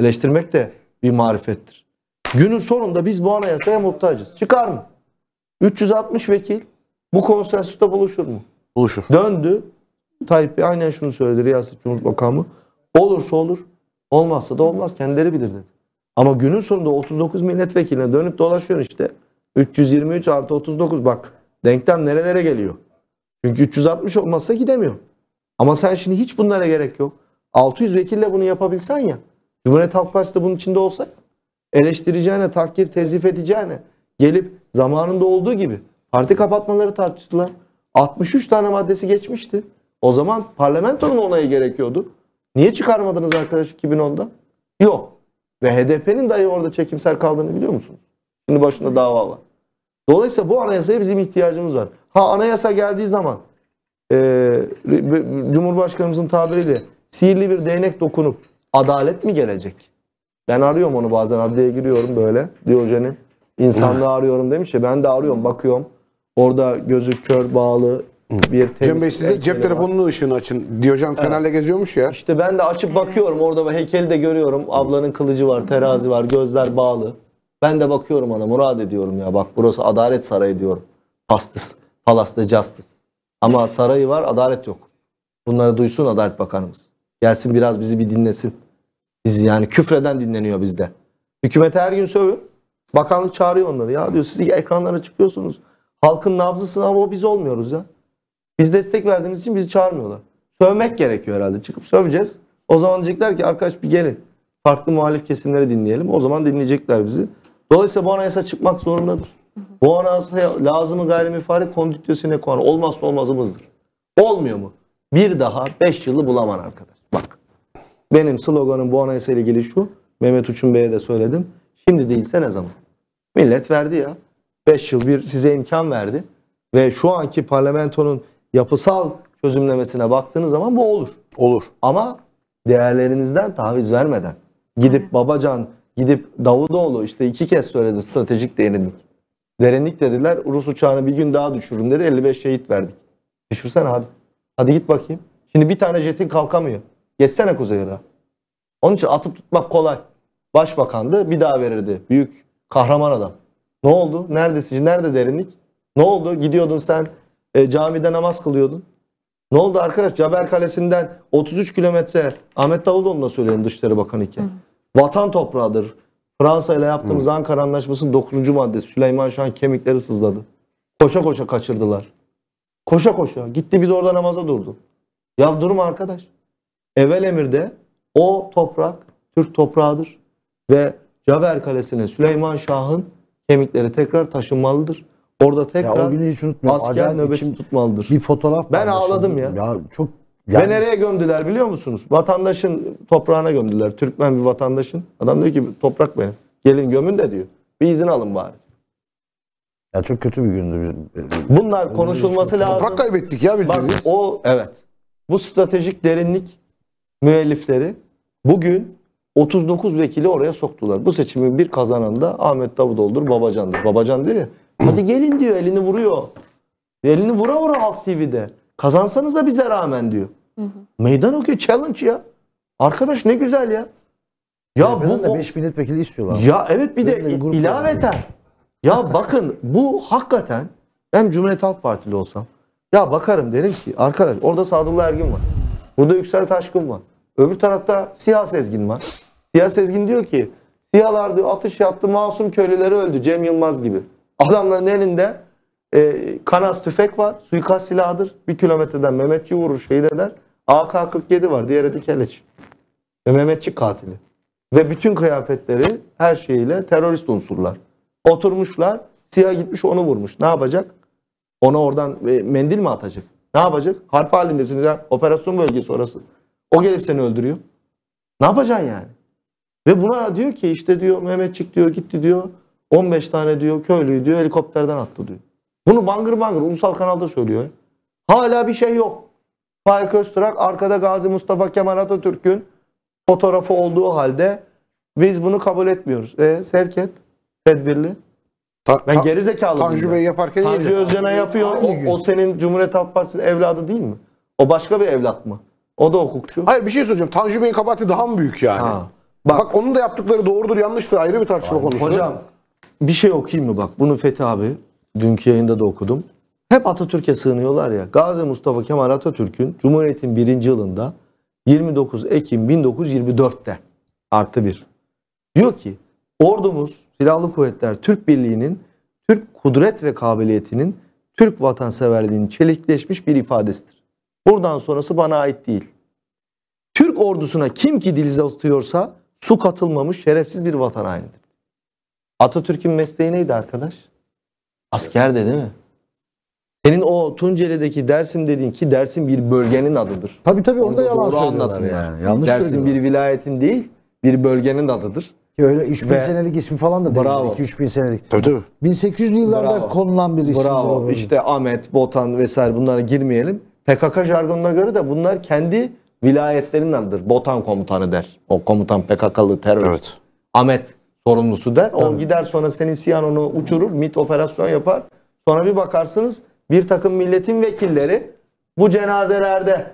Eleştirmek de bir marifettir. Günün sonunda biz bu anayasaya muhtacız. Çıkar mı? üç yüz altmış vekil bu konsensüste buluşur mu? Buluşur. Döndü. Tayyip Bey aynen şunu söyledi, Riyaset Cumhurbaşkanı. Olursa olur, olmazsa da olmaz. Kendileri bilir dedi. Ama günün sonunda otuz dokuz milletvekiline dönüp dolaşıyor işte. üç yüz yirmi üç artı otuz dokuz, bak denklem nerelere geliyor. Çünkü üç yüz altmış olmazsa gidemiyor. Ama sen şimdi hiç bunlara gerek yok. altı yüz vekille bunu yapabilsen ya. Cumhuriyet Halk Partisi de bunun içinde olsa, eleştireceğine, tahkir, tezif edeceğine gelip zamanında olduğu gibi parti kapatmaları tartıştılar. altmış üç tane maddesi geçmişti. O zaman parlamentonun onayı gerekiyordu. Niye çıkarmadınız arkadaş iki bin onda? Yok. Ve H D P'nin dahi orada çekimser kaldığını biliyor musunuz? Şimdi başında dava var. Dolayısıyla bu anayasaya bizim ihtiyacımız var. Ha anayasa geldiği zaman Ee, Cumhurbaşkanımızın tabiriyle sihirli bir değnek dokunup adalet mi gelecek? Ben arıyorum onu bazen, adliyeye giriyorum böyle. Diyojen'in insanlığı arıyorum demiş ya, ben de arıyorum, bakıyorum. Orada gözü kör bağlı bir temiz. Cem Bey size cep telefonunun ışığını açın. Diyojen fenerle geziyormuş ya. İşte ben de açıp bakıyorum, orada heykeli de görüyorum. Ablanın kılıcı var, terazi var, gözler bağlı. Ben de bakıyorum ona, murad ediyorum ya, bak burası adalet sarayı diyorum. Pastis, Palas'ta Justice. Ama sarayı var, adalet yok. Bunları duysun Adalet Bakanımız. Gelsin biraz bizi bir dinlesin. Biz yani küfreden dinleniyor bizde. Hükümete her gün sövüyor. Bakanlık çağırıyor onları. Ya diyor siz ekranlara çıkıyorsunuz. Halkın nabzısın ama o biz olmuyoruz ya. Biz destek verdiğimiz için bizi çağırmıyorlar. Sövmek gerekiyor herhalde. Çıkıp söveceğiz. O zaman diyecekler ki arkadaş bir gelin. Farklı muhalif kesimleri dinleyelim. O zaman dinleyecekler bizi. Dolayısıyla bu anayasa çıkmak zorundadır. Bu anayasaya lazımı gayrimifari kondüktüsüne konu. Olmazsa olmazımızdır. Olmuyor mu? Bir daha beş yılı bulaman arkadaş. Bak. Benim sloganım bu anayasa ile ilgili şu. Mehmet Uçun Bey'e de söyledim. Şimdi değilse ne zaman? Millet verdi ya. beş yıl bir size imkan verdi. Ve şu anki parlamentonun yapısal çözümlemesine baktığınız zaman bu olur. Olur. Ama değerlerinizden taviz vermeden. Gidip Babacan, gidip Davutoğlu işte iki kez söyledi stratejik derinlik. Derinlik dediler. Rus uçağını bir gün daha düşürün dedi. elli beş şehit verdik. Düşürsene hadi. Hadi git bakayım. Şimdi bir tane jetin kalkamıyor. Geçsene Kuzey Irak'a. Onun için atıp tutmak kolay. Başbakandı, bir daha verirdi. Büyük kahraman adam. Ne oldu? Neredesin? Nerede derinlik? Ne oldu? Gidiyordun sen e, camide namaz kılıyordun. Ne oldu arkadaş? Caber Kalesi'nden otuz üç kilometre Ahmet Davutoğlu'na söyleyelim Dışişleri Bakanı iken. Hı. Vatan toprağıdır. Fransa ile yaptığımız Hı. Ankara Anlaşması'nın dokuzuncu maddesi. Süleyman Şah'ın kemikleri sızladı. Koşa koşa kaçırdılar. Koşa koşa. Gitti bir de orada namaza durdu. Ya durma arkadaş. Evvel emirde o toprak Türk toprağıdır. Ve Caber Kalesi'ne Süleyman Şah'ın kemikleri tekrar taşınmalıdır. Orada tekrar asker nöbeti tutmalıdır. Bir fotoğraf ben ağladım ya. ya çok yani... Ve nereye gömdüler biliyor musunuz? Vatandaşın toprağına gömdüler. Türkmen bir vatandaşın. Adam diyor ki toprak benim. Gelin gömün de diyor. Bir izin alın bari. Ya çok kötü bir gündü. Bunlar konuşulması çok... lazım. Toprak kaybettik ya biz. Bak, o evet. Bu stratejik derinlik müellifleri bugün otuz dokuz vekili oraya soktular. Bu seçimin bir kazanan da Ahmet Davutoğlu'dur, Babacan'dır. Babacan diyor ya, hadi gelin diyor, elini vuruyor. Elini vura vura Halk T V'de. Kazansanıza bize rağmen diyor. Hı hı. Meydan okuyor, challenge ya. Arkadaş ne güzel ya. Ya yani bu beş milletvekili istiyorlar. Ya evet bir de ilaveten. Ya bakın bu hakikaten ben Cumhuriyet Halk Partili olsam ya bakarım derim ki arkadaş orada Sadullah Ergin var. Burada Yüksel Taşkın var. Öbür tarafta Siyah Sezgin var. Siyah Sezgin diyor ki Siyahlar diyor atış yaptı masum köylüleri öldü Cem Yılmaz gibi. Adamların elinde e, kanas tüfek var. Suikast silahıdır. Bir kilometreden Mehmetçi vurur şehit eder. A K kırk yedi var. Diğeri de keleç. Ve Mehmetçi katili. Ve bütün kıyafetleri her şeyiyle terörist unsurlar. Oturmuşlar. Siyah gitmiş onu vurmuş. Ne yapacak? Ona oradan e, mendil mi atacak? Ne yapacak? Harp halindesiniz. Ha? Operasyon bölgesi orası. O gelip seni öldürüyor. Ne yapacaksın yani? Ve buna diyor ki işte diyor Mehmetçik diyor gitti diyor. on beş tane diyor köylüyü diyor helikopterden attı diyor. Bunu bangır bangır ulusal kanalda söylüyor. Hala bir şey yok. Faik Öztürk arkada Gazi Mustafa Kemal Atatürk'ün fotoğrafı olduğu halde biz bunu kabul etmiyoruz. E sevk et tedbirli. Ta, ben ta, geri zekalı. Tanju Bey yaparken Tanju Özcan'a yapıyor. O, o senin Cumhuriyet Halk Partisi'nin evladı değil mi? O başka bir evlat mı? O da hukukçu. Hayır bir şey soracağım. Tanju Bey'in kabahati daha mı büyük yani? Ha, bak, bak onun da yaptıkları doğrudur yanlıştır ayrı bir tartışma konusu. Hocam bir şey okuyayım mı bak bunu Fethi abi dünkü yayında da okudum. Hep Atatürk'e sığınıyorlar ya. Gazi Mustafa Kemal Atatürk'ün Cumhuriyet'in birinci yılında yirmi dokuz Ekim bin dokuz yüz yirmi dört'te artı bir. Diyor ki ordumuz silahlı kuvvetler Türk Birliği'nin Türk kudret ve kabiliyetinin Türk vatanseverliğinin çelikleşmiş bir ifadesidir. Buradan sonrası bana ait değil. Türk ordusuna kim ki dil uzatıyorsa su katılmamış şerefsiz bir vatan hainidir. Atatürk'ün mesleği neydi arkadaş? Asker de değil mi? Senin o Tunceli'deki Dersim dediğin ki Dersim bir bölgenin adıdır. Tabii tabii orada yalan söylüyorlar yani. yani. Yanlış Dersim bir vilayetin değil bir bölgenin adıdır. Öyle üç bin senelik ismi falan da değil. iki üç bin senelik. Tabii tabii. bin sekiz yüzlü yıllarda bravo. Konulan bir isim. Bravo. Bravo. İşte Ahmet, Botan vesaire bunlara girmeyelim. P K K jargonuna göre de bunlar kendi vilayetlerinin adıdır. Botan komutanı der. O komutan P K K'lı terörist. Evet. Ahmet sorumlusu der. Tabii. O gider sonra senin siyan onu uçurur. MİT operasyon yapar. Sonra bir bakarsınız bir takım milletin vekilleri bu cenazelerde.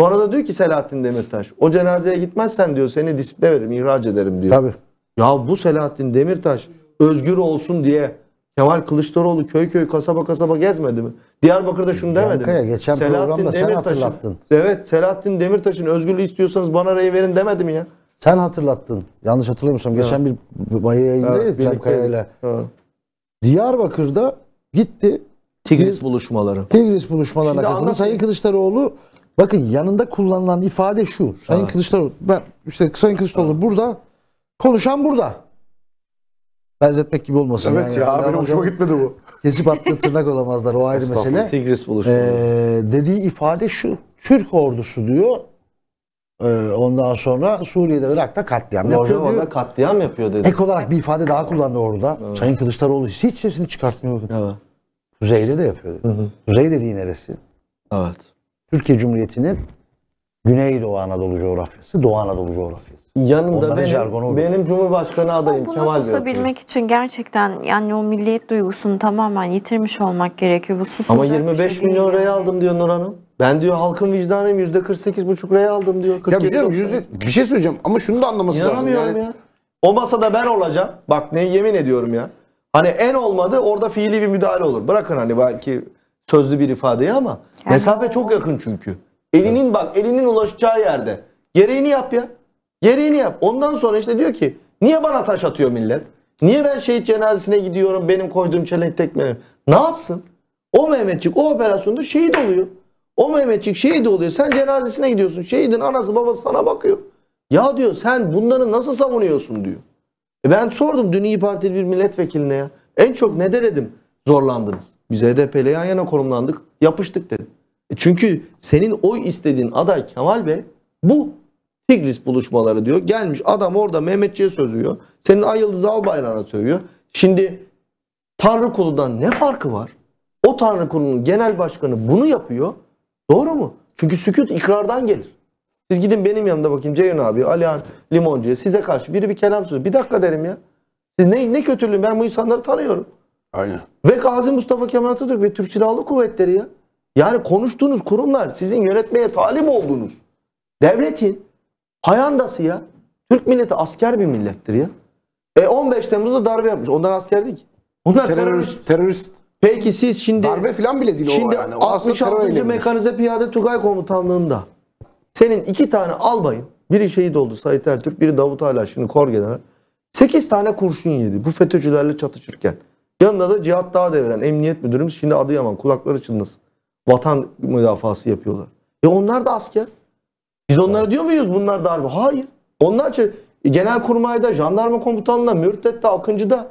Sonra da diyor ki Selahattin Demirtaş o cenazeye gitmezsen diyor seni disipline veririm ihraç ederim diyor. Tabii. Ya bu Selahattin Demirtaş özgür olsun diye Kemal Kılıçdaroğlu köy köy kasaba kasaba gezmedi mi? Diyarbakır'da şunu demedi mi? Geçen Selahattin Demirtaş'ın evet Selahattin Demirtaş'ın özgürlüğü istiyorsanız bana arayı verin demedi mi ya? Sen hatırlattın. Yanlış hatırlamıyorsam geçen evet. bir bayı yayındaydık evet, Cemkaya ile. Evet. Diyarbakır'da gitti. Tigris buluşmaları. Tigris buluşmalarına katıldı. Sayın Kılıçdaroğlu bakın yanında kullanılan ifade şu. Sayın evet. Kılıçdaroğlu ben işte Sayın Kılıçdaroğlu evet. burada konuşan burada. Benzetmek gibi olmasın. Evet yani. ya yani abi hoşuma gitmedi bu. Kesip attığı tırnak olamazlar o ayrı mesele. Tigris buluşmaları. Ee, dediği ifade şu. Türk ordusu diyor Ondan sonra Suriye'de, Irak'ta katliam yapıyor diyor. Katliam yapıyor dedi. Ek olarak bir ifade daha kullandı orada. Evet. Sayın Kılıçdaroğlu hiç sesini çıkartmıyor. Evet. Kuzeyde de yapıyor. Hı hı. Kuzey dediği neresi? Evet. Türkiye Cumhuriyeti'nin Güneydoğu Anadolu coğrafyası, Doğu Anadolu coğrafyası. Yanımda benim, benim Cumhurbaşkanı adayım Kemal Bey. Bunu susabilmek için gerçekten yani o milliyet duygusunu tamamen yitirmiş olmak gerekiyor. Bu susulacak ama yirmi beş milyon liraya aldım diyor Nur Hanım. Ben diyor halkın vicdanıyım, yüzde kırk sekiz buçuk liraya aldım diyor. Ya bir şey, yüzde, bir şey söyleyeceğim ama şunu da anlaması lazım. Yani. Ya. O masada ben olacağım. Bak ne yemin ediyorum ya. Hani en olmadı orada fiili bir müdahale olur. Bırakın hani belki sözlü bir ifadeyi ama yani mesafe çok yakın çünkü. Elinin bak elinin ulaşacağı yerde. Gereğini yap ya. Gereğini yap. Ondan sonra işte diyor ki niye bana taş atıyor millet? Niye ben şehit cenazesine gidiyorum benim koyduğum çelenk tekme? Ne yapsın? O Mehmetçik o operasyonda şehit oluyor. O Mehmetçik şehit oluyor. Sen cenazesine gidiyorsun. Şehidin anası babası sana bakıyor. Ya diyor sen bunları nasıl savunuyorsun diyor. E ben sordum dün İYİ Partili bir milletvekiline ya. En çok ne denedim? Zorlandınız. Biz H D P'yle yan yana konumlandık. Yapıştık dedi. E çünkü senin oy istediğin aday Kemal Bey bu. Tigris buluşmaları diyor. Gelmiş adam orada Mehmetçiğe sövüyor. Senin Ay Yıldız Albayrak'a sövüyor. Şimdi Tanrı kuludan ne farkı var? O Tanrı kulunun genel başkanı bunu yapıyor. Doğru mu? Çünkü sükut ikrardan gelir. Siz gidin benim yanımda bakayım Ceyhun abi, Alihan Limoncu'ya size karşı biri bir kelam söylüyor. Bir dakika derim ya. Siz ne, ne kötülüğüm ben bu insanları tanıyorum. Aynen. Ve Gazi Mustafa Kemal Atatürk ve Türk Silahlı Kuvvetleri ya. Yani konuştuğunuz kurumlar sizin yönetmeye talim olduğunuz devletin hayandası ya. Türk milleti asker bir millettir ya. E on beş Temmuz'da darbe yapmış. Onlar asker değil ki. Onlar terörist, terörist. terörist. Peki siz şimdi darbe falan bile değil şimdi o yani. O altmış altıncı Mekanize Piyade Tugay Komutanlığı'nda senin iki tane albayın, biri şehit oldu Sait Ertürk, biri Davut Alaş şimdi kor general. sekiz tane kurşun yedi bu FETÖ'cülerle çatışırken. Yanında da Cihat Dağdeviren emniyet müdürümüz şimdi Adıyaman kulakları çınlasın. Vatan müdafası yapıyorlar. E onlar da asker. Biz onlara diyor muyuz bunlar darbe? Hayır. Onlar Genelkurmay'da, jandarma komutanlığında, Mürtet'te, Akıncı'da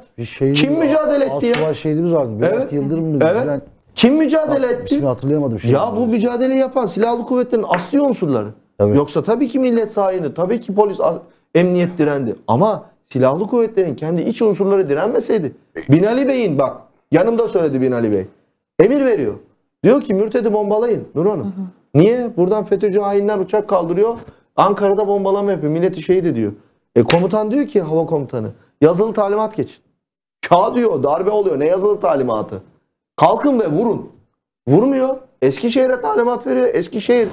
kim mücadele etti ya? Asubay şehidimiz vardı. Berat evet. Yıldırım mıydı? Evet. Yani, kim mücadele bak, etti? İsmi hatırlayamadım. Şey ya bu var. Mücadeleyi yapan silahlı kuvvetlerin asli unsurları. Tabii. Yoksa tabii ki millet sayende, tabii ki polis, emniyet direndi. Ama silahlı kuvvetlerin kendi iç unsurları direnmeseydi. Binali Bey'in bak yanımda söyledi Binali Bey. Emir veriyor. Diyor ki Mürtet'i bombalayın Nur Hanım. Hı hı. Niye? Buradan FETÖ'cü hainler uçak kaldırıyor. Ankara'da bombalama yapıyor. Milleti şehit ediyor. E komutan diyor ki hava komutanı yazılı talimat geçin. Ka diyor darbe oluyor. Ne yazılı talimatı? Kalkın ve vurun. Vurmuyor. Eskişehir'e talimat veriyor. Eskişehir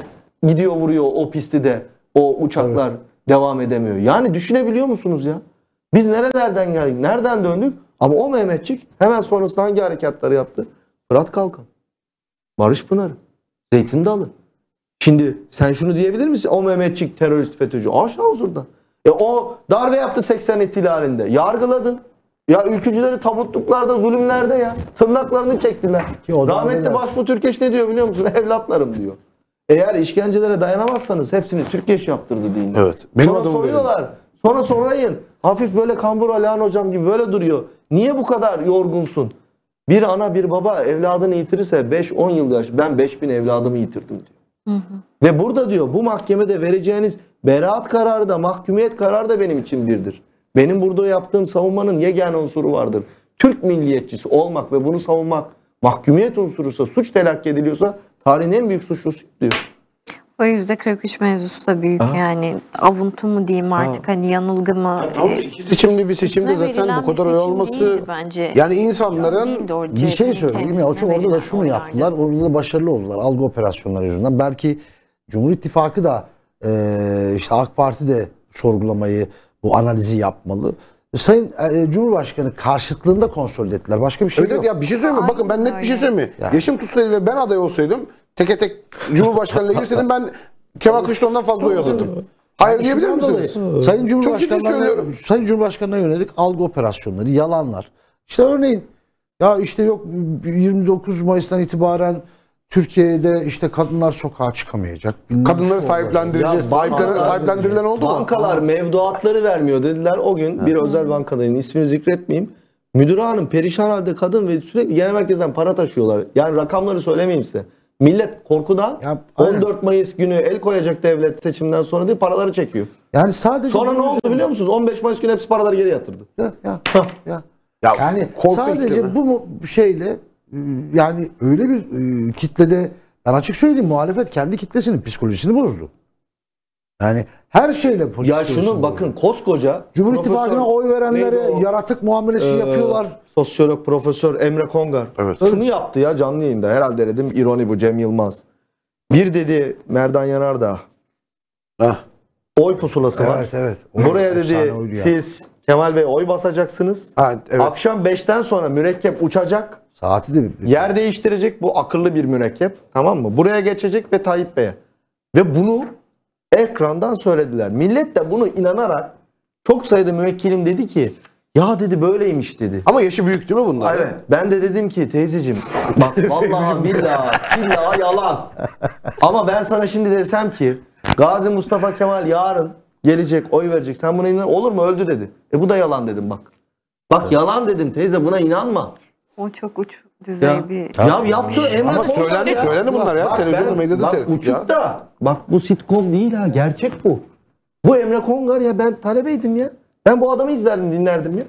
gidiyor vuruyor o pisti de. O uçaklar evet. Devam edemiyor. Yani düşünebiliyor musunuz ya? Biz nerelerden geldik? Nereden döndük? Ama o Mehmetçik hemen sonrasında hangi harekatları yaptı? Fırat Kalkan. Barış Pınarı. Zeytin Dalı. Şimdi sen şunu diyebilir misin? O Mehmetçik terörist FETÖ'cü. Aşağı huzurda. E o darbe yaptı seksen ihtilalinde. Yargıladın. Ya ülkücüleri tabutluklarda, zulümlerde ya. Tırnaklarını çektiler. Rahmetli Başbuğ Türkeş ne diyor biliyor musun? Evlatlarım diyor. Eğer işkencelere dayanamazsanız hepsini Türkeş yaptırdı deyin. Evet. Benim sonra soruyorlar. Benim. Sonra sorayın. Hafif böyle kambur Alihan hocam gibi böyle duruyor. Niye bu kadar yorgunsun? Bir ana bir baba evladını yitirirse beş on yıl yaş. Ben beş bin evladımı yitirdim diyor. Hı hı. Ve burada diyor bu mahkemede vereceğiniz beraat kararı da mahkumiyet kararı da benim için birdir. Benim burada yaptığım savunmanın yegane unsuru vardır. Türk milliyetçisi olmak ve bunu savunmak mahkumiyet unsuruysa suç telakki ediliyorsa tarihin en büyük suçlusu diyor. O yüzde kırk üç mevzusu da büyük aha. Yani avuntu mu diyeyim artık aha. Hani yanılgı mı? Yani e, iki seçimli bir seçimde zaten bu kadar oy olması bence. Yani insanların bir şey söyleyeyim ya çok orada da şunu yaptılar orada da başarılı oldular algı operasyonları yüzünden. Belki Cumhur İttifakı da e, işte AK Parti de sorgulamayı bu analizi yapmalı. Sayın e, Cumhurbaşkanı karşıtlığında konsolide ettiler. Başka bir şey evet, yok. Ya bir şey söyleyeyim mi? Bakın ben net öyle. Bir şey söyleyeyim mi? Yani. Yaşım tutsaydı ve ben aday olsaydım teke tek Cumhurbaşkanı'na girseydim ben Kemal Kılıçdaroğlu'ndan fazla oy alırdım. Hayır yani diyebilir misiniz? Dolayı. Sayın Cumhurbaşkanı'na Sayın Cumhurbaşkanı'na yönelik algı operasyonları, yalanlar. İşte örneğin ya işte yok yirmi dokuz Mayıs'tan itibaren Türkiye'de işte kadınlar sokağa çıkamayacak. Kadınları sahiplendireceğiz. Sahiplendirilen oldu mu? Bankalar mevduatları vermiyor dediler. O gün evet. Bir özel bankadayın ismini zikretmeyeyim. Müdür hanım perişan halde kadın ve sürekli genel merkezden para taşıyorlar. Yani rakamları söylemeyeyim size. Millet korkudan ya, on dört Mayıs günü el koyacak devlet seçimden sonra diye paraları çekiyor. Yani sadece sonra ne oldu üzerinde biliyor musunuz? on beş Mayıs günü hepsi paraları geri yatırdı. Ya, ya, ya. Ya, yani sadece bu şeyle yani öyle bir e, kitlede ben açık söyleyeyim muhalefet kendi kitlesinin psikolojisini bozdu. Yani her şeyle ya şunu bakın bozdu. Koskoca Cumhur İttifakı'na oy verenlere yaratık muamelesi ee, yapıyorlar. Sosyolog Profesör Emre Kongar evet. şunu yaptı ya canlı yayında herhalde dedim ironi bu Cem Yılmaz. Bir dedi Merdan Yanardağ ah. oy pusulası evet, var. Evet, evet. Buraya dedi siz Kemal Bey oy basacaksınız. Ha, evet. Akşam beşten sonra mürekkep uçacak. Saati de bir yer değiştirecek bu akıllı bir mürekkep. Tamam mı? Buraya geçecek ve Tayyip Bey'e. Ve bunu ekrandan söylediler. Millet de bunu inanarak çok sayıda müvekkilim dedi ki ya dedi böyleymiş dedi. Ama yaşı büyük değil mi bunlar? Evet. Ben de dedim ki teyzeciğim bak vallahi billahi billahi yalan. Ama ben sana şimdi desem ki Gazi Mustafa Kemal yarın gelecek oy verecek sen buna inan olur mu öldü dedi. E bu da yalan dedim bak. Bak evet. yalan dedim teyze buna inanma. O çok uç düzey ya, bir... Ya, ya yaptı Emre Kongar. Söylendi bunlar ya. Televizyonda medyada seyrettik ya. Da, bak bu sitcom değil ha. Gerçek bu. Bu Emre Kongar ya ben talebeydim ya. Ben bu adamı izlerdim dinlerdim ya.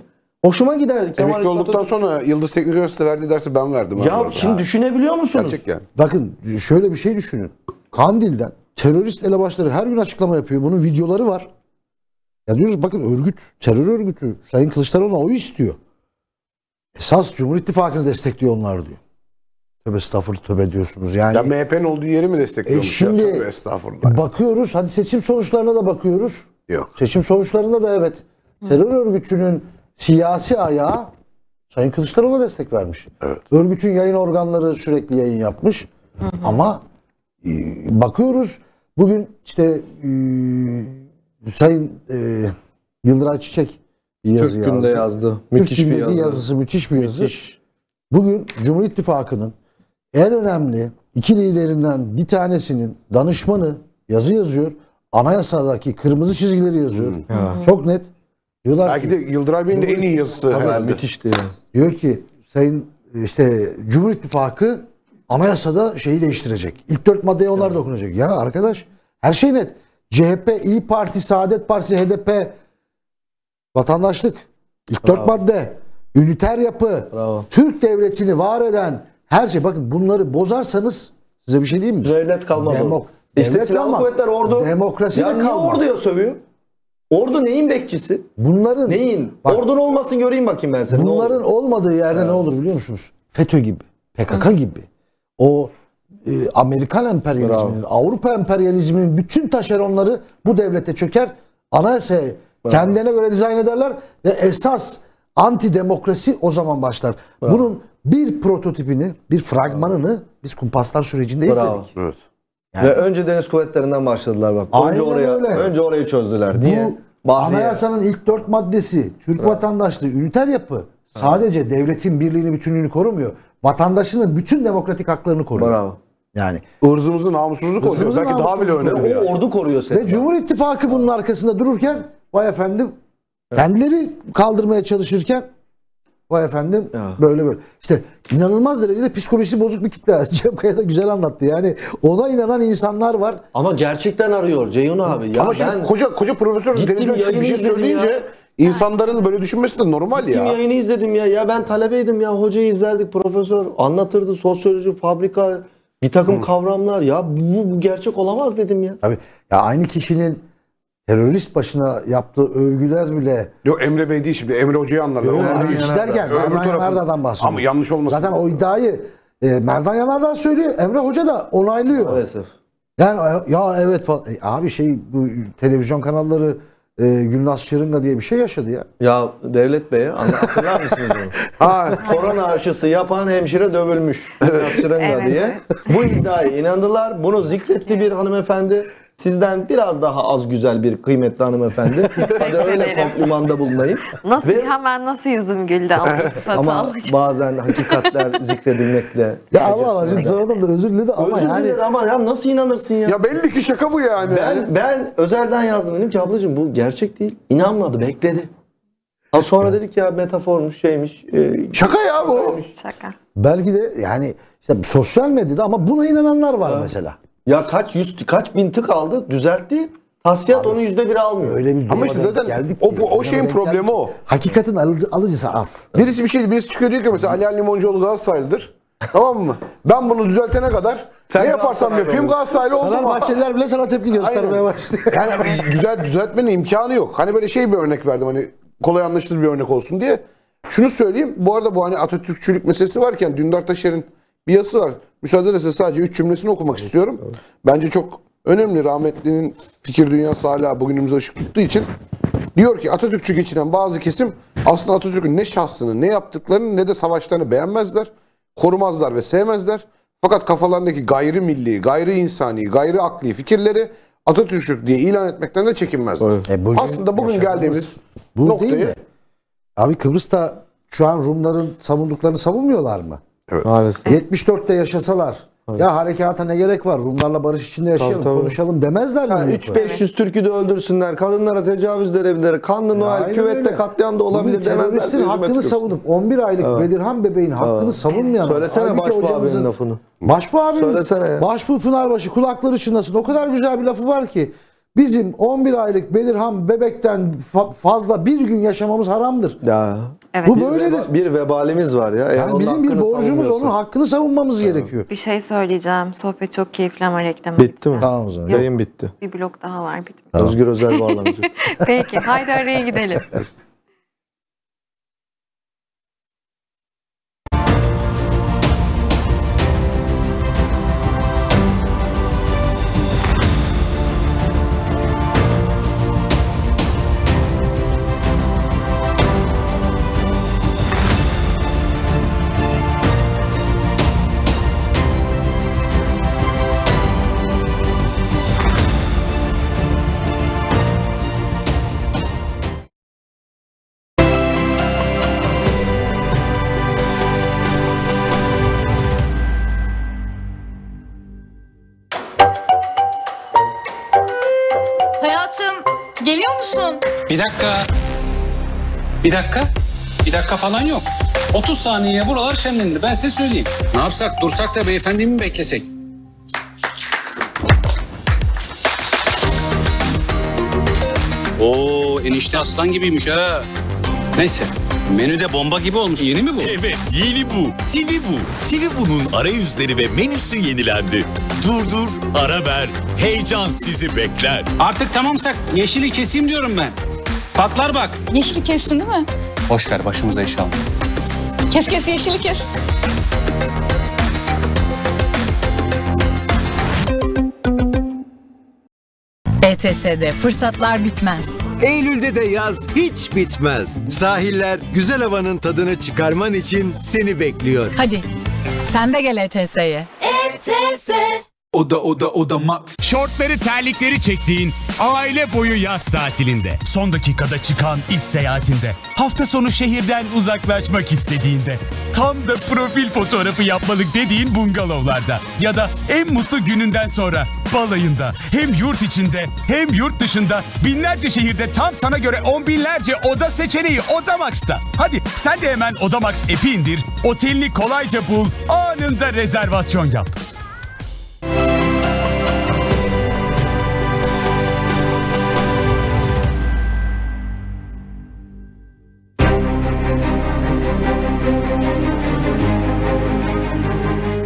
Hoşuma giderdi. Emekli olduktan sonra Yıldız Teknik Üniversitesi'nde verdiği dersi ben verdim. Ya abi şimdi ha. düşünebiliyor musunuz? Gerçek yani. Bakın şöyle bir şey düşünün. Kandil'den terörist elebaşları her gün açıklama yapıyor. Bunun videoları var. Ya diyoruz bakın örgüt, terör örgütü Sayın Kılıçdaroğlu'na oy istiyor. Esas Cumhur İttifakı'nı destekliyor onlar diyor. Tövbe estağfurullah tövbe diyorsunuz yani. Ya M H P'nin olduğu yeri mi destekliyormuş? E şimdi ya? Tövbe estağfurullah. Bakıyoruz hadi seçim sonuçlarına da bakıyoruz. Yok. Seçim sonuçlarında da evet. Terör örgütünün siyasi ayağı Sayın Kılıçdaroğlu'na destek vermiş. Evet. Örgütün yayın organları sürekli yayın yapmış. Hı hı. Ama e, bakıyoruz bugün işte e, Sayın e, Yıldıray Çiçek bir yazı Türk Günü'nde yazdı. Müthiş Türk bir yazı. yazısı müthiş bir yazı. Müthiş. Bugün Cumhur İttifakı'nın en önemli iki liderinden bir tanesinin danışmanı yazı yazıyor. Anayasadaki kırmızı çizgileri yazıyor. Hmm. Çok net. Diyorlar belki ki, de Yıldıray Bey'in de en iyi yazısı herhalde. Müthişti yani. Diyor ki sayın işte Cumhur İttifakı anayasada şeyi değiştirecek. İlk dört maddeye onlar evet. dokunacak. Ya arkadaş her şey net. C H P, İYİ Parti, Saadet Partisi, H D P vatandaşlık, ilk Bravo. dört madde, üniter yapı, Bravo. Türk devletini var eden her şey. Bakın bunları bozarsanız size bir şey diyeyim mi? Devlet kalmaz. Demok işte devlet silahlı kalmaz. Kuvvetler ordu. Demokrasi ya niye orduya sövüyor? Ordu neyin bekçisi? Bunların. Neyin? Bak, ordun olmasın göreyim bakayım ben seni. Bunların olmadığı yerde evet. ne olur biliyor musunuz? FETÖ gibi, P K K Hı. gibi. O e, Amerikan emperyalizminin, Bravo. Avrupa emperyalizminin bütün taşeronları bu devlete çöker. Anayasaya Bravo. Kendine göre dizayn ederler ve esas anti demokrasi o zaman başlar. Bravo. Bunun bir prototipini, bir fragmanını Bravo. Biz kumpaslar sürecinde Bravo. izledik. Evet. Yani. Ve önce deniz kuvvetlerinden başladılar bak. Aynen önce oraya, öyle. Önce orayı çözdüler. Niye? Anayasanın ilk dört maddesi, Türk Bravo. Vatandaşlığı, üniter yapı sadece Bravo. Devletin birliğini, bütünlüğünü korumuyor. Vatandaşının bütün demokratik haklarını koruyor. Bravo. Yani ırzımızı, namusumuzu koruyor. Belki daha bile önemli. Yani. Ordu koruyor seni. Ve Cumhur İttifakı bunun arkasında dururken vay efendim kendileri kaldırmaya çalışırken vay efendim ya. Böyle böyle. İşte inanılmaz derecede psikolojisi bozuk bir kitle. Cem Kaya da güzel anlattı yani. Ona inanan insanlar var. Ama gerçekten arıyor Ceyhun abi. Ya ama şimdi koca, koca profesör Deniz bir şey söyleyince ya. İnsanların böyle düşünmesi de normal Gittim ya. Gittim yayını izledim ya. Ya ben talebeydim ya. Hocayı izlerdik profesör. Anlatırdı sosyoloji, fabrika, bir takım Hı. kavramlar. Ya bu, bu gerçek olamaz dedim ya. Tabii. Ya aynı kişinin terörist başına yaptığı övgüler bile... Yok Emre Bey değil şimdi. Emre Hoca'yı anlarlar. Yani hiç derken Merdan Yanardağ'dan bahsediyor. Ama yanlış olmasın. Zaten o iddiayı e, Merdan Yanardağ söylüyor. Emre Hoca da onaylıyor. Maalesef. Yani ya evet falan. E, abi şey bu televizyon kanalları e, Gülnaz Çırınga diye bir şey yaşadı ya. Ya Devlet Bey'e hatırlar mısınız onu? Ha, korona aşısı yapan hemşire dövülmüş. Gülnaz Çırınga evet. diye. Bu iddiaya inandılar. Bunu zikretti bir hanımefendi. Sizden biraz daha az güzel bir kıymetli hanımefendi. Hadi öyle komplimanda bulunayım. Nasıl Ve... hemen nasıl yüzüm güldü ama. Ama bazen hakikatler zikredilmekle. Ya Allah var şimdi sonradan da özür diledi ama özür yani. Diledi ama ya nasıl inanırsın ya? Ya belli ki şaka bu yani. Ben, ben özelden yazdım dedim ki ablacığım bu gerçek değil. İnanmadı bekledi. Ha sonra dedik ya metaformuş şeymiş. E, şaka ya bu. Şaka. Belki de yani işte sosyal medyada ama buna inananlar var ya. Mesela. Ya kaç yüz kaç bin tık aldı, düzeltti. Tasfiyat onu yüzde bir almıyor. Öyle bir ama işte zaten o, bu, o şeyin problemi geldik. O. Hakikatin alıcı, alıcısı az. Birisi bir şey, birisi çıkıyor diyor ki mesela Ali Limoncuoğlu Galatasaraylıdır. Tamam mı? Ben bunu düzeltene kadar sen ne yaparsam yapayım Galatasaraylı oldum. Fenerbahçeliler bile sana tepki göstermeye başlıyor. Yani güzel düzeltmenin imkanı yok. Hani böyle şey bir örnek verdim hani kolay anlaşılır bir örnek olsun diye. Şunu söyleyeyim. Bu arada bu hani Atatürkçülük meselesi varken Dündar Taşer'in bir yazısı var. Müsaade ederse sadece üç cümlesini okumak evet, istiyorum. Evet. Bence çok önemli. Rahmetli'nin fikir dünyası hala bugünümüze ışık tuttuğu için. Diyor ki Atatürkçü geçinen bazı kesim aslında Atatürk'ün ne şahsını, ne yaptıklarını, ne de savaşlarını beğenmezler. Korumazlar ve sevmezler. Fakat kafalarındaki gayri milli, gayri insani, gayri akli fikirleri Atatürkçülük diye ilan etmekten de çekinmezler. Evet. E bugün aslında bugün geldiğimiz bu noktayı... Değil mi? Abi Kıbrıs'ta şu an Rumların savunduklarını savunmuyorlar mı? Evet. yetmiş dörtte yaşasalar evet, ya harekata ne gerek var? Rumlarla barış içinde yaşayalım, tabii, tabii, konuşalım demezler mi? Yani üç beş yüz Türk'ü de öldürsünler, kadınlara tecavüz edebilir, kanlı Noel, küvette katliam da olabilir bugün demezler. Teröristin hakkını savunup on bir aylık evet, Bedirhan bebeğin hakkını evet, savunmayan. Söylesene Başbuğ abinin lafını. Başbuğ abinin, Başbuğ Pınarbaşı kulakları çınlasın. O kadar güzel bir lafı var ki bizim on bir aylık Bedirhan bebekten fa fazla bir gün yaşamamız haramdır. Ya. Evet. Bu böyledir. Bir, veba, bir vebalimiz var ya. Yani yani bizim bir borcumuz onun hakkını savunmamız evet, gerekiyor. Bir şey söyleyeceğim. Sohbet çok keyifli ama reklam bitti edeceğiz mi? Tamam o zaman. Yok, yayın bitti. Bir blok daha var. Bitmedi. Tamam. Özgür Özel bağlanacak. Peki. Haydi araya gidelim. Bir dakika, bir dakika, bir dakika falan yok. otuz saniye buralar şenlendi, ben size söyleyeyim. Ne yapsak, dursak da beyefendiyi mi beklesek? Oo, enişte aslan gibiymiş ha. Neyse, menüde bomba gibi olmuş. Yeni mi bu? Evet, yeni bu. T V Bu. T V Bu'nun arayüzleri ve menüsü yenilendi. Durdur, ara ver, heyecan sizi bekler. Artık tamamsak yeşili keseyim diyorum ben. Patlar bak. Yeşili kestin değil mi? Boş ver, başımıza iş alma. Kes kes, yeşili kes. B T S'de fırsatlar bitmez. Eylül'de de yaz hiç bitmez. Sahiller güzel havanın tadını çıkarman için seni bekliyor. Hadi sen de gel E T S'ye. E T S. Oda oda oda max. Şortları terlikleri çektiğin aile boyu yaz tatilinde. Son dakikada çıkan iş seyahatinde. Hafta sonu şehirden uzaklaşmak istediğinde. Tam da profil fotoğrafı yapmalık dediğin bungalovlarda. Ya da en mutlu gününden sonra balayında. Hem yurt içinde hem yurt dışında binlerce şehirde tam sana göre on binlerce oda seçeneği Odamax'ta. Hadi sen de hemen Odamax app'i indir. Otelini kolayca bul. Anında rezervasyon yap.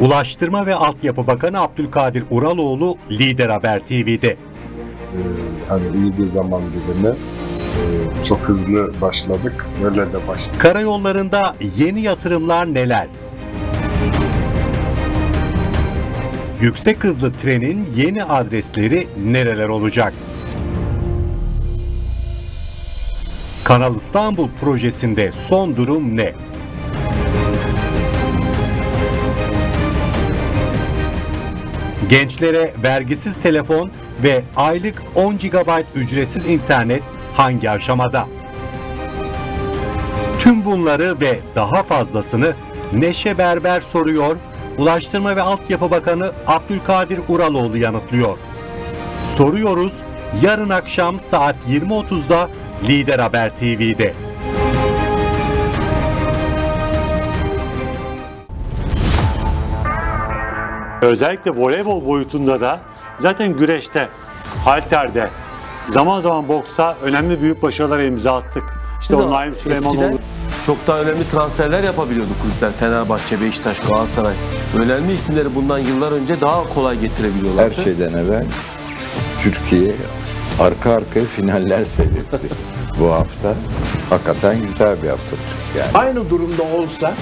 Ulaştırma ve Altyapı Bakanı Abdülkadir Uraloğlu Lider Haber T V'de. Ee, hani iyi bir zaman dilimi ee, çok hızlı başladık, öyle de başladık. Karayollarında yeni yatırımlar neler? Yüksek hızlı trenin yeni adresleri nereler olacak? Kanal İstanbul projesinde son durum ne? Gençlere vergisiz telefon ve aylık on gigabayt ücretsiz internet hangi aşamada? Tüm bunları ve daha fazlasını Neşe Berber soruyor, Ulaştırma ve Altyapı Bakanı Abdülkadir Uraloğlu yanıtlıyor. Soruyoruz yarın akşam saat yirmi otuzda Lider Haber T V'de. Özellikle voleybol boyutunda da zaten güreşte, halterde, zaman zaman boksta önemli büyük başarılar imza attık. İşte o Naim Süleymanoğlu. Çok daha önemli transferler yapabiliyordu kulüpler. Fenerbahçe, Beşiktaş, Galatasaray. Önemli isimleri bundan yıllar önce daha kolay getirebiliyorlardı. Her şeyden evvel Türkiye arka arkaya finaller seyretti bu hafta. Hakikaten güzel bir hafta Türkiye. Yani. Aynı durumda olsa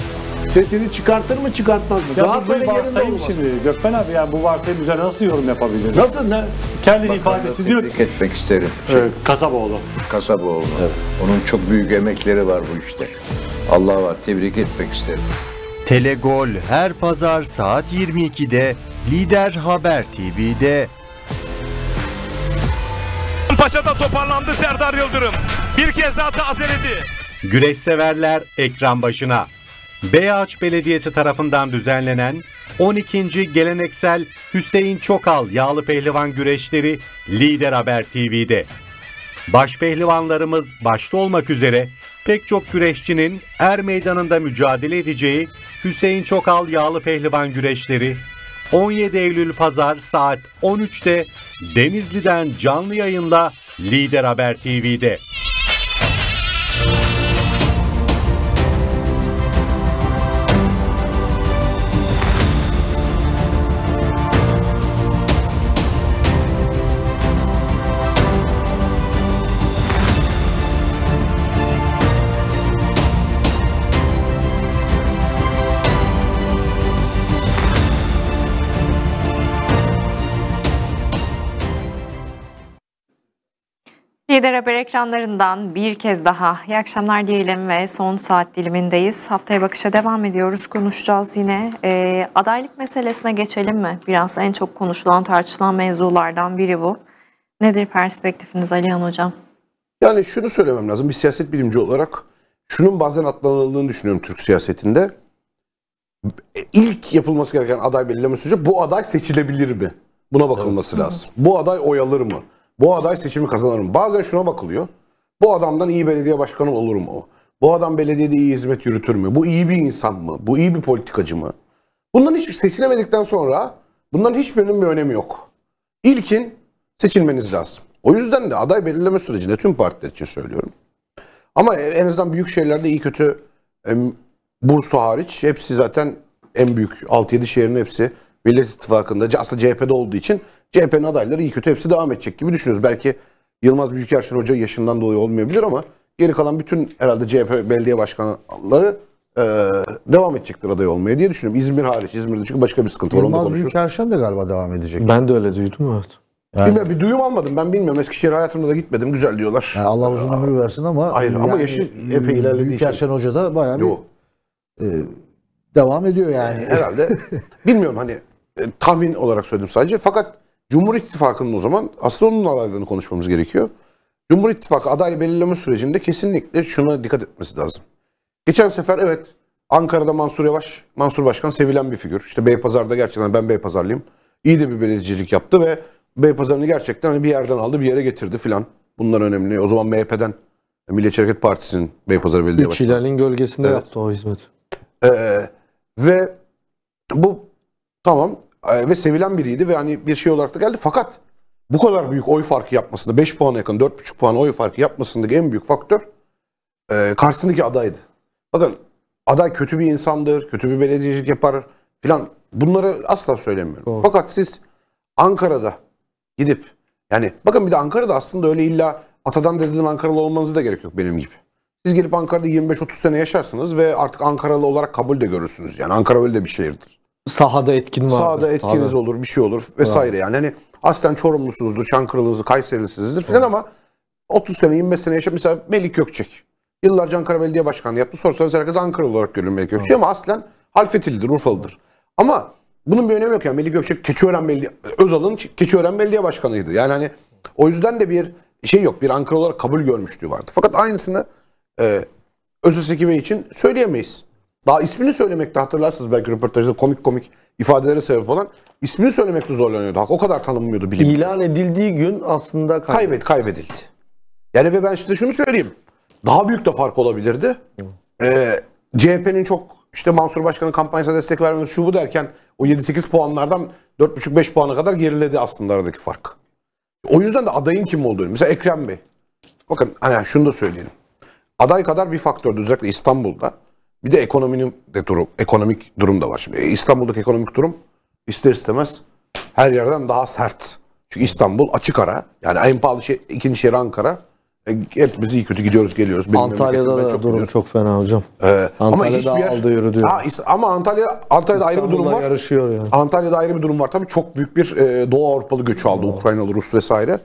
sesini çıkartır mı çıkartmaz mı? Ya daha böyle varsayım şimdi Gökmen abi, yani bu varsayım üzerine nasıl yorum yapabiliriz? Nasıl ne? Kendi ifadesi diyor. Tebrik etmek isterim. Şey, evet, Kasaboğlu. Kasaboğlu. Evet. Onun çok büyük emekleri var bu işte. Allah var, tebrik etmek isterim. Telegol her pazar saat yirmi iki'de Lider Haber T V'de. Paşa'da toparlandı Serdar Yıldırım. Bir kez daha tazeledi. Güreş severler ekran başına. Beyaç Belediyesi tarafından düzenlenen on ikinci Geleneksel Hüseyin Çokal Yağlı Pehlivan Güreşleri Lider Haber T V'de. Baş pehlivanlarımız başta olmak üzere pek çok güreşçinin er meydanında mücadele edeceği Hüseyin Çokal Yağlı Pehlivan Güreşleri on yedi Eylül Pazar saat on üç'te Denizli'den canlı yayınla Lider Haber T V'de. Lider Haber ekranlarından bir kez daha iyi akşamlar diyelim ve son saat dilimindeyiz. Haftaya bakışa devam ediyoruz. Konuşacağız yine. E, adaylık meselesine geçelim mi? Biraz en çok konuşulan, tartışılan mevzulardan biri bu. Nedir perspektifiniz Alihan Hocam? Yani şunu söylemem lazım. Bir siyaset bilimci olarak şunun bazen atlanıldığını düşünüyorum Türk siyasetinde. İlk yapılması gereken aday belirleme süreci, bu aday seçilebilir mi? Buna bakılması evet. lazım. Bu aday oy alır mı? Bu aday seçimi kazanır mı? Bazen şuna bakılıyor. Bu adamdan iyi belediye başkanı olur mu? Bu adam belediyede iyi hizmet yürütür mü? Bu iyi bir insan mı? Bu iyi bir politikacı mı? Bunların hiçbir seçilemedikten sonra bunların hiçbirinin bir önemi yok. İlkin seçilmeniz lazım. O yüzden de aday belirleme sürecinde tüm partiler için söylüyorum. Ama en azından büyük şehirlerde iyi kötü Bursa hariç hepsi zaten en büyük altı yedi şehrin hepsi Millet İttifakı'nda aslında C H P'de olduğu için C H P'nin adayları iyi kötü hepsi devam edecek gibi düşünüyoruz. Belki Yılmaz Büyükerşen Hoca yaşından dolayı olmayabilir ama geri kalan bütün herhalde C H P belediye başkanları e, devam edecektir aday olmaya diye düşünüyorum. İzmir hariç, İzmir'de çünkü başka bir sıkıntı var. Yılmaz Büyükerşen de galiba devam edecek. Ben de öyle duydum evet. Yani. Bilmiyorum, bir duyum almadım ben bilmiyorum. Eskişehir hayatımda da gitmedim. Güzel diyorlar. Yani Allah uzun ömür versin ama hayır yani, ama yaşı epey ilerlediği Büyükerşen Hoca da bayağı bir, e, devam ediyor yani. Herhalde bilmiyorum hani e, tahmin olarak söyledim sadece fakat Cumhur İttifakı'nın o zaman aslında onun adaylarını konuşmamız gerekiyor. Cumhur İttifakı aday belirleme sürecinde kesinlikle şuna dikkat etmesi lazım. Geçen sefer evet Ankara'da Mansur Yavaş, Mansur Başkan sevilen bir figür. İşte Beypazar'da gerçekten ben Beypazarlıyım. İyi de bir belediyecilik yaptı ve Beypazar'ını gerçekten hani bir yerden aldı bir yere getirdi filan. Bunlar önemli. O zaman M H P'den Milliyetçi Hareket Partisi'nin Beypazarı Belediye Başkanı. Hilal'in gölgesinde evet. yaptı o hizmeti. Ee, ve bu tamam. Ve sevilen biriydi ve hani bir şey olarak da geldi. Fakat bu kadar büyük oy farkı yapmasında beş puana yakın dört buçuk puan oy farkı yapmasındaki en büyük faktör e, karşısındaki adaydı. Bakın aday kötü bir insandır, kötü bir belediyecilik yapar filan bunları asla söylemiyorum. Doğru. Fakat siz Ankara'da gidip yani bakın bir de Ankara'da aslında öyle illa atadan dededen Ankaralı olmanıza da gerek yok benim gibi. Siz gelip Ankara'da yirmi beş otuz sene yaşarsınız ve artık Ankaralı olarak kabul de görürsünüz. Yani Ankara öyle de bir şehirdir. Sahada etkin var. Sahada etkiniz tabii. olur, bir şey olur vesaire yani. Hani aslen Çorumlusunuzdur, Çankırılınızdır, Kayseri'lisinizdir filan evet. ama otuz sene, yirmi beş sene yaşamış. Mesela Melik Gökçek. Yıllarca Ankara Belediye Başkanı yaptı. Sorsanız herkes Ankara olarak görülür Melik Gökçek evet. ama aslen Halfetilidir, Urfalıdır. Evet. Ama bunun bir önemi yok yani. Melik Gökçek Keçiören Belediye, Özal'ın Keçiören Belediye Başkanıydı. Yani hani o yüzden de bir şey yok, bir Ankara olarak kabul görmüşlüğü vardı. Fakat aynısını e, Özeseki Bey için söyleyemeyiz. Daha ismini söylemekte hatırlarsınız belki röportajda komik komik ifadelere sebep olan ismini söylemekte zorlanıyordu. Hak o kadar tanınmıyordu bilim. İlan edildiği gün aslında kaybet kaybedildi. Yani ve ben size şunu söyleyeyim. Daha büyük de fark olabilirdi. Ee, C H P'nin çok işte Mansur Başkan'ın kampanyasına destek vermemiz şu bu derken o yedi sekiz puanlardan dört buçuk beş puana kadar geriledi aslında aradaki fark. O yüzden de adayın kim olduğunu. Mesela Ekrem Bey. Bakın hani şunu da söyleyelim. Aday kadar bir faktördü özellikle İstanbul'da. Bir de ekonominin de durum, ekonomik durum da var. Şimdi İstanbul'daki ekonomik durum ister istemez her yerden daha sert. Çünkü İstanbul açık ara. Yani en pahalı şey, ikinci şehir Ankara. Hepimiz iyi kötü gidiyoruz geliyoruz. Benim Antalya'da da çok durum gidiyoruz. Çok fena hocam. Ee, Antalya'da ama yer, aldı yürü diyor. Ha, ama Antalya, Antalya'da ayrı bir durum var. Yarışıyor yani. Antalya'da ayrı bir durum var. Tabii çok büyük bir e, Doğu Avrupalı göçü aldı. Evet. Ukraynalı, Rus vesaire.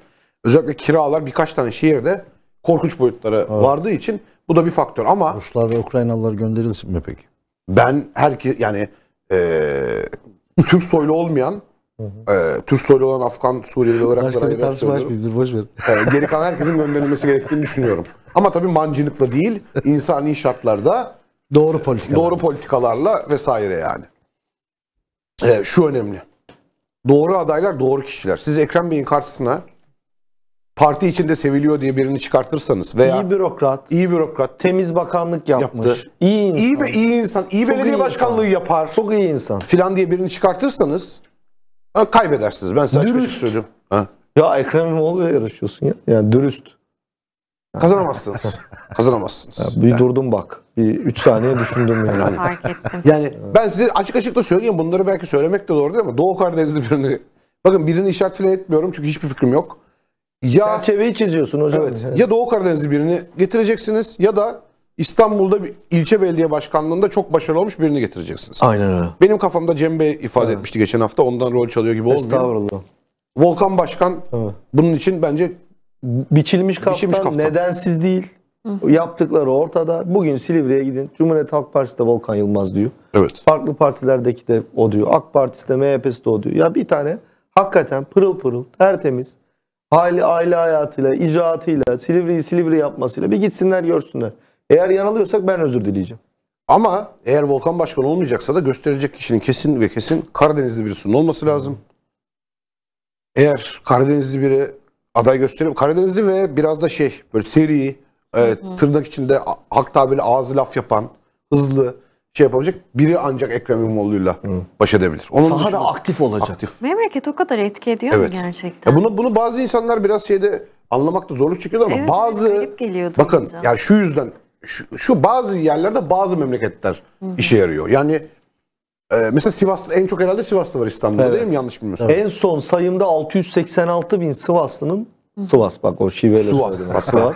Özellikle kiralar birkaç tane şehirde korkunç boyutlara evet. vardığı için bu da bir faktör ama... Ruslar ve Ukraynalılar gönderilsin mi peki? Ben herki yani e, Türk soylu olmayan... Ee, Türk soylu olan Afgan, Suriyeli olarak başka bir tartışma açmayayım, boş ver. Ee, geri kalan herkesin gönderilmesi gerektiğini düşünüyorum. Ama tabii mancınıkla değil, insani şartlarda doğru politikalar. Doğru politikalarla vesaire yani. Ee, şu önemli. Doğru adaylar, doğru kişiler. Siz Ekrem Bey'in karşısına parti içinde seviliyor diye birini çıkartırsanız veya iyi bürokrat, iyi bürokrat, temiz bakanlık yapmış, yaptı, iyi insan, iyi be, iyi insan, iyi belediye başkanlığı insan. yapar, çok iyi insan filan diye birini çıkartırsanız kaybedersiniz. Ben size açıkçası söyleyeyim. Ha. Ya Ekrem İmamoğlu'yla yarışıyorsun ya. Yani dürüst. Kazanamazsınız. Kazanamazsınız. Ya bir yani. Durdum bak. Bir üç saniye düşündüm yani. Fark ettim. Yani ben size açık açık da söyleyeyim. Bunları belki söylemek de doğru değil ama Doğu Karadeniz'de birini... Bakın birini işaret falan etmiyorum çünkü hiçbir fikrim yok. Ya çerçeveyi çiziyorsun hocam. Evet, evet. Ya Doğu Karadeniz'de birini getireceksiniz ya da İstanbul'da bir ilçe belediye başkanlığında çok başarılı olmuş birini getireceksiniz. Aynen öyle. Benim kafamda Cem Bey ifade evet. etmişti geçen hafta. Ondan rol çalıyor gibi olmuyor. Estağfurullah. Volkan Başkan evet. bunun için bence biçilmiş kaftan, biçilmiş kaftan. Nedensiz değil. Hı. Yaptıkları ortada. Bugün Silivri'ye gidin. Cumhuriyet Halk Partisi de Volkan Yılmaz diyor. Evet. Farklı partilerdeki de o diyor. AK Partisi de M H P'si de o diyor. Ya bir tane hakikaten pırıl pırıl, tertemiz, aile, aile hayatıyla, icraatıyla, Silivri'yi Silivri yapmasıyla bir gitsinler görsünler. Eğer yanılıyorsak ben özür dileyeceğim. Ama eğer Volkan Başkan olmayacaksa da gösterecek kişinin kesin ve kesin Karadenizli birisinin olması lazım. Eğer Karadenizli biri aday gösterip Karadenizli ve biraz da şey böyle seri, e, tırnak içinde hak tabiri ağzı laf yapan, hızlı şey yapabilecek biri ancak Ekrem İmamoğlu'yla baş edebilir. Onun sahada da aktif olacak. Aktif. Memleket o kadar etki ediyor evet. mu gerçekten? Ya bunu, bunu bazı insanlar biraz şeyde anlamakta zorluk çekiyorlar ama evet, bazı bakın hocam. Yani şu yüzden Şu, şu bazı yerlerde bazı memleketler hı hı. işe yarıyor. Yani e, mesela Sivas'ta en çok herhalde Sivas'ta var İstanbul'da evet. değil mi? Yanlış bilmiyorsam. En son sayımda altı yüz seksen altı bin Sivaslı'nın Sivas bak o şiveyle Sivas. Sivas. Sivas.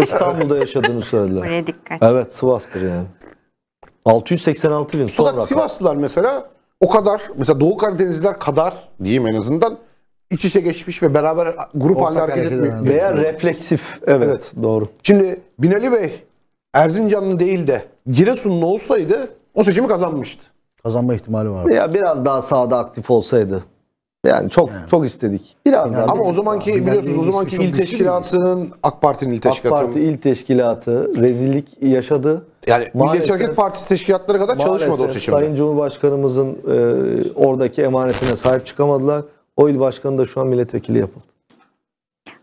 İstanbul'da yaşadığını söylediler. Buraya dikkat. Evet Sivas'tır yani. altı yüz seksen altı bin. Fakat Sivaslılar mesela o kadar mesela Doğu Karadenizliler kadar diyeyim en azından iç içe geçmiş ve beraber grup halinde hareket etmiyor. Veya yani. Refleksif. Evet, evet doğru. Şimdi Binali Bey Erzincanlı değil de Giresunlu olsaydı o seçimi kazanmıştı. Kazanma ihtimali vardı. Ya biraz daha sahada aktif olsaydı. Yani çok yani. Çok istedik. Biraz yani daha. Ama o zamanki daha. Biliyorsunuz yani o zamanki il teşkilatının AK Parti'nin il teşkilatı. AK Parti il teşkilatı rezillik yaşadı. Yani maalesef, Milliyetçi Hareket Partisi teşkilatları kadar çalışmadı o seçimde. Sayın Cumhurbaşkanımızın e, oradaki emanetine sahip çıkamadılar. O il başkanı da şu an milletvekili yapıldı.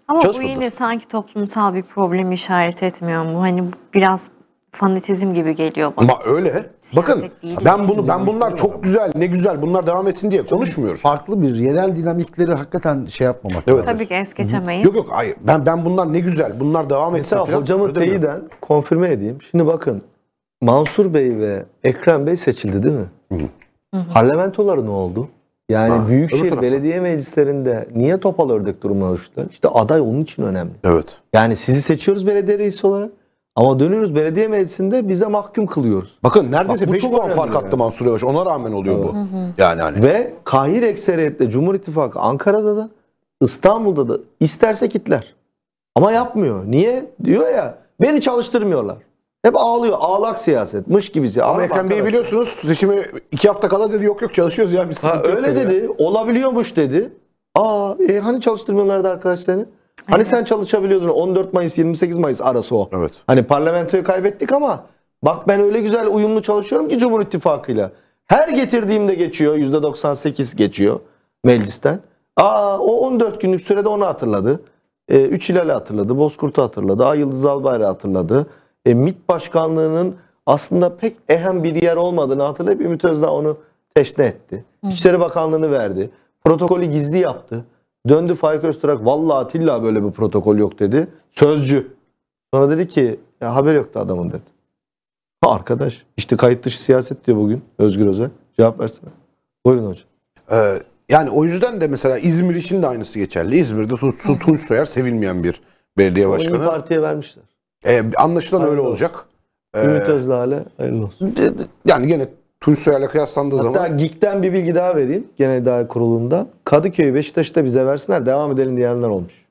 Ama Çalışmadı. Bu yine sanki toplumsal bir problem işaret etmiyor mu? Hani biraz fanatizm gibi geliyor bana. Ama öyle. Siyaset bakın ben bunu ben bunlar çok güzel, ne güzel bunlar devam etsin diye konuşmuyoruz. Farklı bir yerel dinamikleri hakikaten şey yapmamak evet. lazım. Tabii ki es geçemeyiz. Yok yok hayır. Ben ben bunlar ne güzel bunlar devam etsin falan. Mesela hocamın teyiden konfirme edeyim. Şimdi bakın Mansur Bey ve Ekrem Bey seçildi değil mi? Hı hı. Parlamentoları ne oldu? Yani ha, Büyükşehir Belediye Meclislerinde niye topal ördek durumuna düştüler? İşte aday onun için önemli. Evet. Yani sizi seçiyoruz belediye reisi olarak ama dönüyoruz belediye meclisinde bize mahkum kılıyoruz. Bakın neredeyse Bak, beş puan fark yani. Attı Mansur Yavaş. Ona rağmen oluyor evet. bu. Hı hı. Yani hani. Ve kahir ekseriyetle Cumhur İttifakı Ankara'da da İstanbul'da da isterse kitler. Ama yapmıyor. Niye? Diyor ya beni çalıştırmıyorlar. Hep ağlıyor. Ağlak siyasetmiş gibisi. Ama Ekrem Bey'i biliyorsunuz seçimi iki hafta kala dedi yok yok çalışıyoruz ya. Biz ha, öyle dedi. dedi. Olabiliyormuş dedi. Aa e, hani çalıştırmıyorlardı arkadaşlarını? Hani evet. sen çalışabiliyordun on dört Mayıs yirmi sekiz Mayıs arası o. Evet. Hani parlamentoyu kaybettik ama bak ben öyle güzel uyumlu çalışıyorum ki Cumhur İttifakı'yla. Her getirdiğimde geçiyor. yüzde doksan sekiz geçiyor meclisten. Aa o on dört günlük sürede onu hatırladı. E, Üç Hilal'i hatırladı. Bozkurt'u hatırladı. Ay Yıldız Albayrak'ı hatırladı. E, MİT başkanlığının aslında pek ehem bir yer olmadığını hatırlayıp Ümit Özdağ onu teşne etti. İçişleri Bakanlığı'nı verdi. Protokolü gizli yaptı. Döndü Faik Öztürk, vallahi Atilla böyle bir protokol yok dedi. Sözcü. Sonra dedi ki ya haber yoktu adamın dedi. Ha arkadaş işte kayıt dışı siyaset diyor bugün Özgür Özel. Cevap versene. Buyurun hocam. Ee, yani o yüzden de mesela İzmir için de aynısı geçerli. İzmir'de Tunç Soyer sevilmeyen bir belediye başkanı. Onu partiye vermişler. Ee, anlaşılan öyle olacak. Ee, Ümit Özdağ'la hayırlı olsun. Yani gene Tunç Soyer'le kıyaslandığı hatta zaman... Hatta G İK'ten bir bilgi daha vereyim. Genel İdare Kurulu'nda. Kadıköy'ü Beşiktaş'ta bize versinler, devam edelim diyenler olmuş.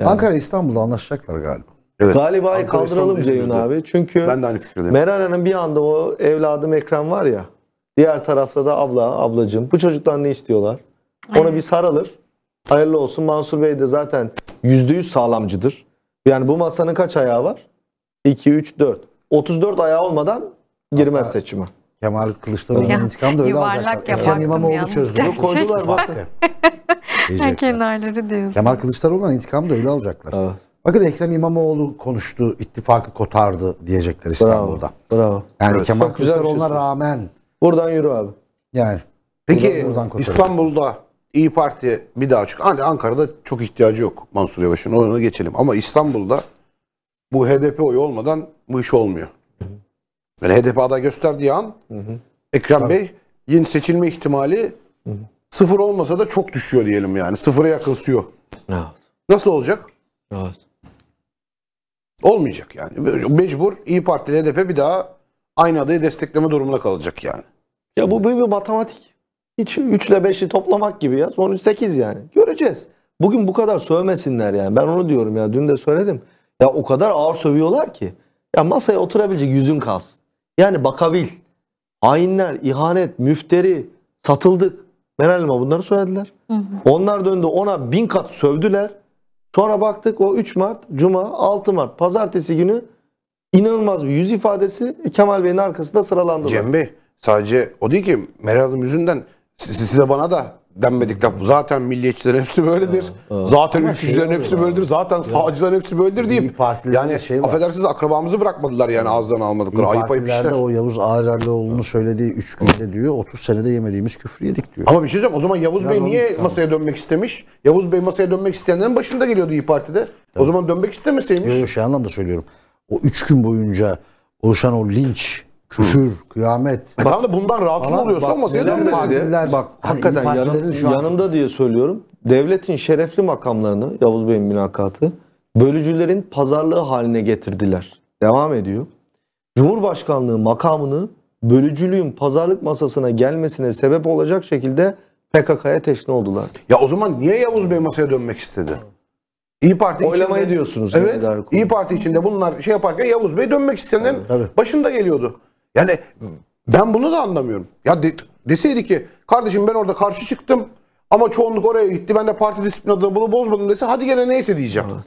Yani. Ankara İstanbul'da anlaşacaklar galiba. Evet. Galiba kaldıralım Ceyhun abi. Çünkü ben de aynı fikirdeyim. Meral Hanım bir anda o evladım Ekrem var ya, diğer tarafta da abla, ablacığım. Bu çocuktan ne istiyorlar? Aynen. Ona bir sarılır. Hayırlı olsun. Mansur Bey de zaten yüzde yüz sağlamcıdır. Yani bu masanın kaç ayağı var? iki, üç, dört. otuz dört ayağı olmadan girmez hatta seçime. Kemal Kılıçdaroğlu'nun intikamı da öyle alacaklar. Ekrem İmamoğlu çözdü. Koydular bakın. Kenarları diyorsun. Kemal Kılıçdaroğlu'nun intikamı da öyle alacaklar. Evet. Bakın Ekrem İmamoğlu konuştu, ittifakı kotardı diyecekler İstanbul'da. Bravo. Bravo. Yani evet, Kemal Kılıçdaroğlu'na şey rağmen. Buradan yürü abi. Yani. Peki buradan, buradan İstanbul'da İyi Parti bir daha çık. Hani Ankara'da çok ihtiyacı yok Mansur Yavaş'ın, ona geçelim. Ama İstanbul'da bu H D P oyu olmadan bu iş olmuyor. Yani H D P aday gösterdiği an hı hı. Ekrem tabii. Bey yeni seçilme ihtimali hı hı. sıfır olmasa da çok düşüyor diyelim yani. Sıfıra yakınsıyor. Evet. Nasıl olacak? Evet. Olmayacak yani. Mecbur İyi Parti ile H D P bir daha aynı adayı destekleme durumuna kalacak yani. Ya bu bir matematik. Hiç üç ile beşi toplamak gibi ya. Sonuç sekiz yani. Göreceğiz. Bugün bu kadar sövmesinler yani. Ben onu diyorum ya. Dün de söyledim. Ya o kadar ağır sövüyorlar ki. Ya masaya oturabilecek yüzün kalsın. Yani bakabil. Hainler, ihanet, müfteri, satıldık. Meral Hanım'a bunları söylediler. Hı hı. Onlar döndü ona bin kat sövdüler. Sonra baktık o üç Mart, Cuma, altı Mart, Pazartesi günü inanılmaz bir yüz ifadesi Kemal Bey'in arkasında sıralandı. Cem Bey sadece o değil ki, Meral Hanım yüzünden size bana da denmedik laf. Zaten milliyetçilerin hepsi böyledir. Aa, aa. Zaten ülkücülerin hepsi böyledir. Zaten ya. Sağcıların hepsi böyledir diyeyim. Yani şey affedersiniz akrabamızı bırakmadılar yani ağızlarını almadıkları. Ayıp ayıp işler. O Yavuz Ağrarlıoğlu'nun söylediği üç günde diyor otuz senede yemediğimiz küfrü yedik diyor. Ama bir şey söyleyeyim, o zaman Yavuz Biraz Bey niye kalmış. masaya dönmek istemiş? Yavuz Bey masaya dönmek isteyenlerin başında geliyordu İYİ Parti'de. Evet. O zaman dönmek istemeseymiş. Yok şey anlamda söylüyorum. O üç gün boyunca oluşan o linç, küfür, hı. kıyamet. E tamam da bundan rahatsız oluyorsa masaya dönmesi diye. Bak hakikaten yanım, şu yanımda an... diye söylüyorum. Devletin şerefli makamlarını, Yavuz Bey'in mülakatı, bölücülerin pazarlığı haline getirdiler. Devam ediyor. Cumhurbaşkanlığı makamını bölücülüğün pazarlık masasına gelmesine sebep olacak şekilde P K K'ya teşne oldular. Ya o zaman niye Yavuz Bey masaya dönmek istedi? İyi Parti oylamayı içinde, diyorsunuz. Evet. İyi Parti içinde bunlar şey yaparken Yavuz Bey dönmek isteyenlerin tabii, tabii. başında geliyordu. Yani ben bunu da anlamıyorum. Ya de, deseydi ki kardeşim ben orada karşı çıktım ama çoğunluk oraya gitti. Ben de parti disiplin adına bunu bozmadım dese hadi gene neyse diyeceğim. Evet.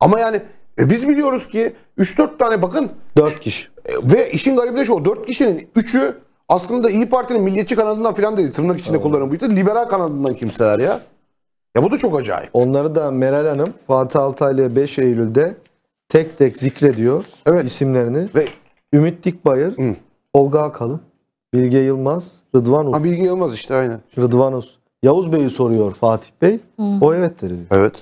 Ama yani e, biz biliyoruz ki üç dört tane bakın. dört kişi. E, ve işin garibi de şu, o dört kişinin üçü aslında İyi Parti'nin milliyetçi kanadından filan dedi. Tırnak içinde evet. kullanım buydu. Liberal kanadından kimseler ya. Ya bu da çok acayip. Onları da Meral Hanım Fatih Altaylı'ya beş Eylül'de tek tek zikrediyor evet. isimlerini. Ve Ümit Dikbayır, hı. Tolga Akalın, Bilge Yılmaz, Rıdvan Uz. Ha, Bilge Yılmaz işte aynen. Rıdvan Uz. Yavuz Bey'i soruyor Fatih Bey. Hı. O evet dedi. Evet.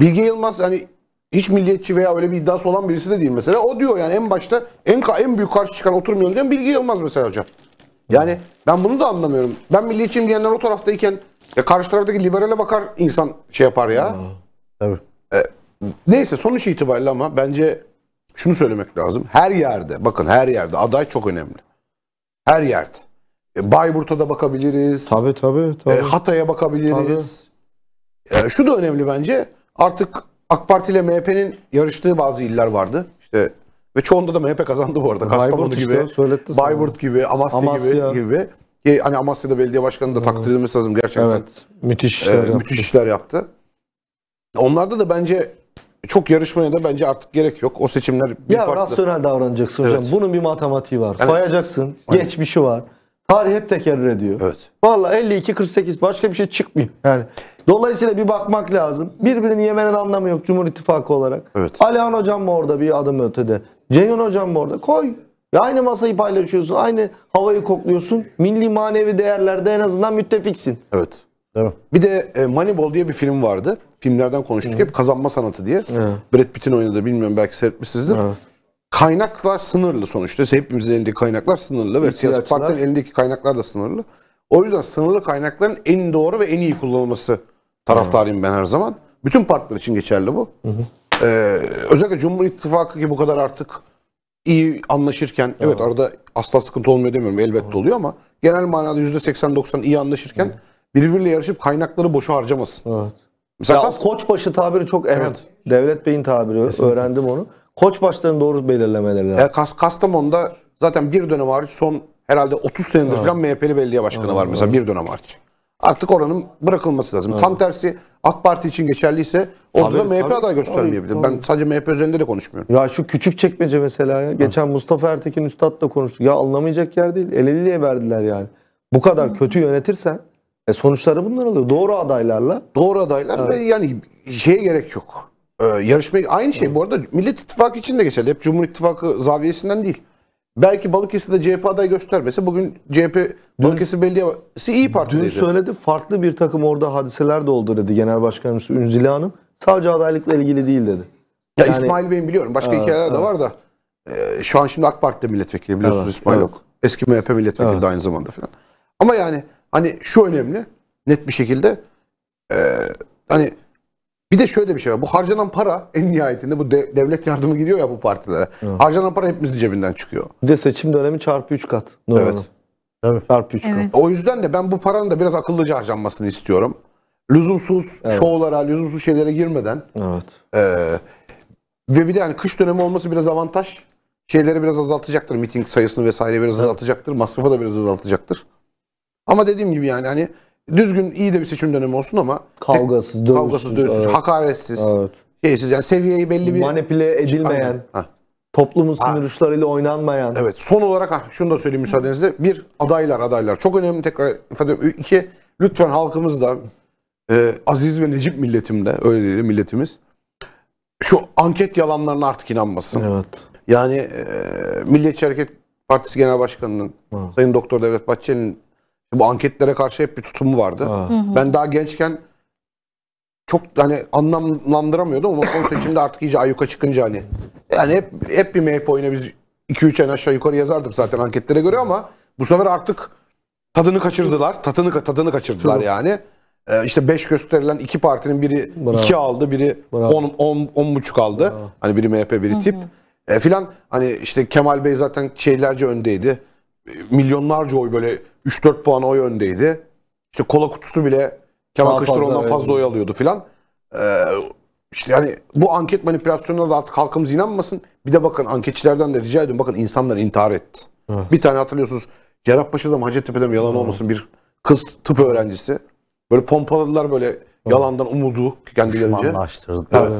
Bilge Yılmaz hani hiç milliyetçi veya öyle bir iddiası olan birisi de değil mesela. O diyor yani en başta en, en büyük karşı çıkan oturmuyor diyen Bilge Yılmaz mesela hocam. Yani hı. ben bunu da anlamıyorum. Ben milliyetçiyim diyenler o taraftayken ya karşı taraftaki liberale bakar insan şey yapar ya. Aa, tabii. E, neyse sonuç itibariyle ama bence şunu söylemek lazım. Her yerde bakın her yerde aday çok önemli. Her yerde. E, Bayburt'a da bakabiliriz. Tabii tabii. tabii. E, Hatay'a bakabiliriz. E, şu da önemli bence. Artık AK Parti ile M H P'nin yarıştığı bazı iller vardı. İşte ve çoğunda da M H P kazandı bu arada. Kastamonu Bayburt gibi, işte, Bayburt gibi, Amasya, Amasya. gibi gibi. Ki hani Amasya'da belediye başkanı da takdir edilmesi lazım gerçekten. Evet, müthiş işler, e, yaptı. müthiş işler yaptı. Onlarda da bence çok yarışmaya da bence artık gerek yok. O seçimler bir ya, rasyonel davranacaksın evet. hocam. Bunun bir matematiği var. Yani, sayacaksın. Hani. Geçmişi var. Tarih hep tekerrür ediyor. Evet. Vallahi elli iki kırk sekiz başka bir şey çıkmıyor. Yani dolayısıyla bir bakmak lazım. Birbirini yemenin anlamı yok Cumhur İttifakı olarak. Evet. Alihan hocam mı orada bir adım ötede? Ceyhun hocam bu arada koy. Ve aynı masayı paylaşıyorsun, aynı havayı kokluyorsun. Milli manevi değerlerde en azından müttefiksin. Evet. Evet. Bir de Moneyball diye bir film vardı. Filmlerden konuştuk, hmm. hep kazanma sanatı diye. Hmm. Brad Pitt'in oynadığı, bilmiyorum belki seyretmişsinizdir. Hmm. Kaynaklar sınırlı sonuçta. Hepimizin elindeki kaynaklar sınırlı ve siyasi partilerin elindeki kaynaklar da sınırlı. O yüzden sınırlı kaynakların en doğru ve en iyi kullanılması taraftarıyım ben her zaman. Bütün partiler için geçerli bu. Hı hı. Ee, özellikle Cumhur İttifakı ki bu kadar artık iyi anlaşırken, hı. evet arada asla sıkıntı olmuyor demiyorum, elbette hı. oluyor ama genel manada yüzde seksen doksan iyi anlaşırken hı. birbiriyle yarışıp kaynakları boşa harcamasın. Evet. Mesela ya, Koçbaşı tabiri çok evet. evet. Devlet Bey'in tabiri, kesinlikle. Öğrendim onu. Koçbaşlarını doğru belirlemeleri lazım. Kas, Kastamonu'da zaten bir dönem hariç son herhalde otuz senedir evet. falan M H P'li belediye başkanı evet. var mesela evet. bir dönem hariç. Artık oranın bırakılması lazım. Evet. Tam tersi AK Parti için geçerliyse orada da M H P adayı göstermeyebilir. Ben sadece M H P özelinde de konuşmuyorum. Ya şu Küçükçekmece mesela ya. Geçen Mustafa Ertekin Üstad'la konuştuk. Ya anlamayacak yer değil. El elliye verdiler yani. Bu kadar Hı. kötü yönetirsen e sonuçları bunlar alıyor. Doğru adaylarla. Doğru adaylar evet. ve yani şeye gerek yok. Ee, yarışmaya aynı şey Hı. bu arada Millet İttifakı için de geçerli. Hep Cumhur İttifakı zaviyesinden değil. Belki Balıkesir'de C H P adayı göstermese bugün C H P Balıkesir Belediyesi iyi partiydi. Dün söyledi, farklı bir takım orada hadiseler de oldu dedi Genel Başkanımız Ünzile Hanım. Sadece adaylıkla ilgili değil dedi. Ya yani, İsmail Bey'in biliyorum başka evet, hikayeler evet. de var da e, şu an şimdi AK Parti'de milletvekili biliyorsunuz evet, İsmail Yok. Evet. Eski M H P milletvekili evet. de aynı zamanda falan. Ama yani hani şu önemli net bir şekilde e, hani bir de şöyle bir şey var. Bu harcanan para en nihayetinde bu de, devlet yardımı gidiyor ya bu partilere. Evet. Harcanan para hepimizin cebinden çıkıyor. Bir de seçim dönemi çarpı üç kat. Doğru. Evet. Evet. Çarpı üç evet. kat. O yüzden de ben bu paranın da biraz akıllıca harcanmasını istiyorum. Lüzumsuz evet. şovlara, lüzumsuz şeylere girmeden. Evet. E, ve bir de yani kış dönemi olması biraz avantaj. Şeyleri biraz azaltacaktır. Miting sayısını vesaire biraz evet. azaltacaktır. Masrafı da biraz azaltacaktır. Ama dediğim gibi yani hani düzgün iyi de bir seçim dönemi olsun ama kavgasız, tek, dövüşsüz, kavgasız, dövüşsüz evet. hakaretsiz, evet. şeysiz yani seviyeyi belli bir manipüle edilmeyen, toplumun sinir uçlarıyla oynanmayan. Evet. Son olarak ha, şunu da söyleyeyim müsaadenizle. Bir, adaylar adaylar. Çok önemli tekrar ifade ediyorum. İki, lütfen halkımız da e, aziz ve necip milletim de öyle değil milletimiz. Şu anket yalanlarına artık inanmasın. Evet. Yani e, Milliyetçi Hareket Partisi Genel Başkanı'nın Hı. Sayın Doktor Devlet Bahçeli'nin bu anketlere karşı hep bir tutumu vardı. Hı hı. Ben daha gençken çok hani anlamlandıramıyordum ama son seçimde artık iyice ayyuka çıkınca hani yani hep hep bir M H P oyuna biz iki üç en aşağı yukarı yazardık zaten anketlere göre ama bu sefer artık tadını kaçırdılar. Tadını tadını kaçırdılar Hı. yani. Ee, işte beş gösterilen iki partinin biri iki aldı, biri on on buçuk aldı. Bravo. Hani biri M H P, biri hı hı. tip. E, filan hani işte Kemal Bey zaten şeylerce öndeydi. Milyonlarca oy böyle üç dört puan oy öndeydi. İşte kola kutusu bile Kemal Kılıçdaroğlu'ndan fazla, fazla oy alıyordu filan. Ee, işte yani bu anket manipülasyonuna da artık halkımız inanmasın. Bir de bakın anketçilerden de rica ediyorum. Bakın insanlar intihar etti. Evet. Bir tane hatırlıyorsunuz. Cerrahpaşa'da mı Hacettepe'de mi yalan evet. olmasın bir kız tıp öğrencisi. Böyle pompaladılar böyle evet. yalandan umudu kendilerince. Düşmanlaştırdılar. Evet.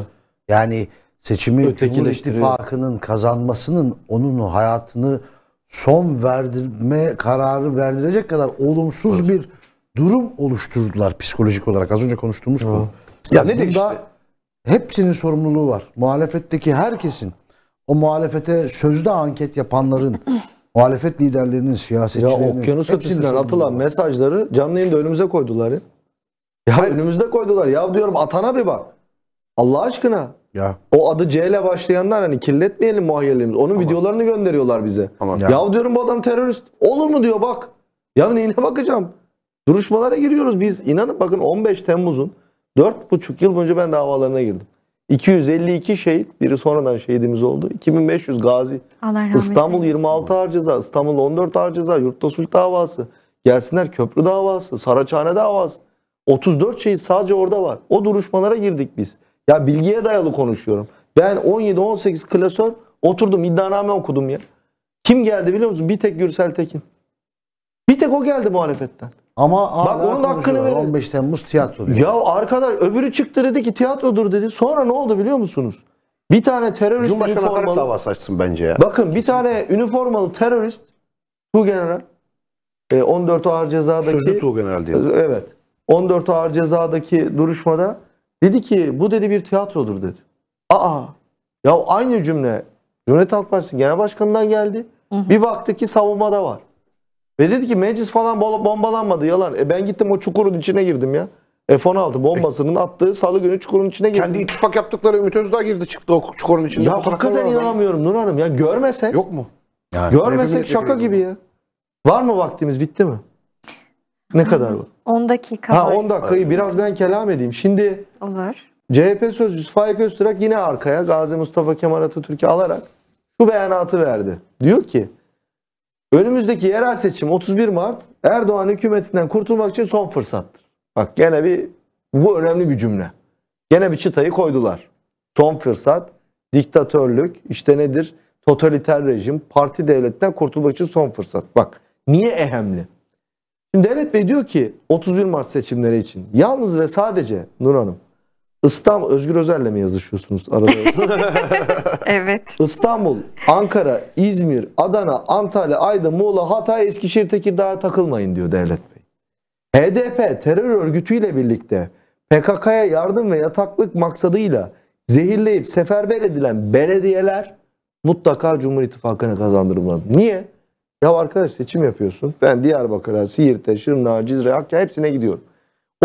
Yani seçimi Cumhur İttifakı'nın kazanmasının onun hayatını son verdirme kararı verdirecek kadar olumsuz evet. bir durum oluşturdular psikolojik olarak. Az önce konuştuğumuz Hı. konu. Ya ne de işte. Hepsinin sorumluluğu var. Muhalefetteki herkesin, o muhalefete sözde anket yapanların, muhalefet liderlerinin, siyasetçilerinin. Ya okyanus ötesinden atılan var. Mesajları canlı yayında önümüze koydular ya. Ya Hayır. önümüzde koydular. Ya diyorum atana bir bak. Allah aşkına. Ya. O adı C ile başlayanlar hani kirletmeyelim muhayyerlerimizi. Onun Aman. videolarını gönderiyorlar bize. Aman. Ya. ya diyorum bu adam terörist. Olur mu diyor bak. Ya neyine bakacağım. Duruşmalara giriyoruz biz. İnanın bakın on beş Temmuz'un dört buçuk yıl boyunca ben davalarına girdim. iki yüz elli iki şehit. Biri sonradan şehidimiz oldu. iki bin beş yüz gazi. İstanbul yirmi altı ağır ceza. İstanbul on dört ağır ceza. Yurtta sulh davası. Gelsinler köprü davası. Saraçhane davası. otuz dört şehit sadece orada var. O duruşmalara girdik biz. Ya bilgiye dayalı konuşuyorum. Ben on yedi on sekiz klasör oturdum, iddianame okudum ya. Kim geldi biliyor musun? Bir tek Gürsel Tekin. Bir tek o geldi muhalefetten. Ama bak onun hakkını verin. on beş Temmuz tiyatro. Ya arkadaş öbürü çıktı dedi ki tiyatrodur dedi. Sonra ne oldu biliyor musunuz? Bir tane terörist Cumhurbaşkanı hakaret davası açsın bence ya. Bakın kesinlikle. Bir tane üniformalı terörist Tuğgeneral on dört ağır cezadaki sözlü Tuğgeneral diyor. Evet. on dört ağır cezadaki duruşmada dedi ki bu dedi bir tiyatrodur dedi. Aa ya aynı cümle Cumhuriyet Halk Partisi Genel Başkanı'ndan geldi. Hı hı. Bir baktı ki savunmada var. Ve dedi ki meclis falan bombalanmadı, yalan. E ben gittim o çukurun içine girdim ya. F on altı bombasının attığı salı günü çukurun içine girdi. Kendi ittifak yaptıkları Ümit Özdağ girdi çıktı o çukurun içinde. Ya hakikaten inanamıyorum Nur Hanım ya, görmesek. Yok mu? Yani, görmesek şaka gibi ya. Var mı vaktimiz, bitti mi? Ne kadar var? on dakika. Ha on dakikayı biraz ben kelam edeyim. Şimdi olur. C H P sözcüsü Faik Öztürk yine arkaya Gazi Mustafa Kemal Atatürk'ü alarak şu beyanatı verdi. Diyor ki önümüzdeki yerel seçim otuz bir Mart Erdoğan hükümetinden kurtulmak için son fırsattır. Bak gene bir, bu önemli bir cümle. Gene bir çıtayı koydular. Son fırsat, diktatörlük, işte nedir? Totaliter rejim, parti devletten kurtulmak için son fırsat. Bak niye önemli? Şimdi Devlet Bey diyor ki otuz bir Mart seçimleri için yalnız ve sadece Nur Hanım, İstanbul, Özgür Özel'le mi yazışıyorsunuz arada? Evet. İstanbul, Ankara, İzmir, Adana, Antalya, Aydın, Muğla, Hatay, Eskişehir, Tekirdağ'a takılmayın diyor Devlet Bey. H D P terör örgütüyle birlikte P K K'ya yardım ve yataklık maksadıyla zehirleyip seferber edilen belediyeler mutlaka Cumhur İttifakı'na kazandırılmalı. Niye? Ya arkadaş seçim yapıyorsun. Ben Diyarbakır'a, Siirt'e, Şırnak'a, Cizre'ye, Hakkâ'ya hepsine gidiyorum.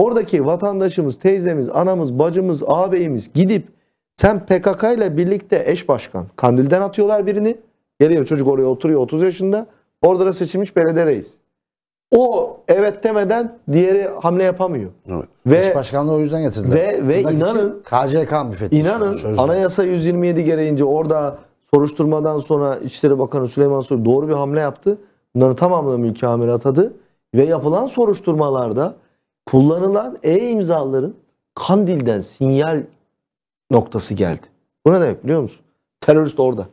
Oradaki vatandaşımız, teyzemiz, anamız, bacımız, ağabeyimiz gidip sen P K K ile birlikte eş başkan. Kandil'den atıyorlar birini. Geliyor çocuk oraya oturuyor otuz yaşında. Orada da seçilmiş belediye reis. O evet demeden diğeri hamle yapamıyor. Evet. Ve eş başkanlığı o yüzden getirdiler. Ve, ve inanın K C K müfettişi. İnanın sözler. Anayasa yüz yirmi yedi gereğince orada soruşturmadan sonra İçişleri Bakanı Süleyman Soylu doğru bir hamle yaptı. Bunların tamamını mülki amire atadı. Ve yapılan soruşturmalarda kullanılan e-imzaların Kandil'den sinyal noktası geldi. Bu ne demek biliyor musun? Terörist orada.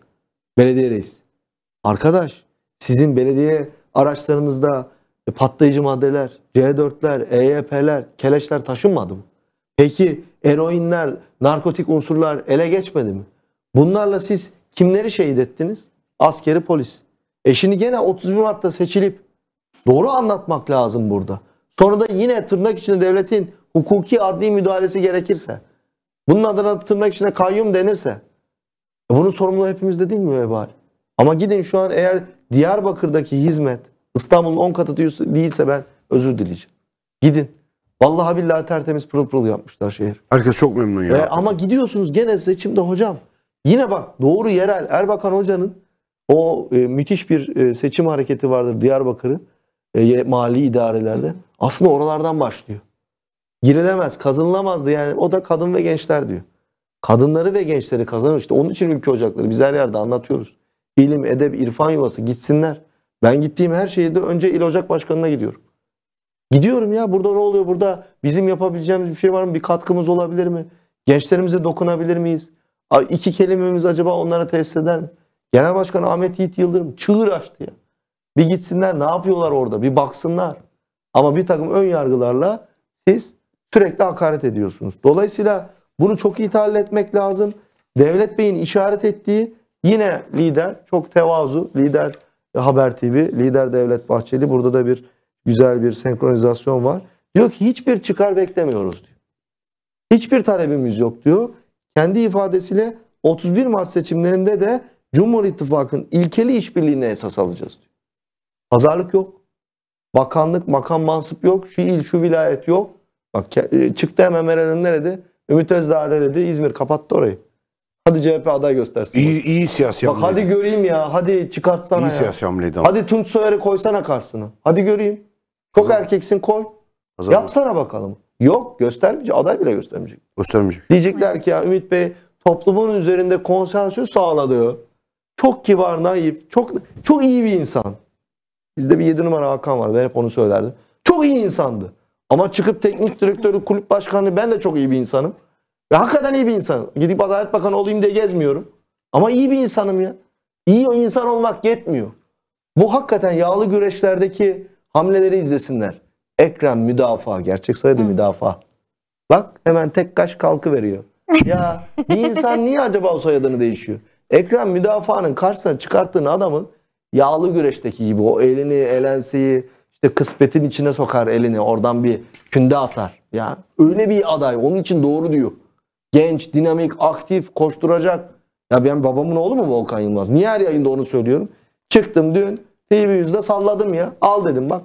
Belediye reis. Arkadaş sizin belediye araçlarınızda patlayıcı maddeler, C dörtler, E Y P'ler, keleşler taşınmadı mı? Peki eroinler, narkotik unsurlar ele geçmedi mi? Bunlarla siz kimleri şehit ettiniz? Askeri, polis. E şimdi gene otuz bir Mart'ta seçilip doğru anlatmak lazım burada. Sonra da yine tırnak içinde devletin hukuki adli müdahalesi gerekirse, bunun adına tırnak içinde kayyum denirse, bunun sorumluluğu hepimizde değil mi vebali? Ama gidin şu an eğer Diyarbakır'daki hizmet İstanbul'un on katı değilse ben özür dileyeceğim. Gidin. Vallahi billahi tertemiz pırıl pırıl yapmışlar şehir. Herkes çok memnun ya. Ve ama gidiyorsunuz gene seçimde hocam. Yine bak doğru yerel Erbakan Hoca'nın o e, müthiş bir e, seçim hareketi vardır Diyarbakır'ı. E, mali idarelerde. Aslında oralardan başlıyor. Girilemez, kazanılamazdı yani. O da kadın ve gençler diyor. Kadınları ve gençleri kazanıyor. İşte onun için ülke ocakları biz her yerde anlatıyoruz. İlim, edeb, irfan yuvası gitsinler. Ben gittiğim her şehirde önce il ocak başkanına gidiyorum. Gidiyorum ya burada ne oluyor, burada bizim yapabileceğimiz bir şey var mı? Bir katkımız olabilir mi? Gençlerimize dokunabilir miyiz? İki kelimemiz acaba onlara tesis eder mi? Genel Başkan Ahmet Yiğit Yıldırım çığır açtı ya. Bir gitsinler ne yapıyorlar orada bir baksınlar. Ama bir takım ön yargılarla siz sürekli hakaret ediyorsunuz. Dolayısıyla bunu çok iyi tahlil etmek lazım. Devlet Bey'in işaret ettiği yine lider çok tevazu lider Haber T V, lider Devlet Bahçeli. Burada da bir güzel bir senkronizasyon var. Diyor ki hiçbir çıkar beklemiyoruz diyor. Hiçbir talebimiz yok diyor. Kendi ifadesiyle otuz bir Mart seçimlerinde de Cumhur İttifakı'nın ilkeli işbirliğine esas alacağız diyor. Pazarlık yok. Bakanlık, makam mansıp yok. Şu il, şu vilayet yok. Bak çıktı hemen Meral nerede? Ümit Özdağ nerede? İzmir kapattı orayı. Hadi C H P aday göstersin. İyi, iyi siyasi hamleydi. Bak hadi göreyim ya. Hadi çıkartsana iyi ya. İyi siyasi hamleydi ama. Hadi Tunç Soyer'i koysana karşısına. Hadi göreyim. Çok Hazır. Erkeksin koy. Hazır. Yapsana bakalım. Yok göstermeyecek. Aday bile göstermeyecek. Göstermeyecek. Diyecekler ki ya Ümit Bey toplumun üzerinde konsensüs sağladı. Çok kibar, naif. Çok çok iyi bir insan. Bizde bir yedi numara Hakan var. Ben hep onu söylerdim. Çok iyi insandı. Ama çıkıp teknik direktörü, kulüp başkanı ben de çok iyi bir insanım. Ve hakikaten iyi bir insanım. Gidip Adalet Bakanı olayım diye gezmiyorum. Ama iyi bir insanım ya. İyi insan olmak yetmiyor. Bu hakikaten yağlı güreşlerdeki hamleleri izlesinler. Ekrem müdafaa. Gerçek soyadı müdafaa. Bak hemen tek kaş kalkıveriyor. Ya bir insan niye acaba o soyadını değişiyor? Ekrem müdafaanın karşısına çıkarttığın adamın yağlı güreşteki gibi o elini, elenseyi, işte kısmetin içine sokar elini. Oradan bir künde atar. Ya öyle bir aday. Onun için doğru diyor. Genç, dinamik, aktif, koşturacak. Ya ben babamın oğlu mu Volkan Yılmaz? Niye her yayında onu söylüyorum? Çıktım dün T V yüzde salladım ya. Al dedim bak.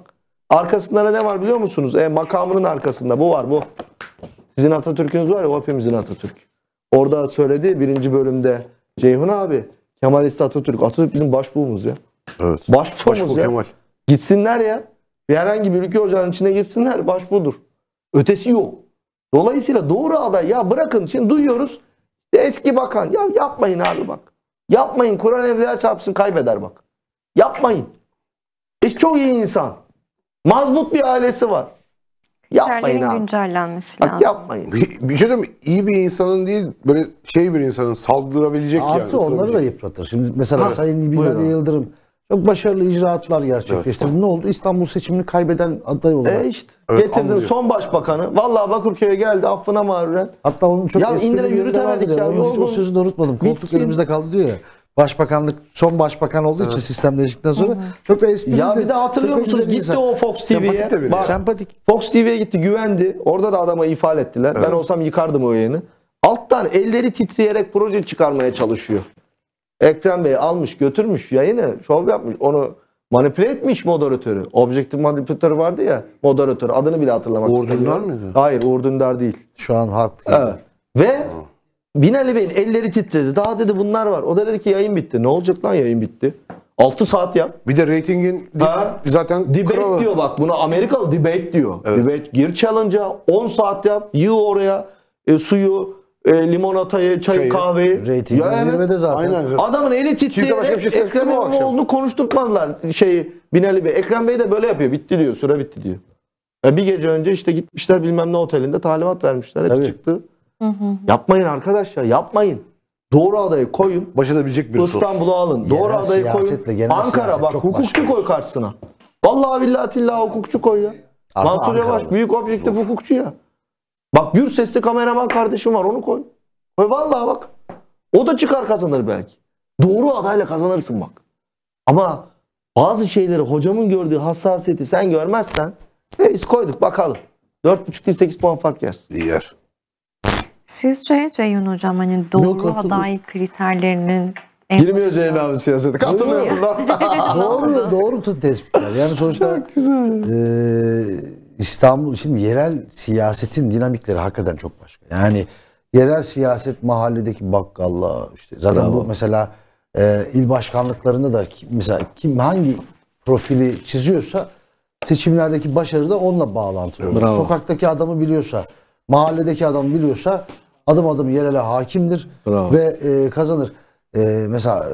Arkasında ne var biliyor musunuz? E, makamının arkasında bu var bu. Sizin Atatürk'ünüz var ya, o hepimizin Atatürk. Orada söyledi birinci bölümde Ceyhun abi. Kemalist Atatürk. Atatürk bizim başbuğumuz ya. Evet. Başbuğumuz Başbuğ ya. Kemal. Gitsinler ya. Bir herhangi bir ülke ocağının içine gitsinler. Başbuğdur. Ötesi yok. Dolayısıyla doğru aday ya, bırakın. Şimdi duyuyoruz. Eski bakan. Ya yapmayın abi bak. Yapmayın. Kur'an evliya çarpsın kaybeder bak. Yapmayın. E çok iyi insan. Mazbut bir ailesi var. Yapmayın abi. Güncellenmesi lazım. Bak yapmayın. Bir, bir şey söyleyeyim, iyi bir insanın değil, böyle şey bir insanın saldırabilecek. Artı yani, onları da yıpratır. Şimdi mesela evet, Sayın Binali Yıldırım çok başarılı icraatlar gerçekleştirdi. Evet, ne oldu? İstanbul seçimini kaybeden aday olarak. E işte. Evet, getirdi son başbakanı. Vallahi Bakırköy'e geldi affına mağruren. Hatta onun çok ya indire yürütemedik ya. ya. O, o sözü de unutmadım. Koltuk bitkin elimizde kaldı diyor ya. Başbakanlık son başbakan olduğu evet, için sistem değişikliğinden sonra çok da esprili. Ya bir de hatırlıyor musunuz? Gitti insan o Fox T V'ye. Sempatik. Fox T V'ye gitti, güvendi. Orada da adama ifade ettiler. Evet. Ben olsam yıkardım o yayını. Alttan elleri titreyerek proje çıkarmaya çalışıyor. Ekrem Bey almış götürmüş yayını. Şov yapmış. Onu manipüle etmiş moderatörü. Objektif manipülatörü vardı ya. Moderatör. Adını bile hatırlamak istemiyorum. Uğur Dündar mıydı? Hayır, Uğur Dündar değil. Şu an haklı. Evet. Ve ha. Binali Bey'in elleri titredi. Daha dedi bunlar var. O da dedi ki yayın bitti. Ne olacak lan yayın bitti? altı saat yap. Bir de reytingin ha, zaten debate kralı diyor bak. Buna Amerikalı debate diyor. Evet. Debate gir challenge'a on saat yap. Yığ oraya e, suyu, e, limonatayı, çayı, Şeyi, kahveyi. Reytingin zirvede zaten. Aynen. Adamın eli titreyerek şey Ekrem İmamoğlu'nu konuşturtmadılar. Şeyi, Binali Bey. Ekrem Bey de böyle yapıyor. Bitti diyor. Süre bitti diyor. E, bir gece önce işte gitmişler bilmem ne otelinde talimat vermişler. Hep çıktı. Hı hı. Yapmayın arkadaşlar, yapmayın. Doğru adayı koyun. Başarabilecek bir İstanbul'u alın. Doğru genel adayı koyun. Ankara bak hukukçu koy karşısına. Vallahi billahi tillahi hukukçu koy ya. Artık Mansur Ankara'da Yavaş büyük objektif zor hukukçu ya. Bak gür sesli kameraman kardeşim var, onu koy. Koy vallahi bak. O da çıkar kazanır belki. Doğru adayla kazanırsın bak. Ama bazı şeyleri hocamın gördüğü hassasiyeti sen görmezsen biz koyduk bakalım. dört buçuk sekiz puan fark yersin. Yer. Sizce Ceyhun hocam hani doğru yok, aday kriterlerinin girmiyor Ceyhun abi siyasete. Katılıyor bundan. Doğru, doğru tespitler. Yani sonuçta e, İstanbul şimdi yerel siyasetin dinamikleri hakikaten çok başka. Yani yerel siyaset mahalledeki bakkalla işte zaten bravo, bu mesela e, il başkanlıklarında da kim, mesela kim hangi profili çiziyorsa seçimlerdeki başarı da onunla bağlantılı. Bravo. Sokaktaki adamı biliyorsa, mahalledeki adam biliyorsa adım adım yerele hakimdir. Bravo. Ve e, kazanır. E, mesela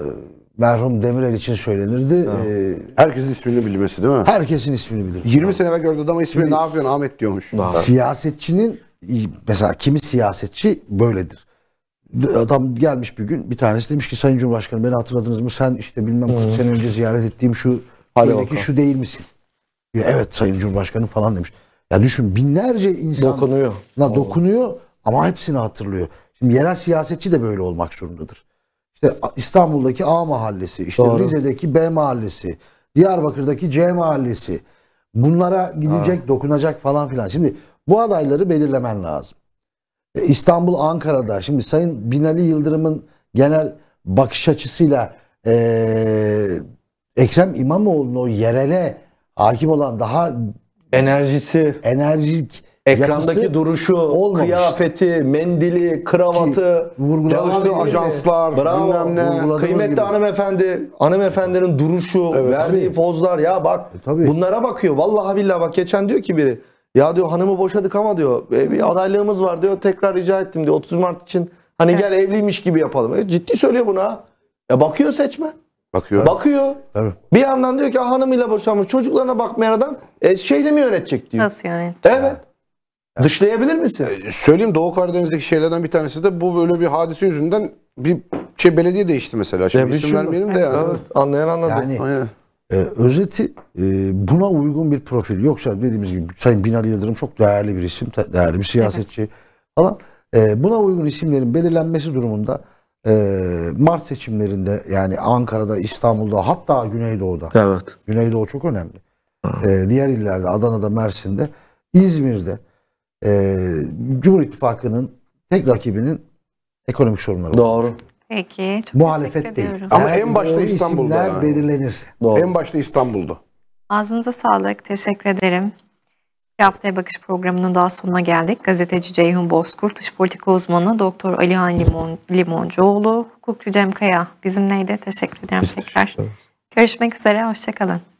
merhum Demirel için söylenirdi. E, herkesin ismini bilmesi değil mi? Herkesin ismini bilir. yirmi sene evvel gördü adamın ismini, ne yapıyorsun Ahmet diyormuş. Bravo. Siyasetçinin mesela kimi siyasetçi böyledir. Adam gelmiş bir gün bir tanesi demiş ki Sayın Cumhurbaşkanım beni hatırladınız mı? Sen işte bilmem kaç sene önce ziyaret ettiğim şu halindeki şu değil misin? Ya, evet Sayın Cumhurbaşkanım falan demiş. Ya düşün binlerce insan dokunuyor. Na dokunuyor ama hepsini hatırlıyor. Şimdi yerel siyasetçi de böyle olmak zorundadır. İşte İstanbul'daki A mahallesi, işte doğru, Rize'deki B mahallesi, Diyarbakır'daki C mahallesi. Bunlara gidecek, ha, dokunacak falan filan. Şimdi bu adayları belirlemen lazım. İstanbul, Ankara'da şimdi Sayın Binali Yıldırım'ın genel bakış açısıyla ee, Ekrem İmamoğlu'nu yerele hakim olan daha enerjisi, enerjik ekrandaki duruşu, olmamıştı. Kıyafeti, mendili, kravatı, çalıştığı ajanslar, bravo, ne, kıymetli gibi hanımefendi, hanımefendinin duruşu, evet, verdiği tabii pozlar ya bak, e, bunlara bakıyor. Vallahi billahi bak geçen diyor ki biri, ya diyor hanımı boşadık ama diyor e, bir adaylığımız var diyor, tekrar rica ettim diyor otuz Mart için hani gel evliymiş gibi yapalım. E, ciddi söylüyor buna. Ya bakıyor seçmen. Bakıyor. Bakıyor. Tabii. Bir yandan diyor ki hanımıyla boşanmış çocuklarına bakmayan adam e, şeyle mi yönetecek diyor. Nasıl yönetecek? Evet. Yani. Dışlayabilir misin? E, söyleyeyim Doğu Karadeniz'deki şeylerden bir tanesi de bu, böyle bir hadise yüzünden bir şey belediye değişti mesela. Şimdi isim vermeyelim de yani. Evet, anlayan anladı. Yani, e, özeti e, buna uygun bir profil. Yoksa dediğimiz gibi Sayın Binali Yıldırım çok değerli bir isim, değerli bir siyasetçi falan. E, buna uygun isimlerin belirlenmesi durumunda Mart seçimlerinde yani Ankara'da, İstanbul'da, hatta Güneydoğu'da. Evet. Güneydoğu çok önemli. Ee, diğer illerde, Adana'da, Mersin'de, İzmir'de e, Cumhur İttifakı'nın tek rakibinin ekonomik sorunları. Doğru. Olmuş. Peki. Çok muhalefet değil. Ama eğer en başta İstanbul'da. Yani. Belirlenirse. Doğru. En başta İstanbul'da. Ağzınıza sağlık. Teşekkür ederim. Bir Haftaya Bakış programının daha sonuna geldik. Gazeteci Ceyhun Bozkurt, dış politika uzmanı Doktor Alihan Limon, Limoncuoğlu, hukukçu Cem Kaya bizimleydi. Teşekkür ederim. Biz tekrar. Görüşmek üzere. Hoşçakalın.